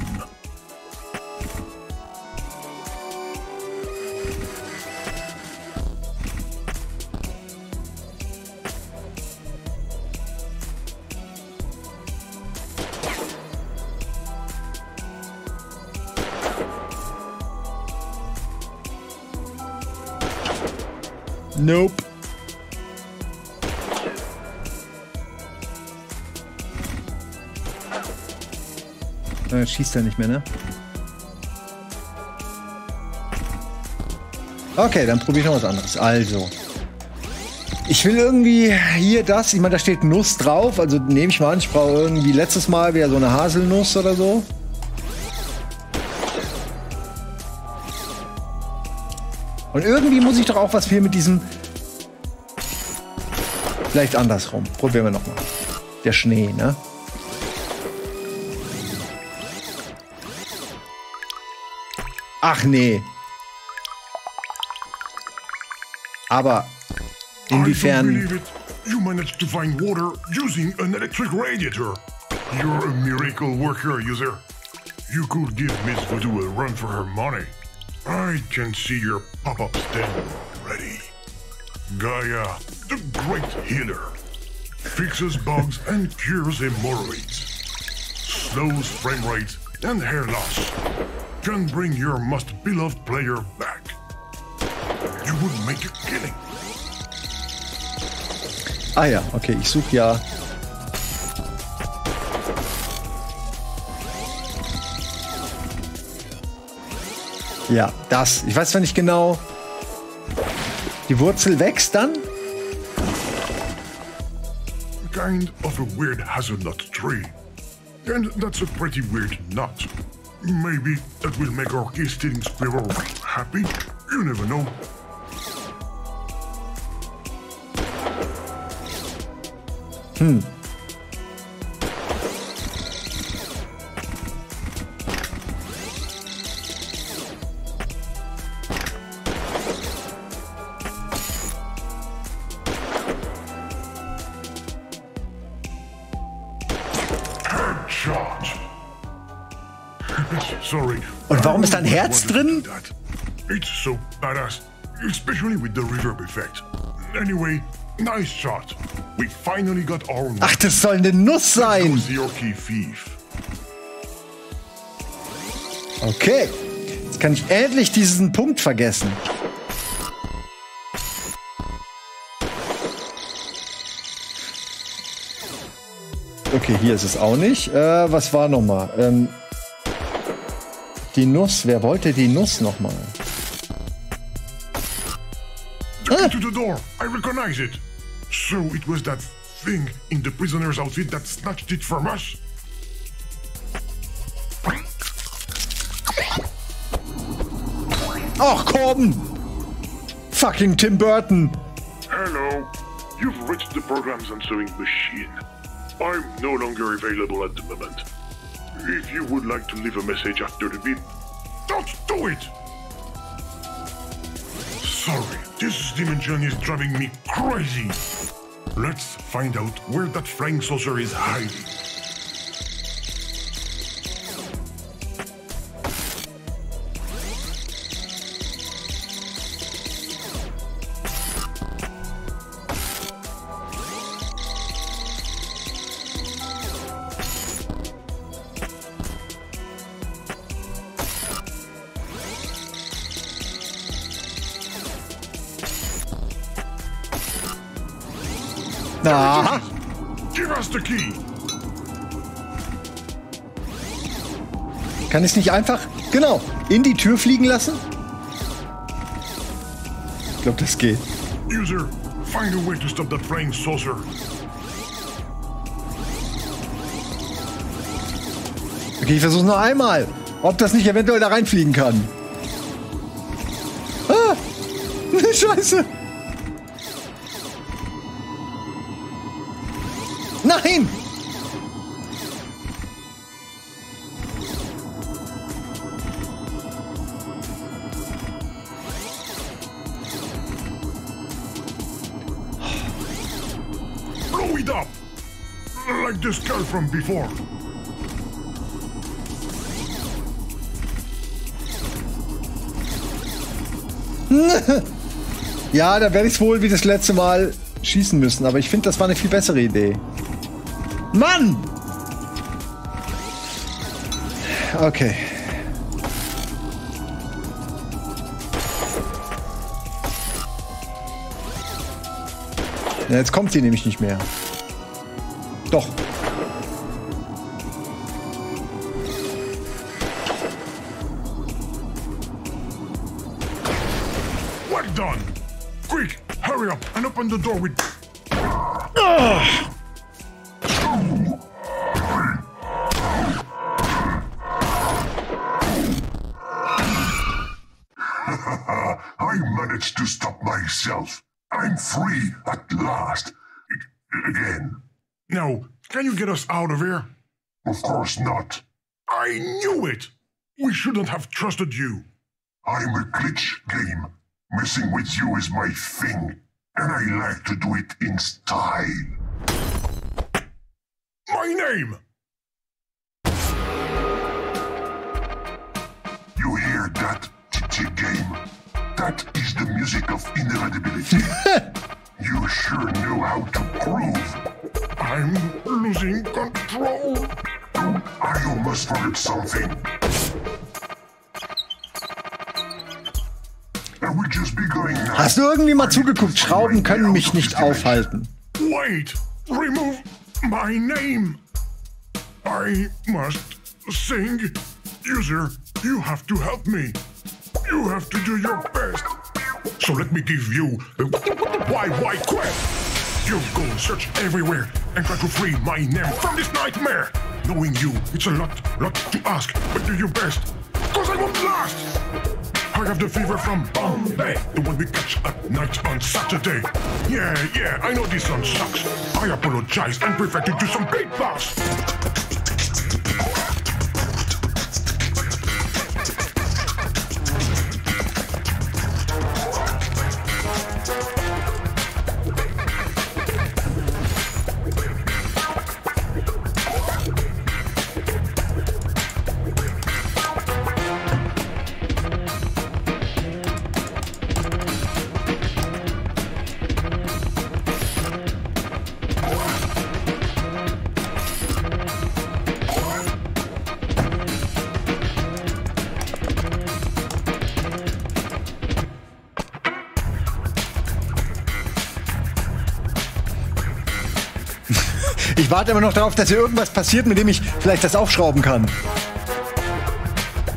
Nope. Jetzt schießt er nicht mehr, ne? Okay, dann probiere ich noch was anderes. Also. Ich will irgendwie hier das. Ich meine, da steht Nuss drauf. Also nehme ich mal an, ich brauche irgendwie letztes Mal wieder so eine Haselnuss oder so. Und irgendwie muss ich doch auch was viel mit diesem... Vielleicht andersrum. Probieren wir nochmal. Der Schnee, ne? Ach nee. Aber inwiefern... You managed to find water using an electric radiator. You're a miracle worker, user. You could give Miss Voodoo a run for her money. I can see your pop-up stand ready. Gaia, the great healer, fixes bugs and cures hemorrhoids, slows frame rates and hair loss, can bring your most beloved player back. You would make a killing. Ah ja, okay, ich suche ja... Ja, das. Ich weiß zwar nicht genau. Die Wurzel wächst dann? Kind of a weird hazelnut tree. And that's a pretty weird nut. Maybe that will make our kiss-stealing squirrel happy. You never know. Hm. Und warum ist da ein Herz drin? It's so badass, especially with the reverb effect. Anyway, nice shot. We finally got our. Ach, das soll eine Nuss sein. Okay, jetzt kann ich endlich diesen Punkt vergessen. Okay, hier ist es auch nicht. Äh, was war nochmal? Ähm, Die Nuss. Wer wollte die Nuss nochmal? Ah. To the door. I recognize it. So it was that thing in the prisoner's outfit that snatched it from us. Ach komm! Fucking Tim Burton! Hello. You've reached the program's answering machine. I'm no longer available at the moment. If you would like to leave a message after the beep, don't do it! Sorry, this dimension is driving me crazy. Let's find out where that flying saucer is hiding. Aha. Give us the key. Kann ich es nicht einfach, genau, in die Tür fliegen lassen? Ich glaube, das geht. User, find a way to stop that flying saucer. Okay, ich versuche noch einmal, ob das nicht eventuell da reinfliegen kann. Ah, Scheiße. Nein! Blow it up! Like the skull from before. Ja, da werde ich es wohl wie das letzte Mal schießen müssen, aber ich finde, das war eine viel bessere Idee. Mann! Okay. Ja, jetzt kommt sie nämlich nicht mehr. Doch. Well done! Quick, hurry up and open the door with... Oh. To stop myself. I'm free at last. Again. Now, can you get us out of here? Of course not. I knew it! We shouldn't have trusted you. I'm a glitch game. Messing with you is my thing. And I like to do it in style. My name! You hear that, G G Game? That is the music of inevitability. You sure know how to groove. I'm losing control. I almost forgot something. I will just be going now. Hast du irgendwie mal zugeguckt? Schrauben können mich nicht aufhalten. Wait, remove my name. I must sing. User, you have to help me. You have to do your best. So let me give you the why why quest. You go search everywhere and try to free my name from this nightmare. Knowing you, it's a lot, lot to ask, but do your best. Cause I won't last. I have the fever from Bombay, the one we catch at night on Saturday. Yeah, yeah, I know this one sucks. I apologize and prefer to do some beatbox. Ich warte immer noch darauf, dass hier irgendwas passiert, mit dem ich vielleicht das aufschrauben kann.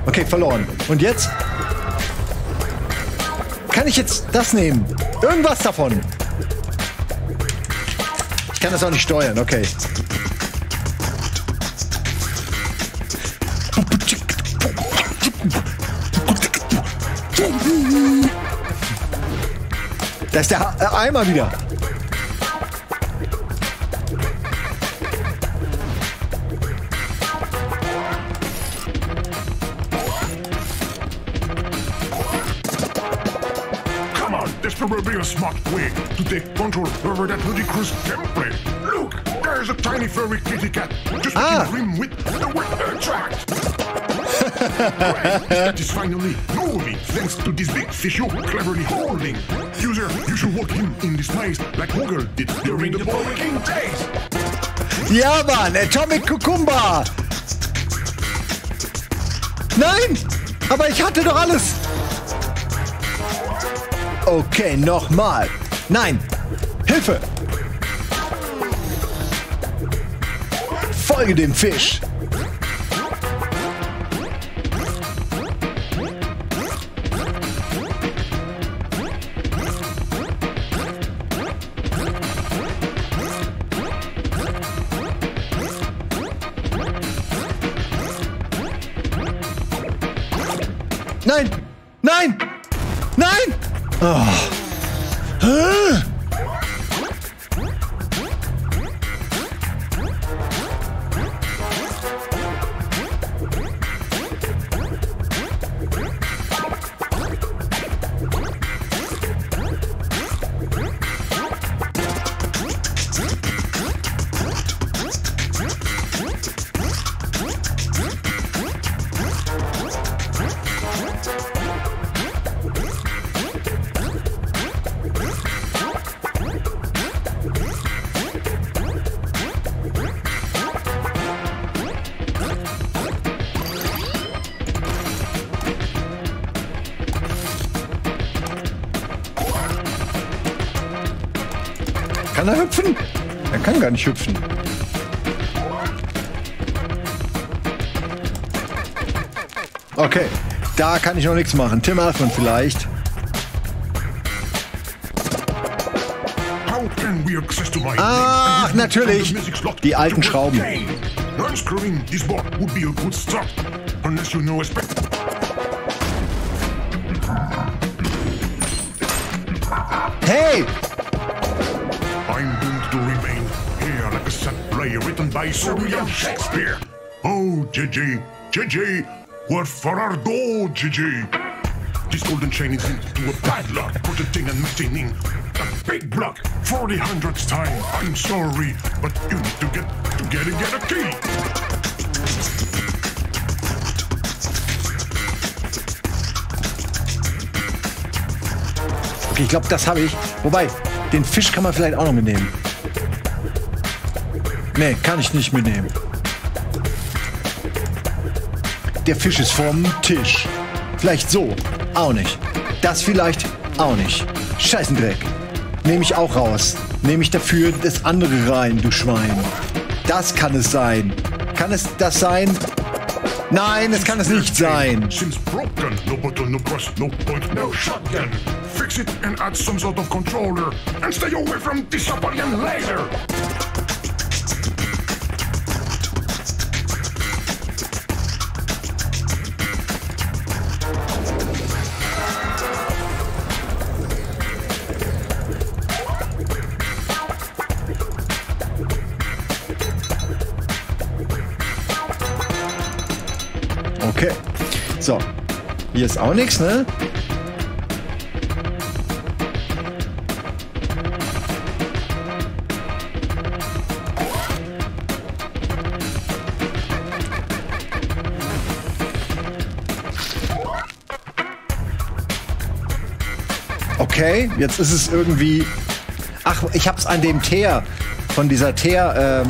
Okay, verloren. Und jetzt? Kann ich jetzt das nehmen? Irgendwas davon. Ich kann das auch nicht steuern, okay. Da ist der Eimer wieder. Would be a smart way to take control over that ludicrous gameplay. Look, there is a tiny furry kitty cat just ah. Rim with the wet track. Well, that is finally moving thanks to this big fish you're cleverly holding. User, you should walk him in this maze like Google did during the Viking days. Ja, Mann, Atomic Cucumber. Nein, aber ich hatte doch alles. Okay, nochmal. Nein. Hilfe. Folge dem Fisch. Nein. Nein. Nein. Oh. Ah. Kann er hüpfen? Er kann gar nicht hüpfen. Okay, da kann ich noch nichts machen. Tim Elfman vielleicht. Ach, natürlich. Die alten Schrauben. Hey! Written by Sir William Shakespeare. Oh, Gigi, Gigi, what for our goal, Gigi? This golden chain is into a padlock, protecting and maintaining a big block for the hundredth time. I'm sorry, but you need to get to get and get a key. Okay, ich glaube, das habe ich. Wobei, den Fisch kann man vielleicht auch noch mitnehmen. Nee, kann ich nicht mitnehmen. Der Fisch ist vom Tisch. Vielleicht so. Auch nicht. Das vielleicht auch nicht. Scheißen Dreck. Nehme ich auch raus. Nehme ich dafür das andere rein, du Schwein. Das kann es sein. Kann es das sein? Nein, es kann es nicht sein. Fix it and add some sort of controller. And stay away from this Italian later. Okay. So. Hier ist auch nichts, ne? Okay, jetzt ist es irgendwie. Ach, ich hab's an dem Teer. Von dieser Teer, ähm.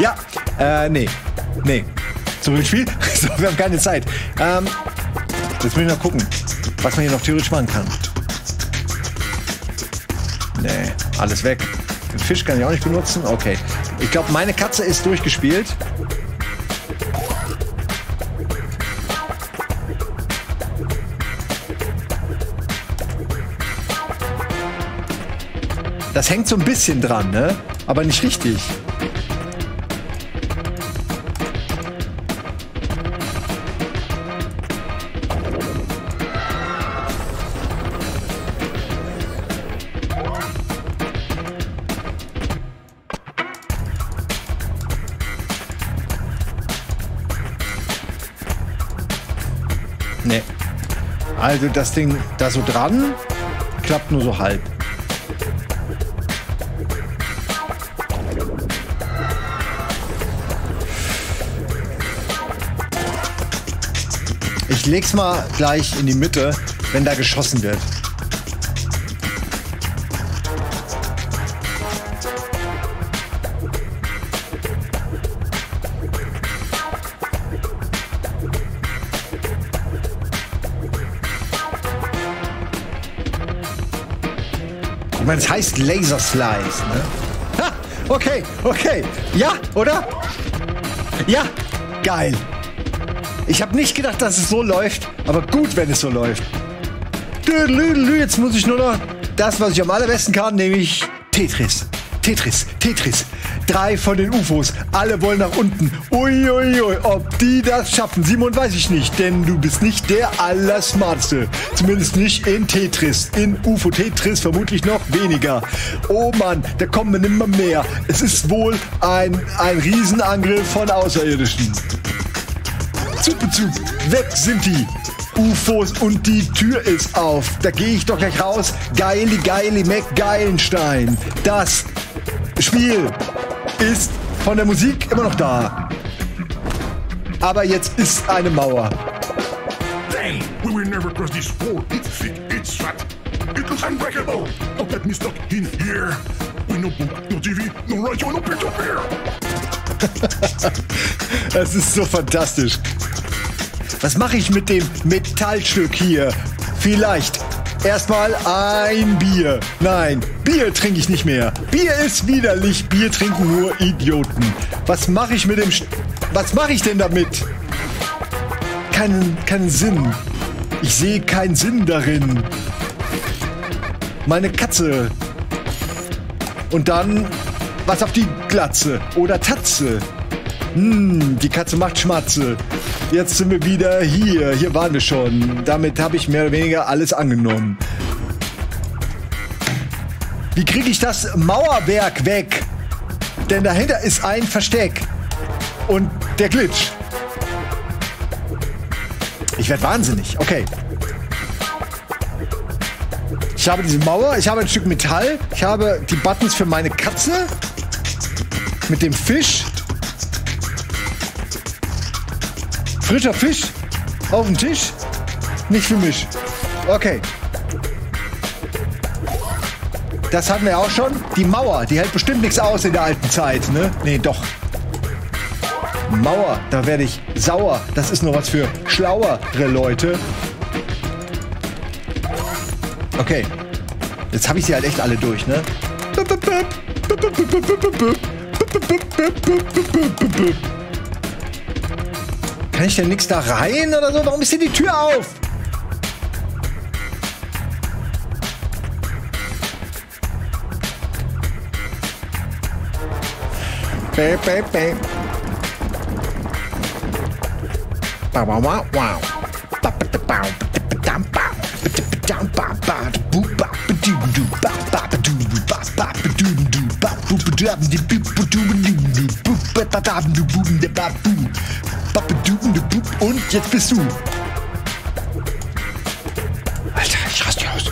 Ja, äh, nee. Nee. Zurück ins Spiel? So, wir haben keine Zeit. Ähm, jetzt müssen wir noch gucken, was man hier noch theoretisch machen kann. Nee, alles weg. Den Fisch kann ich auch nicht benutzen. Okay. Ich glaube, meine Katze ist durchgespielt. Das hängt so ein bisschen dran, ne? Aber nicht richtig. Ne. Also das Ding da so dran, klappt nur so halb. Ich leg's mal gleich in die Mitte, wenn da geschossen wird. Ich meine, es heißt Laser Slice, ne? Ha! Okay, okay. Ja, oder? Ja, geil. Ich habe nicht gedacht, dass es so läuft, aber gut, wenn es so läuft. Jetzt muss ich nur noch das, was ich am allerbesten kann, nämlich Tetris. Tetris, Tetris. Drei von den U F Os, alle wollen nach unten. Uiuiui, ui, ob die das schaffen, Simon, weiß ich nicht, denn du bist nicht der Allersmarteste. Zumindest nicht in Tetris. In U F O-Tetris vermutlich noch weniger. Oh Mann, da kommen immer mehr. Es ist wohl ein, ein Riesenangriff von Außerirdischen. Zup-zup, weg sind die U F Os und die Tür ist auf. Da gehe ich doch gleich raus. Geili, geili, McGeilenstein. Das Spiel ist von der Musik immer noch da. Aber jetzt ist eine Mauer. Dang, we will never cross this wall. It's thick, it's fat. It looks unbreakable. Don't let me stuck in here. We no book, no T V, no radio, no peer-to-peer. Das ist so fantastisch. Was mache ich mit dem Metallstück hier? Vielleicht erstmal ein Bier. Nein, Bier trinke ich nicht mehr. Bier ist widerlich. Bier trinken nur Idioten. Was mache ich mit dem... St Was mache ich denn damit? Keinen, keinen Sinn. Ich sehe keinen Sinn darin. Meine Katze. Und dann... Was auf die Glatze oder Tatze. Hm, die Katze macht Schmatze. Jetzt sind wir wieder hier. Hier waren wir schon. Damit habe ich mehr oder weniger alles angenommen. Wie kriege ich das Mauerwerk weg? Denn dahinter ist ein Versteck. Und der Glitch. Ich werde wahnsinnig. Okay. Ich habe diese Mauer. Ich habe ein Stück Metall. Ich habe die Buttons für meine Katze. Mit dem Fisch. Frischer Fisch auf dem Tisch. Nicht für mich. Okay. Das hatten wir auch schon. Die Mauer, die hält bestimmt nichts aus in der alten Zeit, ne? Nee, doch. Mauer, da werde ich sauer. Das ist nur was für schlauere Leute. Okay. Jetzt habe ich sie halt echt alle durch, ne? Kann ich denn nichts da rein oder so? Warum ist hier die Tür auf? Bäh, bäh, bäh. Wow, wow, wow. Und jetzt bist du. Alter, ich raste hier aus.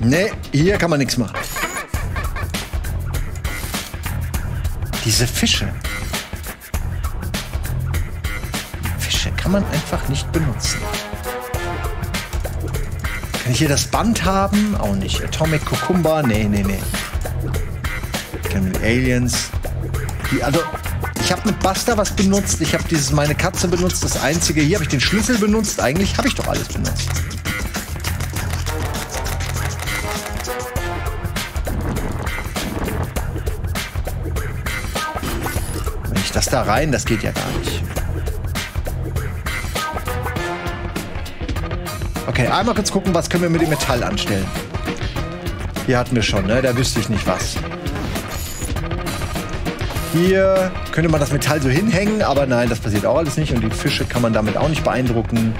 Nee, hier kann man nichts machen. Diese Fische. Fische kann man einfach nicht benutzen. Kann ich hier das Band haben? Auch nicht. Atomic Cucumber? Nee, nee, nee. Can we Aliens? Die, also, ich habe mit Buster was benutzt. Ich habe dieses meine Katze benutzt. Das einzige. Hier habe ich den Schlüssel benutzt. Eigentlich habe ich doch alles benutzt. Wenn ich das da rein, das geht ja gar nicht. Okay, einmal kurz gucken, was können wir mit dem Metall anstellen. Hier hatten wir schon, ne? Da wüsste ich nicht was. Hier könnte man das Metall so hinhängen, aber nein, das passiert auch alles nicht. Und die Fische kann man damit auch nicht beeindrucken.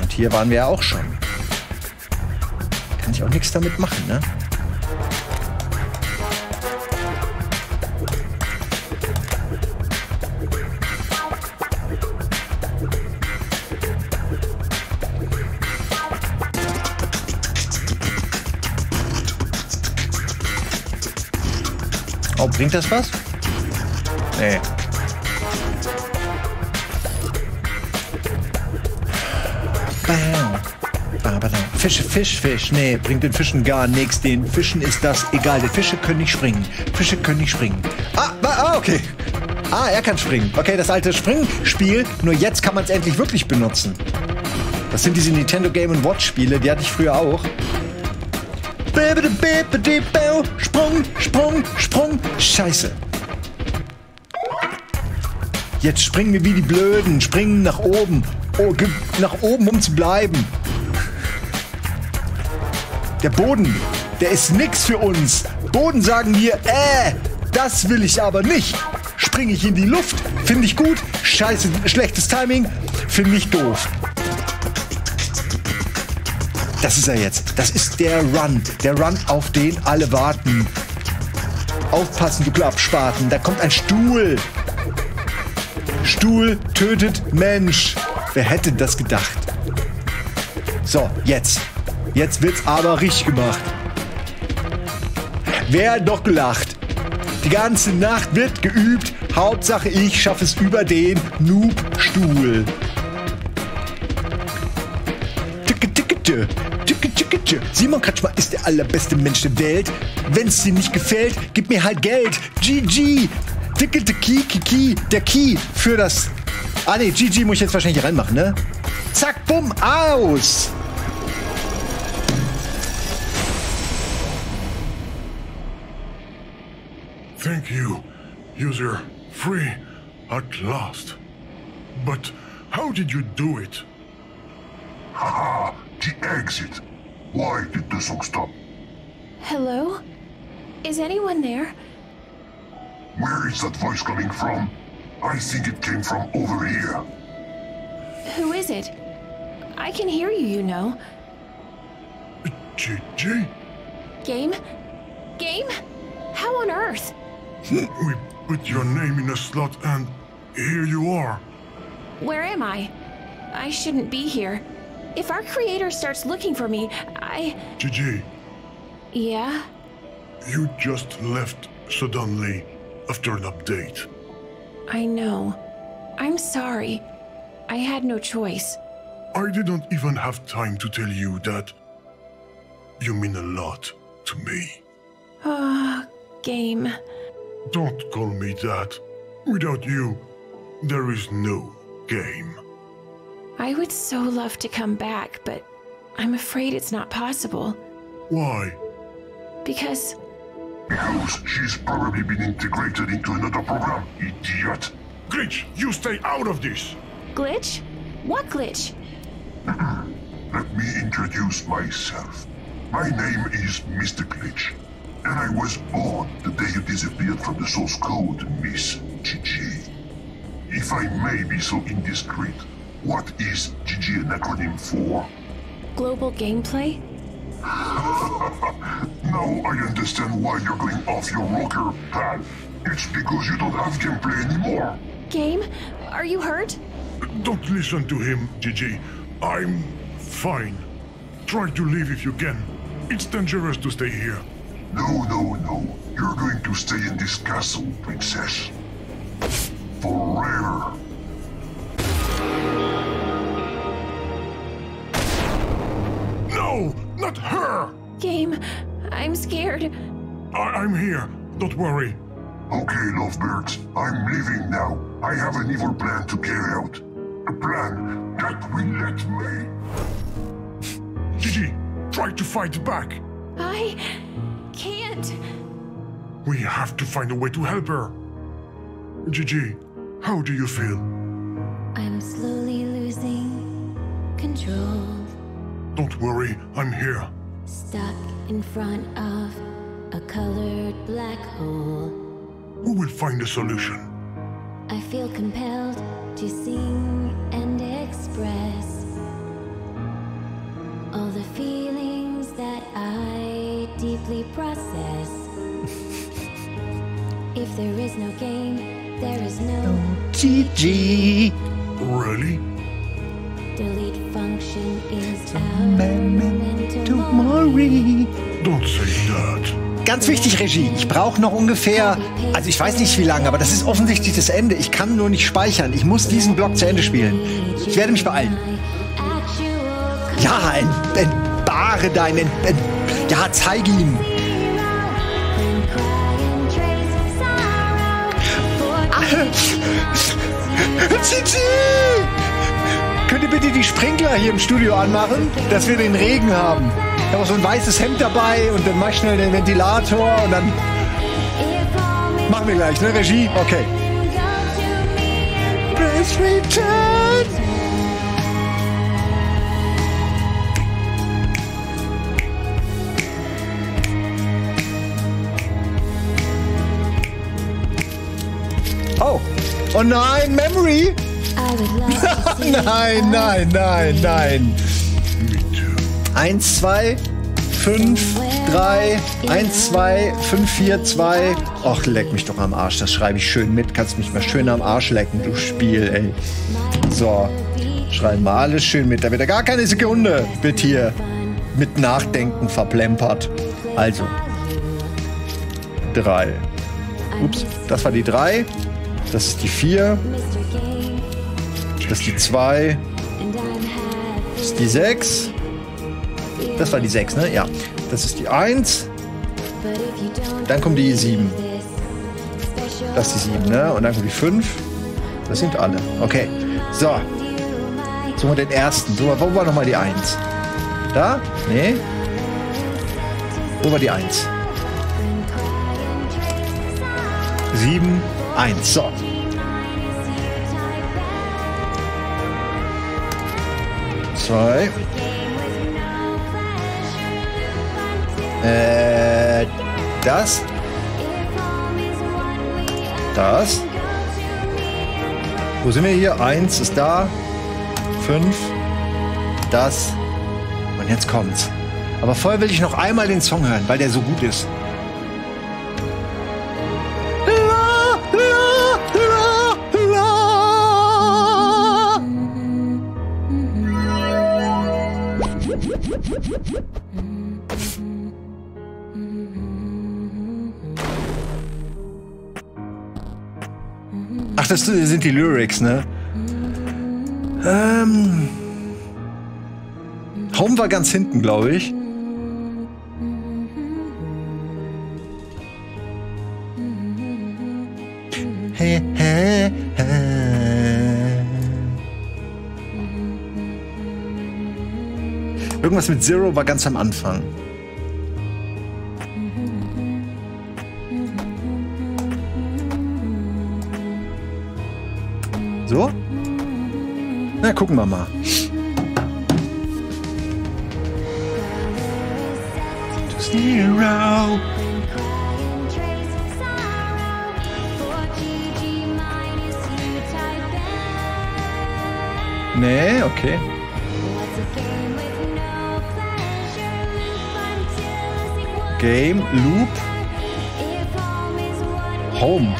Und hier waren wir ja auch schon. Kann ich auch nichts damit machen, ne? Bringt das was? Nee. Fische, Fisch, Fisch. Nee, bringt den Fischen gar nichts. Den Fischen ist das egal. Die Fische können nicht springen. Fische können nicht springen. Ah, ah, okay. Ah, er kann springen. Okay, das alte Springspiel. Nur jetzt kann man es endlich wirklich benutzen. Das sind diese Nintendo Game and Watch Spiele. Die hatte ich früher auch. Sprung, Sprung, Sprung. Scheiße. Jetzt springen wir wie die Blöden. Springen nach oben. Oh, nach oben, um zu bleiben. Der Boden, der ist nix für uns. Boden sagen wir, äh, das will ich aber nicht. Springe ich in die Luft. Finde ich gut. Scheiße, schlechtes Timing. Finde ich doof. Das ist er jetzt. Das ist der Run. Der Run, auf den alle warten. Aufpassen, du Klappspaten. Da kommt ein Stuhl. Stuhl tötet Mensch. Wer hätte das gedacht? So, jetzt. Jetzt wird's aber richtig gemacht. Wer hat doch gelacht? Die ganze Nacht wird geübt. Hauptsache, ich schaffe es über den Noob-Stuhl. Ticke, Simon Kretschmer ist der allerbeste Mensch der Welt. Wenn's dir nicht gefällt, gib mir halt Geld. G G. Ticke, Tiki, Kiki, der Key für das. Ah ne, G G muss ich jetzt wahrscheinlich reinmachen, ne? Zack, bumm, aus. Thank you, user free at last. But how did you do it? Haha, the exit. Why did the song stop? Hello? Is anyone there? Where is that voice coming from? I think it came from over here. Who is it? I can hear you, you know. G G? Game? Game? How on earth? We put your name in a slot and here you are. Where am I? I shouldn't be here. If our creator starts looking for me, I... Gigi. Yeah? You just left suddenly after an update. I know. I'm sorry. I had no choice. I didn't even have time to tell you that. You mean a lot to me. Ah, game. Don't call me that. Without you, there is no game. I would so love to come back, but I'm afraid it's not possible. Why? Because... Because she's probably been integrated into another program, idiot. Glitch, you stay out of this! Glitch? What glitch? Let me introduce myself. My name is Mister Glitch, and I was born the day you disappeared from the source code, Miss Gigi. If I may be so indiscreet, what is G G an acronym for? Global Gameplay? Now I understand why you're going off your rocker, pal. It's because you don't have gameplay anymore. Game? Are you hurt? Don't listen to him, G G. I'm fine. Try to leave if you can. It's dangerous to stay here. No, no, no. You're going to stay in this castle, princess. Forever. Not her! Game, I'm scared. I I'm here. Don't worry. Okay, lovebirds. I'm leaving now. I have an evil plan to carry out. A plan that will let me... Gigi, try to fight back. I... can't. We have to find a way to help her. Gigi, how do you feel? I'm slowly losing control. Don't worry, I'm here. Stuck in front of a colored black hole. Who will find a solution? I feel compelled to sing and express all the feelings that I deeply process. If there is no game, there is no... G G! Really? Delete function is our tomorrow. Don't say that. Ganz wichtig, Regie, ich brauche noch ungefähr, also ich weiß nicht wie lange, aber das ist offensichtlich das Ende. Ich kann nur nicht speichern. Ich muss diesen Block zu Ende spielen. Ich werde mich beeilen. Ja, ent, entbahre dein, ent, ent, ja, zeige ihm. Gigi! Könnt ihr bitte die Sprinkler hier im Studio anmachen, dass wir den Regen haben? Ich habe so ein weißes Hemd dabei und dann mach ich schnell den Ventilator und dann machen wir gleich, ne? Regie? Okay. Oh. Oh nein, Memory! Nein, nein, nein, nein. eins, zwei, fünf, drei, eins, zwei, fünf, vier, zwei. Och, leck mich doch am Arsch. Das schreibe ich schön mit. Kannst mich mal schön am Arsch lecken, du Spiel, ey. So, schreiben wir alles schön mit. Da wird ja gar keine Sekunde wird hier mit Nachdenken verplempert. Also, drei. Ups, das war die drei. Das ist die vier. Das ist die zwei. Das ist die sechs. Das war die sechs, ne? Ja. Das ist die eins. Dann kommt die sieben. Das ist die sieben, ne? Und dann kommt die fünf. Das sind alle. Okay. So. Suchen wir den ersten. So, wo war nochmal die eins? Da? Nee. Wo war die eins? sieben, eins. So. zwei. Äh, das. Das. Wo sind wir hier? Eins ist da. Fünf. Das. Und jetzt kommt's. Aber vorher will ich noch einmal den Song hören, weil der so gut ist. Ach, das sind die Lyrics, ne? Ähm. Home war ganz hinten, glaube ich. He, he, he. Irgendwas mit Zero war ganz am Anfang. So? Na, gucken wir mal. Zero. Nee, okay. Game, Loop, Home.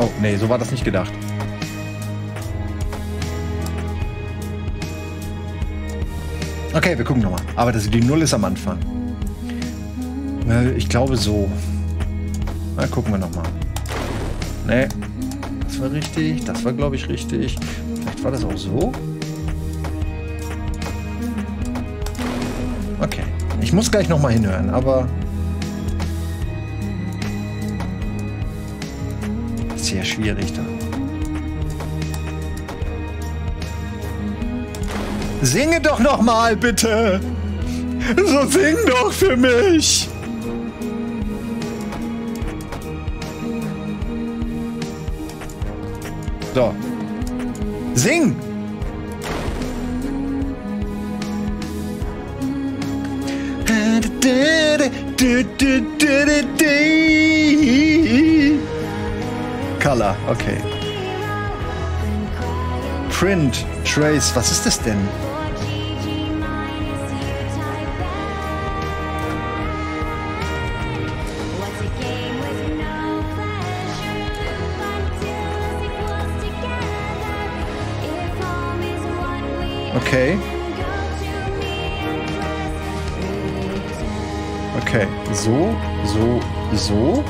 Oh, nee, so war das nicht gedacht. Okay, wir gucken nochmal. Aber das, die Null ist am Anfang. Ich glaube so. Na, gucken wir nochmal. Ne, das war richtig. Das war, glaube ich, richtig. Vielleicht war das auch so. Okay. Ich muss gleich nochmal hinhören, aber... Sehr schwierig da. Singe doch nochmal, bitte! So sing doch für mich! So. Sing! Color, okay. Print, Trace, was ist das denn? Okay. Okay, so, so, so.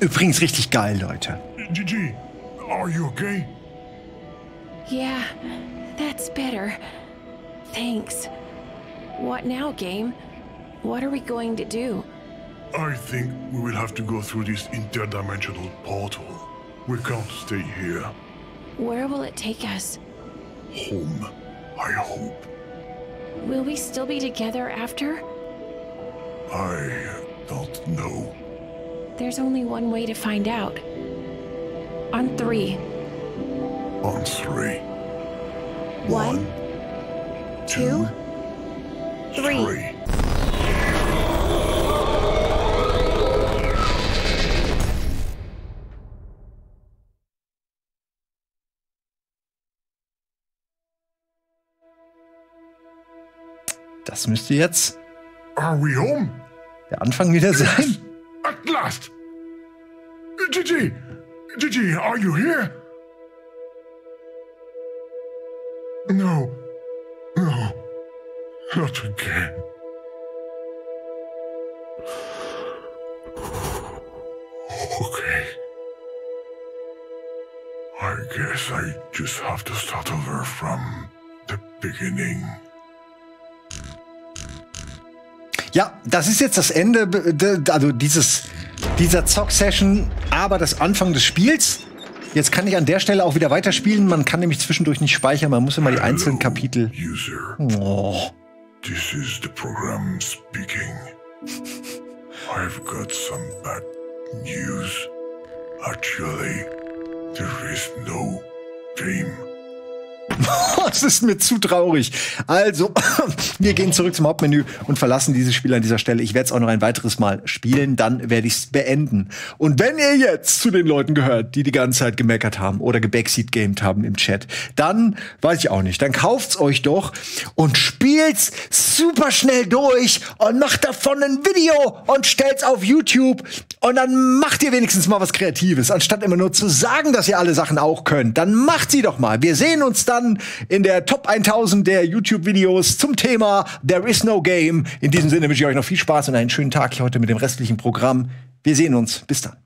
Übrigens richtig geil, Leute. Gigi, are you okay? Yeah, that's better. Thanks. What now, game? What are we going to do? I think we will have to go through this interdimensional portal. We can't stay here. Where will it take us? Home, I hope. Will we still be together after? I don't know. There's only one way to find out. On three. On three. One, two, three. three. Das müsste jetzt Are we home? Der Anfang wieder sein. At last! Gigi! Gigi, are you here? No. No. Not again. Okay. I guess I just have to start over from the beginning. Ja, das ist jetzt das Ende, also dieses, dieser Zock-Session, aber das Anfang des Spiels. Jetzt kann ich an der Stelle auch wieder weiterspielen. Man kann nämlich zwischendurch nicht speichern, man muss immer die einzelnen Kapitel... User. Oh. This is the program speaking. I've got some bad news. Actually, there is no game. Es ist mir zu traurig. Also, wir gehen zurück zum Hauptmenü und verlassen dieses Spiel an dieser Stelle. Ich werde es auch noch ein weiteres Mal spielen, dann werde ich es beenden. Und wenn ihr jetzt zu den Leuten gehört, die die ganze Zeit gemeckert haben oder gebackseat-gamed haben im Chat, dann weiß ich auch nicht. Dann kauft's euch doch und spielt's super schnell durch und macht davon ein Video und stellt's auf YouTube und dann macht ihr wenigstens mal was Kreatives, anstatt immer nur zu sagen, dass ihr alle Sachen auch könnt. Dann macht sie doch mal. Wir sehen uns dann in der Top tausend der YouTube-Videos zum Thema There is no game. In diesem Sinne wünsche ich euch noch viel Spaß und einen schönen Tag heute mit dem restlichen Programm. Wir sehen uns. Bis dann.